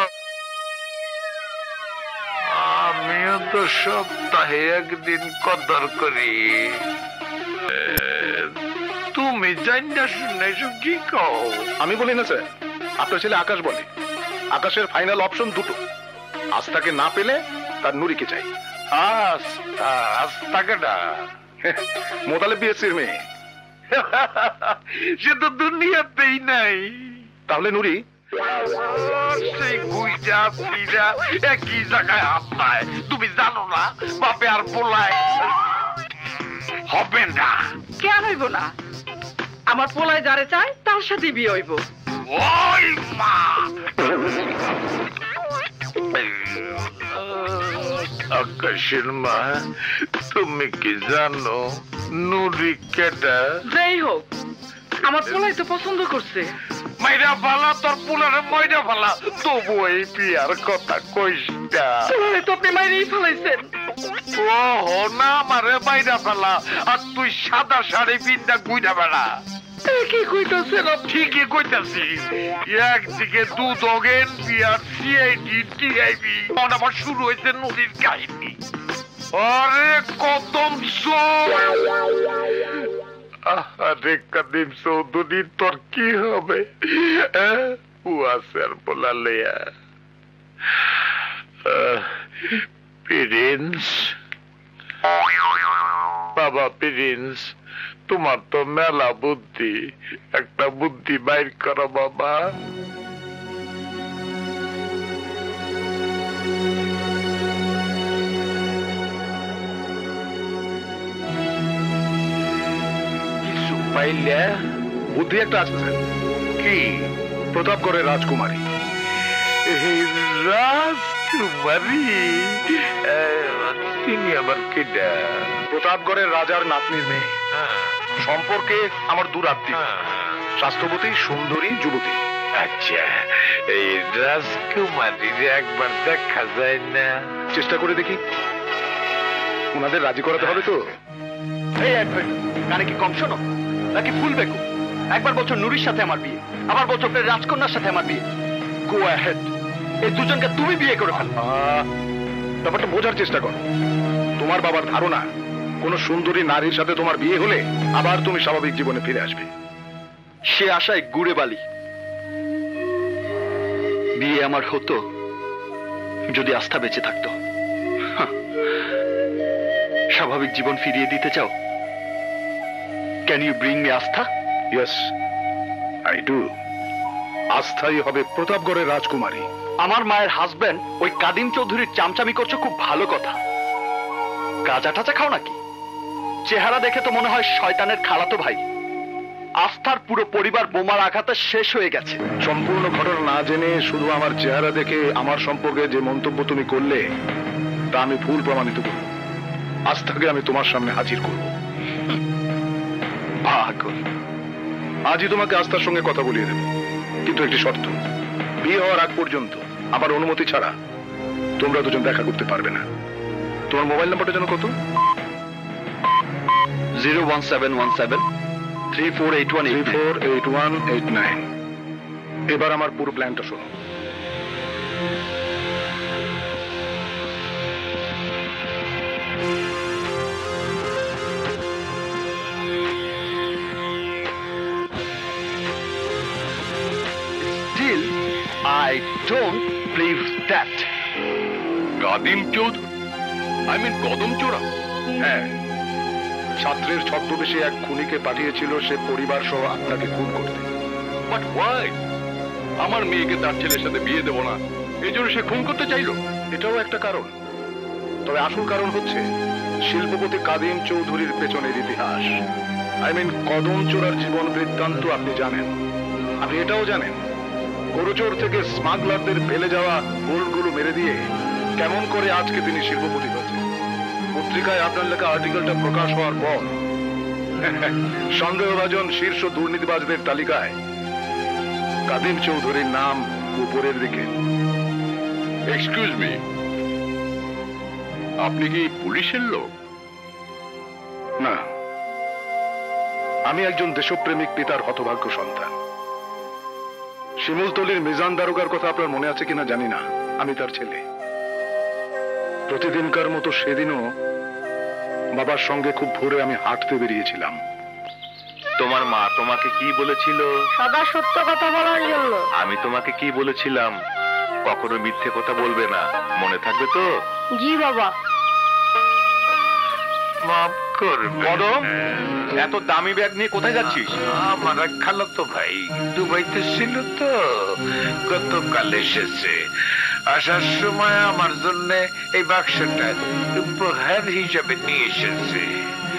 আমিও তো সপ্তাহে একদিন কদর করি। তুমি জানা শুনে কি কও? আমি বলি না স্যার, আপনার ছেলে আকাশ বলে। আকাশের ফাইনাল অপশন দুটো, আস্থাকে না পেলে তার নুরিকে চাই। আস্থা? আস্থাকে না, মোদালে বিয়েছির মেয়ে, সে তো দুনিয়াতেই নাই। তাহলে নুরি একই জায়গায় হাতায়, তুমি জানো না বাপে আর পোলায় হবে না। কেন হইব না? আমার পোলায় যারে চাই তার সাথে বিয়ে হইব। ওই মা, আকাশের মা, তুমি কি জানো নুরি কেডা? যাই হোক, আমার পোলাই তো পছন্দ করছে। মাইরা ভালা, তোর পোলারে মাইরা ভালা, তবু এই বিয়ার কথা কইস না। পোলারে তো আপনি মাইরেই ফেলাইছেন। ও হো না, আমারে মাইরা ভালা, আর তুই সাদা শাড়ি পিন্ডা গুইরা বেড়া। ঠিকই কইতাছে, ঠিকই কইতাছি। একদিকে দু দগেন বিয়ার সিআইডি টিআইবি, তখন আবার শুরু হয়েছে নদীর কাহিনী। আরে কদম আরে কাদিম চৌধুরী, তোর কি হবে? বাবা প্রিন্স, তোমার তো মেলা বুদ্ধি, একটা বুদ্ধি বাইর করো বাবা। বুদ্ধি একটা আছে স্যার। কি? প্রতাপগড়ের রাজকুমারী। রাজকুমারী? তিনি আবার কেডা? প্রতাপগড়ের রাজার নাতনির মেয়ে, সম্পর্কে আমার দুরাত্মীয়, স্বাস্থ্যবতী সুন্দরী যুবতী। আচ্ছা, এই রাজকুমারীর একবার দেখা যায় না? চেষ্টা করে দেখি, ওনাদের রাজি করাতে হবে তো। এই একবার কানে কি কম শোনো নাকি ফুল বেকু? একবার বলছো নুরির সাথে আমার বিয়ে, আবার বলছো আপনার রাজকন্যার সাথে আমার বিয়ে। গো অ্যাহেড, এই দুজনকে তুমি বিয়ে করে ফেলো। ব্যাপারটা বোঝার চেষ্টা করো। তোমার বাবার ধারণা, কোনো সুন্দরী নারীর সাথে তোমার বিয়ে হলে আবার তুমি স্বাভাবিক জীবনে ফিরে আসবে। সে আশায় গুড়ে বালি। বিয়ে আমার হতো যদি আস্থা বেঁচে থাকতো। स्वाभाविक जीवन ফিরিয়ে দিতে চাও? Can you bring me আস্থা? Yes, I do. আস্থাই হবে প্রতাপগড়ের রাজকুমারী। আমার মায়ের হাজবেন্ড ওই কাদিম চৌধুরীর চামচামি করছো, খুব ভালো কথা। গাঁজা টাজা খাও নাকি? চেহারা দেখে তো মনে হয় শয়তানের খালাতো ভাই। আস্থার পুরো পরিবার বোমার আঘাতে শেষ হয়ে গেছে। সম্পূর্ণ ঘটনা না জেনে শুধু আমার চেহারা দেখে আমার সম্পর্কে যে মন্তব্য তুমি করলে তা আমি ভুল প্রমাণিত করব। আস্থাকে আমি তোমার সামনে হাজির করব। ভাগো, আজই তোমাকে আস্থার সঙ্গে কথা বলিয়ে দেব, কিন্তু একটি শর্ত। বিয়ে হওয়ার আগ পর্যন্ত আমার অনুমতি ছাড়া তোমরা দুজন দেখা করতে পারবে না। তোমার মোবাইল নাম্বারটা যেন কত? 017173481848189। এবার আমার পুরো প্ল্যানটা শোনো। Still, I don't believe that. Kadim Chowdhury, I mean কদম চোরা। হ্যাঁ, ছাত্রের ছদ্মবেশে এক খুনিকে পাঠিয়েছিল সে পরিবার সহ আপনাকে খুন করতে। But why? আমার মেয়েকে তার ছেলের সাথে বিয়ে দেব না, এই জন্য সে খুন করতে চাইল। এটাও একটা কারণ, তবে আসল কারণ হচ্ছে শিল্পপতি কাদিম চৌধুরীর পেছনের ইতিহাস। আই মিন কদম চোরার জীবন বৃত্তান্ত আপনি জানেন। আপনি এটাও জানেন গরুচোর থেকে স্মাগলারদের ফেলে যাওয়া গোলগুলো মেরে দিয়ে কেমন করে আজকে তিনি শিল্পপতি হয়েছেন। পত্রিকায় আপনার লেখা আর্টিকেলটা প্রকাশ হওয়ার পর সন্দেহভাজন শীর্ষ দুর্নীতিবাজদের তালিকায় কাদিম চৌধুরীর নাম উপরের দিকে। এক্সকিউজ মি, আপনি কি পুলিশের লোক? না, আমি একজন দেশপ্রেমিক পিতার হতভাগ্য সন্তান। শিমুলতলির মিজান দারোগার কথা আপনার মনে আছে কিনা জানি না, আমি তার ছেলে। প্রতিদিনকার মতো সেদিনও বাবার সঙ্গে খুব ভোরে আমি হাঁটতে বেরিয়েছিলাম। তোমার মা তোমাকে কি বলেছিল? সদা সত্য কথা বলার জন্য। আমি তোমাকে কি বলেছিলাম? কখনো মিথ্যে কথা বলবে না, মনে থাকবে তো? জি বাবা। মাফ করবে। কদম, এত দামি ব্যাগ নিয়ে কোথায় যাচ্ছিস? আমার খালাতো ভাই দুবাইতে ছিল তো, গতকাল এসেছে। আসার সময় আমার জন্য এই বাক্সটা উপহার হিসাবে নিয়ে এসেছে।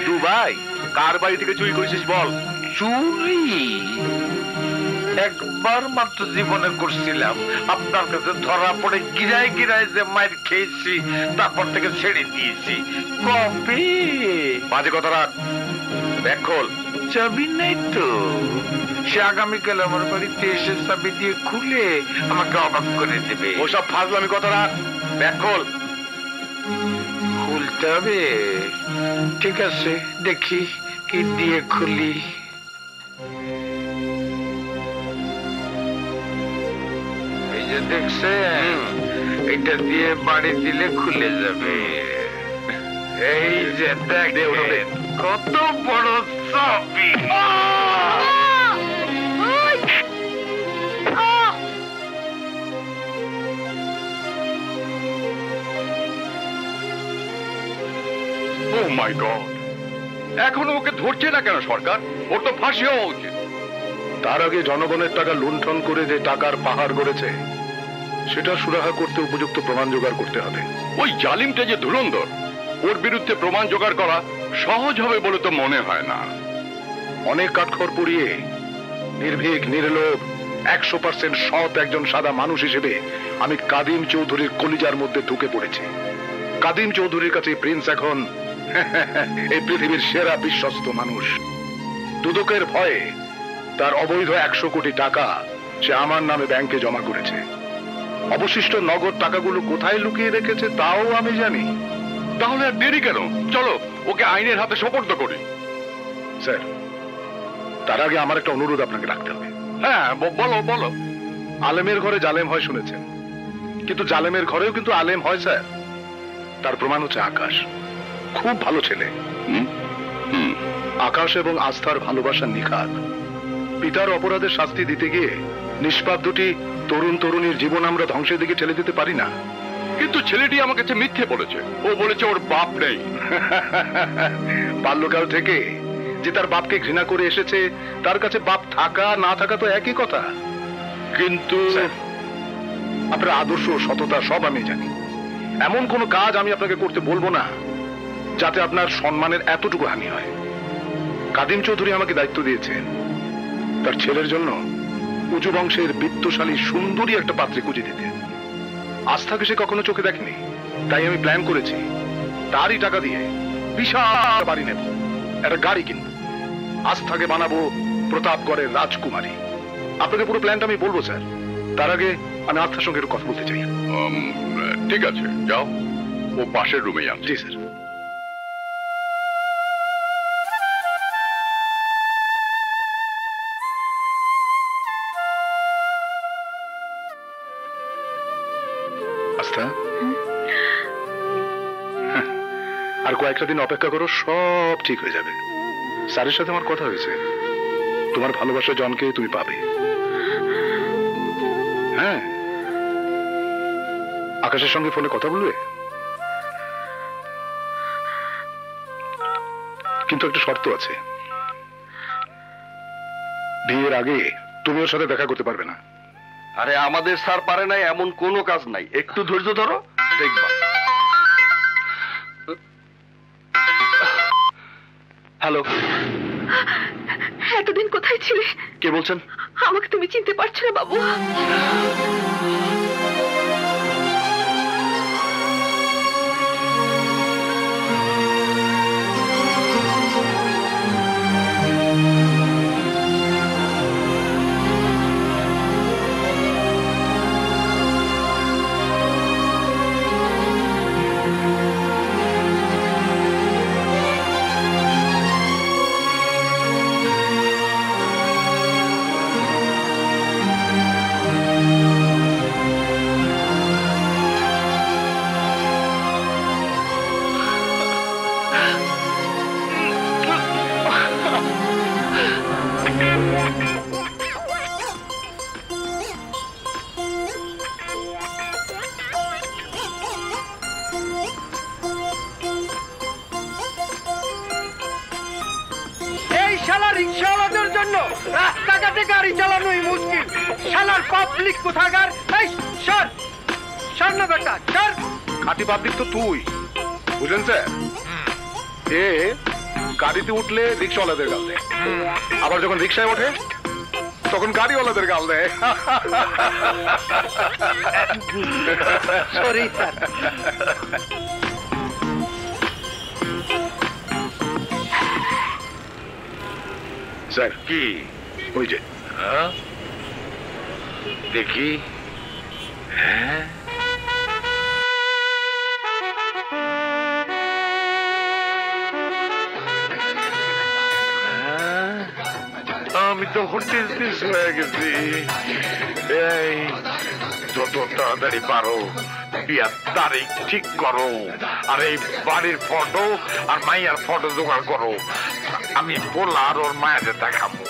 দুবাই? কার বাড়ি থেকে চুরি করেছিস বল? চুরি একবার মাত্র জীবনে করছিলাম, আপনার কাছে ধরা পড়ে গিরায় গিরায় যে মার খেয়েছি, তারপর থেকে ছেড়ে দিয়েছি। কপি বাজে কথা রাখ, ব্যাগ খোল। চাবি নেই তো? সে আগামীকাল আমার বাড়িতে এসে চাবি দিয়ে খুলে আমাকে অবাক করে দেবে। ওসব ফাজলামি কথা রাখ, ব্যাগ খোল। খুলতে হবে? ঠিক আছে, দেখি কি দিয়ে খুলি। দেখছেন, এটা দিয়ে বাড়ি দিলে খুলে যাবে। এই যে দেখে কত বড় চাবি। Oh my God! এখনো ওকে ধরছে না কেন সরকার? ওর তো ফাঁসি হওয়া উচিত। তার আগে জনগণের টাকা লুণ্ঠন করে যে টাকার পাহাড় গড়েছে সেটা সুরাহা করতে উপযুক্ত প্রমাণ জোগাড় করতে হবে। ওই জালিমটা যে ধুরন্ধর, ওর বিরুদ্ধে প্রমাণ জোগাড় করা সহজ হবে বলে তো মনে হয় না। অনেক কাঠখড় পুড়িয়ে নির্ভীক, নির্লোভ, 100% সৎ একজন সাদা মানুষ হিসেবে আমি কাদিম চৌধুরীর কলিজার মধ্যে ঢুকে পড়েছি। কাদিম চৌধুরীর কাছে প্রিন্স এখন এই পৃথিবীর সেরা বিশ্বস্ত মানুষ। দুদকের ভয়ে তার অবৈধ 100 কোটি টাকা সে আমার নামে ব্যাংকে জমা করেছে। অবশিষ্ট নগদ টাকাগুলো কোথায় লুকিয়ে রেখেছে তাও আমি জানি। তাহলে আর দেরি কেন, চলো ওকে আইনের হাতে সোপর্দ করি। স্যার, তার আগে আমার একটা অনুরোধ আপনাকে রাখতে হবে। হ্যাঁ বলো বলো। আলেমের ঘরে জালেম হয় শুনেছেন, কিন্তু জালেমের ঘরেও কিন্তু আলেম হয় স্যার। তার প্রমাণ হচ্ছে আকাশ। খুব ভালো ছেলে। আকাশ এবং আস্থার ভালোবাসা নিখাদ। पितार अपराधे शास्ति दीते गिये निष्पाप दुटी तरुण तरुणीर जीवन आमरा ध्वंसेर दिके ठेले दिते पारि ना। किन्तु छेलेटी आमाके जे मिथ्ये बोलेछे, ओ बोलेछे ओर बाप नेई। बाल्यकाल थेके जे तार बापके घृणा करे एसेछे, तार काछे बाप थाका ना थाका तो एकई कथा। किन्तु आपनार आदर्श ओ सतता सब आमि जानि। एमन कोनो काज आमि आपनाके करते बोलबो ना जाते आपनार सम्मानेर एतटुकु हानि हय। कादिम चौधुरी आमाके दायित्व दिएछेन तार छेलेर जन्य उजु वंशेर वित्तशाली सुंदरी एकटा पात्रे खुंजे दिते। आस्थाके से कखनो चोखे देखिनि, ताई आमि प्लान करेछि तारई टाका दिये बिशाल बाड़ी नेब, एकटा गाड़ी किनब, आस्थाके बानाबो प्रतापगढ़ेर राजकुमारी। आपनाके पुरो प्लानटा आमि बोलबो स्যার, तार आगे आमि आस्थार संगे एकटु कथा बोलते चाই। ठीक आछे, যাও ও পাশের রুমেই আছে। জি স্যার। एक दिन अपेक्षा करो सब ठीक हो जाए। सारे साथ हमार कथा हुए तुम्हार भालोबासा जन के तुम पाबे। हाँ आकाशेर संगे फोने कथा बोलबे, किन्तु एकटा शर्त आछे, बियेर आगे तुमि ओर साथे देखा करते पारबे ना। अरे आमादेर सार पारे ना एमन कोनो काज नाई, एकटू धैर्य धरो देखबा। हेलो एतदिन कोथाय छिले? के बोलछेन? आमाके तुमि चिनते पारछो ना बाबू। देखी तो हटिस হয়ে গেছি। এই যত তাড়াতাড়ি পারো বিয়ার তারিখ ঠিক করো, আর এই বাড়ির ফটো আর মায়ের ফটো জোগাড় করো। আমি পোলা আর ওর মায়ের দেখাবো।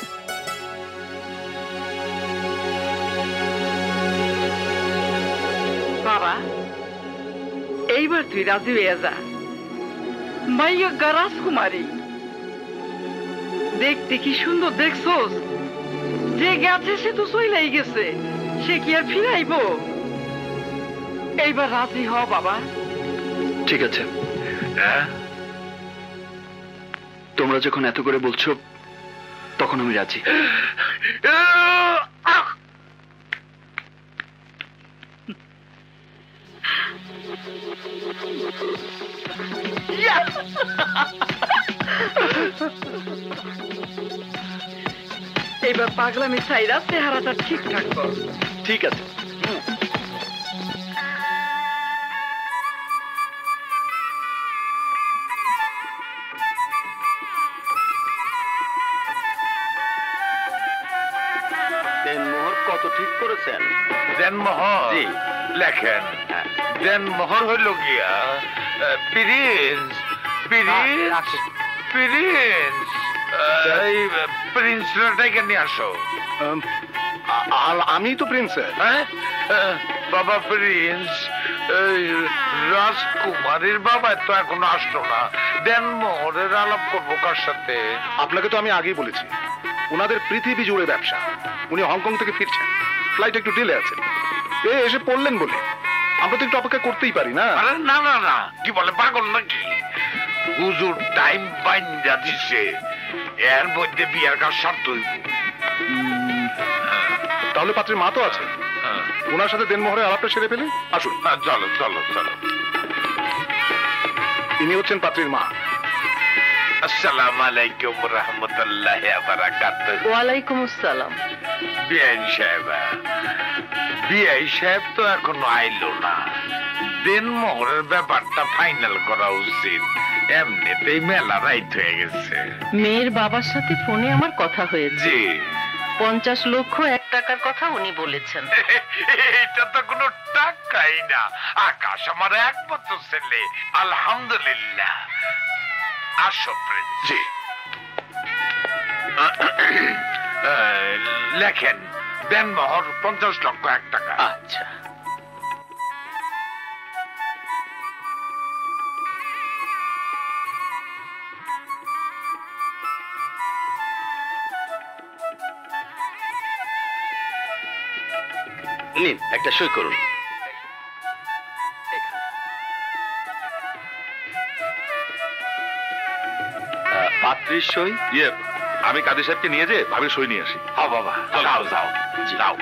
বাবা এইবার তুই রাজি হয়ে যা, মাইয়া রাজকুমারী দেখতে কি সুন্দর দেখছোস। যে গেছে সে তো চলেই গেছে, সে কি আর ফিরে আইব? এইবার রাজি হও বাবা। ঠিক আছে, তোমরা যখন এত করে বলছো তখন আমি রাজি। এবার পাগলামি ছাইরা চেহারাটা ঠিক থাকবো। ঠিক আছে। দেনমোহর কত ঠিক করেছেন? দেনমোহর? জি লেখেন। দেনমোহর হইল গিয়া প্রিন্স। প্রিন্স প্রিন্স पृथিবী জুড়ে ব্যবসা উনি হংকং থেকে ফিরছেন ফ্লাইট একটু ডিলে আছে এই এসে পড়লেন বলে আমরা তো একটু অপেক্ষা করতেই পারি না আরে না না না কি বলে পাগল নাকি হুজুর টাইম বাইন্ডা দিছে এর মধ্যে বিয়ার কাজ শর্ত হইব তাহলে পাত্রের মা তো আছে ওনার সাথে দেনমোহরে আলাপটা সেরে ফেলে আসুন চলো চলো চলো ইনি হচ্ছেন পাত্রের মা আসসালামু আলাইকুম ওয়া রাহমাতুল্লাহি ওয়া বারাকাতুহু ওয়া আলাইকুম আসসালাম বিআই সাহেবা বিআই সাহেব তো এখনো আইলো না দেনমোহরের ব্যাপারটা ফাইনাল করা উচিত এমনিতেই মেলা রাইত হয়ে গেছে মেয়ের বাবার সাথে ফোনে আমার কথা হয়েছে জি 50 লক্ষ 1 টাকার কথা উনি বলেছেন এটা তো কোনো টাকাই না আকাশ আমার একমাত্র ছেলে আলহামদুলিল্লাহ আসো প্রিন্স জি লেখেন দেনমোহর 50 লক্ষ 1 টাকা আচ্ছা নিন একটা সই করুন পাত্রীর সই ইয়ে আমি কাদের সাহেবকে নিয়ে যে ভাবির সই নিয়ে আসি হ্যাঁ বাবা যাও যাও যাও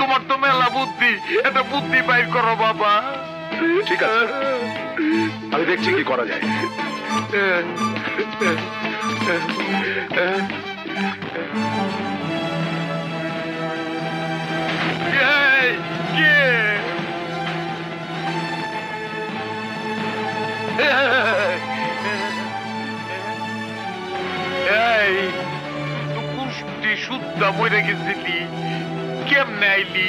তোমার তো মেলা বুদ্ধি এটা বুদ্ধি বাইর করো বাবা ঠিক আছে আমি দেখছি কি করা যায় शुद्धा मरे गेছিলি কেমনে আইলি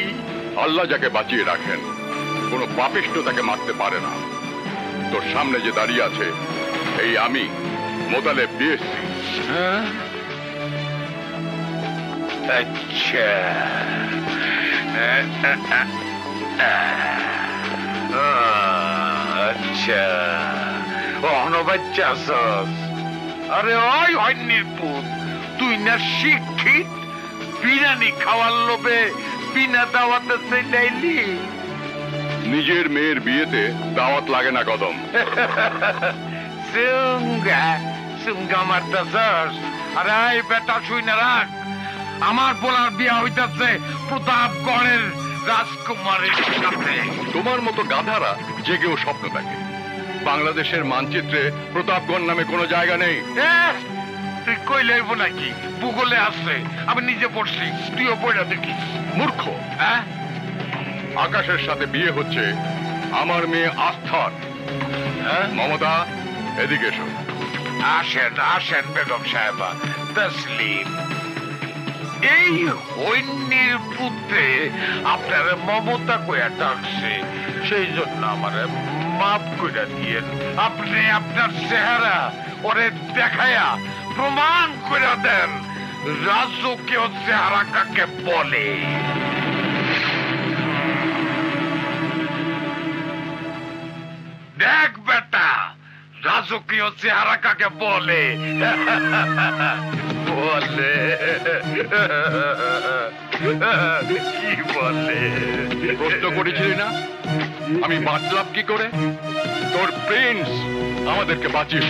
আল্লাহ যাকে বাঁচিয়ে রাখেন কোনো পাপিষ্ট তাকে মারতে পারে না তোর সামনে যে দাঁড়িয়ে আছে এই আমি মোতালেব বিএসসি হ্যাঁ আচ্ছা আচ্ছা ওহনো বাচ্চা আছস আরে ওই হইনি পুত তুই না শিক্ষিত বিরিয়ানি খাওয়ার লোভে বিনা দাওয়াতে চাইলি নিজের মেয়ের বিয়েতে দাওয়াত লাগে না কদম সুঙ্গা সুঙ্গা মারতাছস আরে এই বেটা শুই না রাখ আমার পোলার বিয়া হইতাছে প্রতাপগড়ের রাজকুমারের সাথে তোমার মতো গাধারা জেগেও স্বপ্ন দেখে বাংলাদেশের মানচিত্রে প্রতাপগড় নামে কোনো জায়গা নেই তুই কইলে হইব নাকি ভূগোলে আছে আমি নিজে পড়ছি তুইও পড়া দেখি মূর্খ হ্যাঁ আকাশের সাথে বিয়ে হচ্ছে আমার মেয়ে আস্থার হ্যাঁ মমতা এদিকে এসো আসেন আসেন বেগম সাহেবা তসলিম এই হইনির পুত্রে আপনার মমতা কইয়া ডাকছে সেই জন্য আমার মাফ করে দিয়েন আপনি আপনার চেহারা ওরে দেখায়া প্রমাণ করে দেন রাজকীয় চেহারা কাকে বলে রাজকীয় চেহারা কাকে বলে? বলে কি বলে? প্রশ্ন করেছিলি না আমি বাঁচলাম কি করে? তোর প্রিন্স আমাদেরকে বাঁচিয়ে।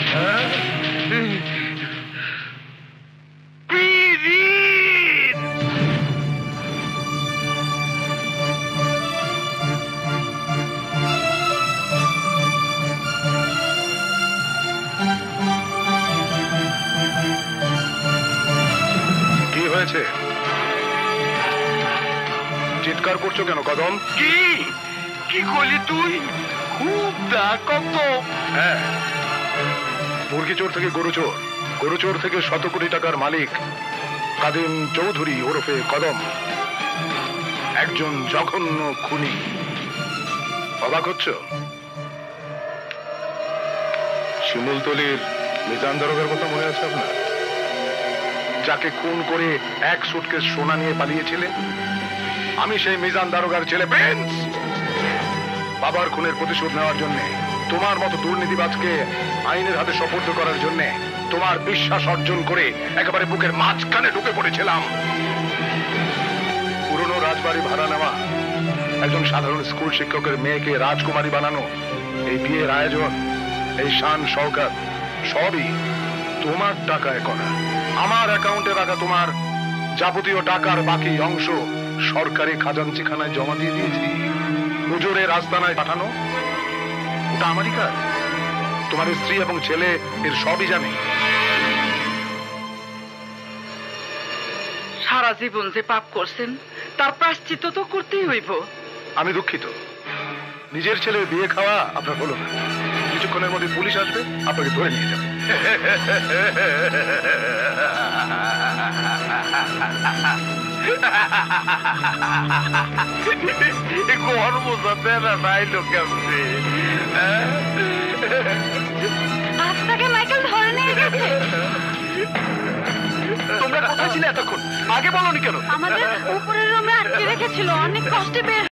চিৎকার করছো কেন কদম? কি কি করলি তুই? খুব কত হ্যাঁ, মুরগি চোর থেকে গরু চোর থেকে 100 কোটি টাকার মালিক কাদিম চৌধুরী ওরফে কদম, একজন জঘন্য খুনি। অবাক হচ্ছ? শিমুলতলির মিজান দরগার কথা মনে আছে আপনার, যাকে খুন করে 1 সুটকেস সোনা নিয়ে পালিয়েছিলেন? আমি সেই মিজান দারোগার ছেলে প্রিন্স। বাবার খুনের প্রতিশোধ নেওয়ার জন্য, তোমার মতো দুর্নীতিবাজকে আইনের হাতে সোপর্দ করার জন্য, তোমার বিশ্বাস অর্জন করে একেবারে বুকের মাঝখানে ঢুকে পড়েছিলাম। পুরনো রাজবাড়ি ভাড়া নেওয়া, একজন সাধারণ স্কুল শিক্ষকের মেয়েকে রাজকুমারী বানানো, এই বিয়ের আয়োজন, এই শান শওকত, সবই তোমার টাকায় করা। আমার অ্যাকাউন্টে রাখা তোমার যাবতীয় টাকার বাকি অংশ সরকারি খাজানচিখানায় জমা দিয়ে দিয়েছি। মুজুরে রাজধানায় পাঠানো ওটা আমারই কাজ। তোমার স্ত্রী এবং ছেলে এর সবই জানে। সারা জীবন যে পাপ করছেন তার প্রায়শ্চিত্ত তো করতেই হইব। আমি দুঃখিত, নিজের ছেলের বিয়ে খাওয়া আপনার হলো না। কিছুক্ষণের মধ্যে পুলিশ আসবে, আপনাকে ধরে নিয়ে যাবে। তোমরা কোথায় ছিলে এতক্ষণ? আগে বলনি কেন? আমাদের উপরের রুমে আটকে রেখেছিল, অনেক কষ্টে বের।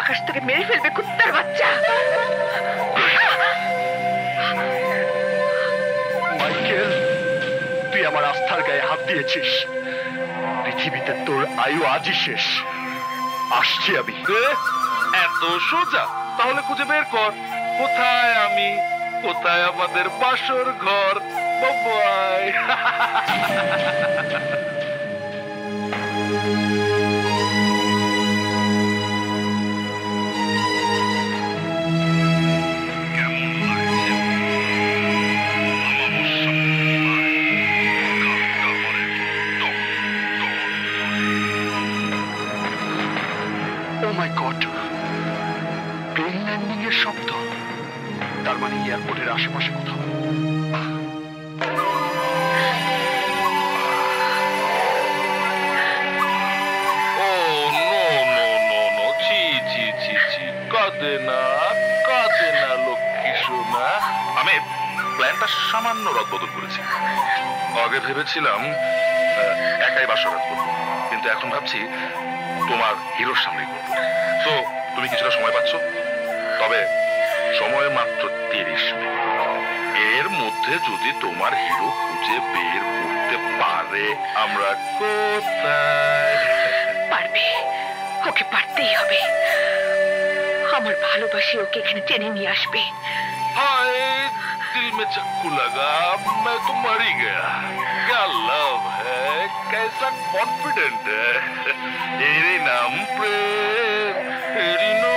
आकाश तक मेरे फिल्म में कुत्तर बच्चा माइकेल, तु हमारा आस्थार गाए हाथ दिए पृथ्वी तोर आयु आज ही शेष। आसछी आमी एत सोजा ताहले खुजे बेर कर कोथाय आमी कोथाय आमादेर बासर घर। बाय। শব্দ, তার মানে এয়ারপোর্টের আশেপাশে কোথাও। Oh no no no no, ছি ছি ছি ছি, কাঁদে না কাঁদে না লক্ষ্মী সোনা। আমি প্ল্যানটা সামান্য রদবদল করেছি। আগে ভেবেছিলাম একাই বাসরাত করবো, কিন্তু এখন ভাবছি তোমার হিরোর সামনে করবো। তো তুমি কিছুটা সময় পাচ্ছ, তবে সময় মাত্র 30 মিনিট। এর মধ্যে যদি তোমার হিরো খুঁজে বের করতে পারে আমরা কোথায় পারবে। ওকে পারতেই হবে। আমার ভালোবাসি ওকে এখানে টেনে নিয়ে আসবে। হায় দিল মে চাকু লাগা मैं तो मर ही गया, क्या लव है, कैसा कॉन्फिडेंट है। এরই নাম প্রেম, এরই নাম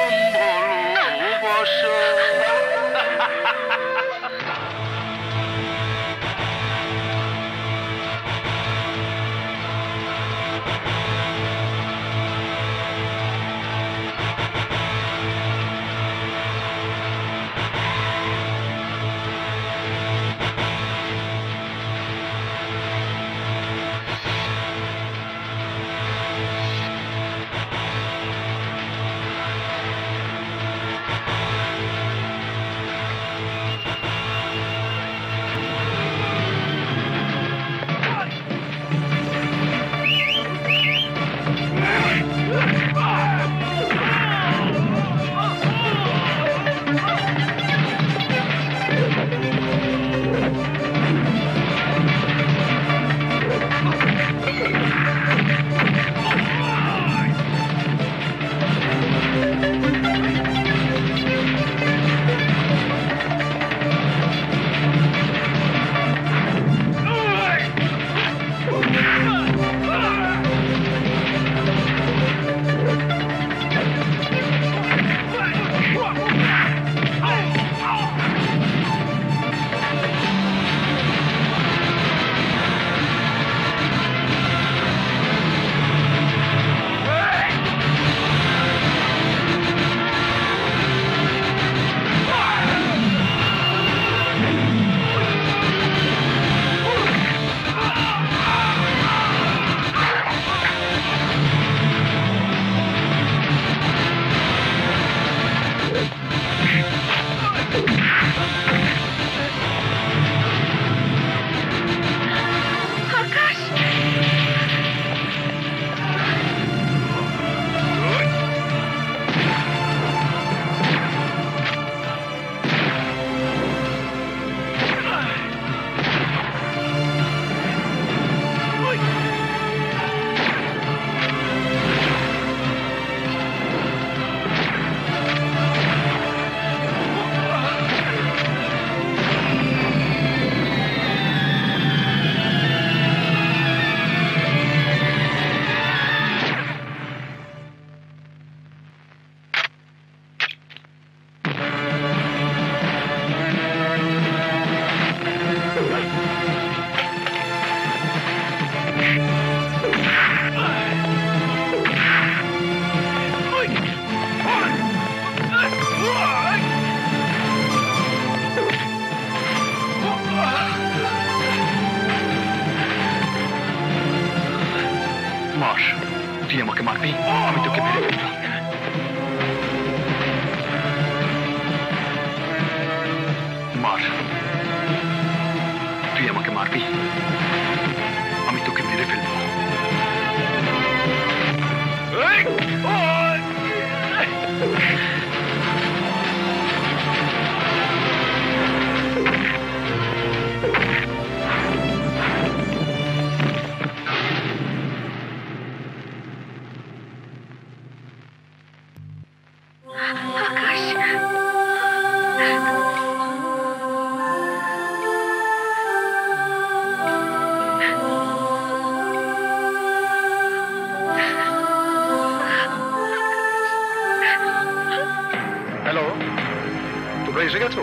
এসে গেছো?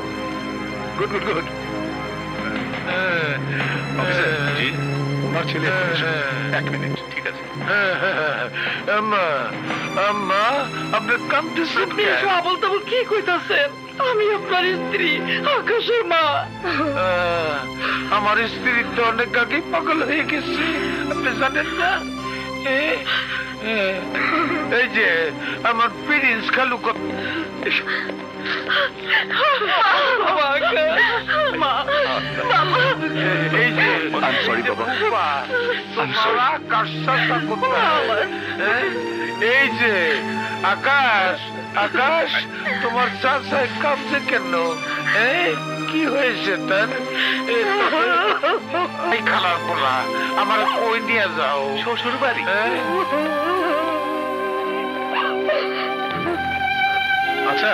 Good good good. Officer ji, ওনার ছেলে এক মিনিট, ঠিক আছে। আম্মা আম্মা আপনি কাম টু সিটি আবল তবল কি কইতাছেন? আমি আপনার স্ত্রী আকাশের মা। আমার স্ত্রী তো অনেক আগে পাগল হয়ে গেছে, আপনি জানেন না? এই যে আমার প্রিন্স খালু কত আকাশ আকাশ তোমার সাথ সাহেব কাঁপছে কেন? কি হয়েছে তার? খালার পোলা আমার কই নিয়ে যাও শ্বশুর বাড়ি। আচ্ছা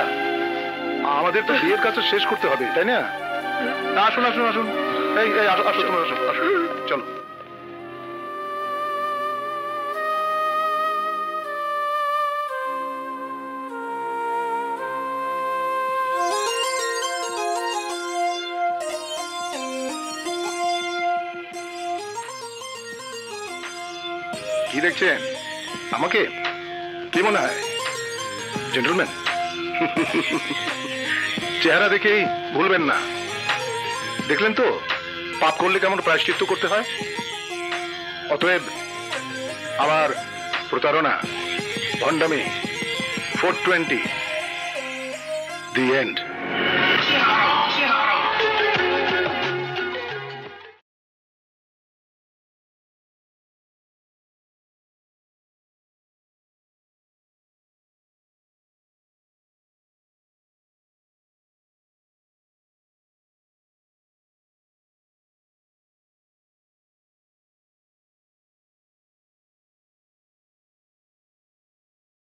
আমাদের তো বিয়ের কাজ শেষ করতে হবে, তাই না? আসুন আসুন আসুন, এই আসুন তোমার আসুন আসুন, চলো। কি দেখছেন আমাকে? কি মনে হয় জেন্টলম্যান? চেহারা দেখেই ভুলবেন না। দেখলেন তো পাপ করলে কেমন প্রায়শ্চিত্ত করতে হয়। অতএব আমার প্রতারণা, ভণ্ডামি, 420 দি এন্ড।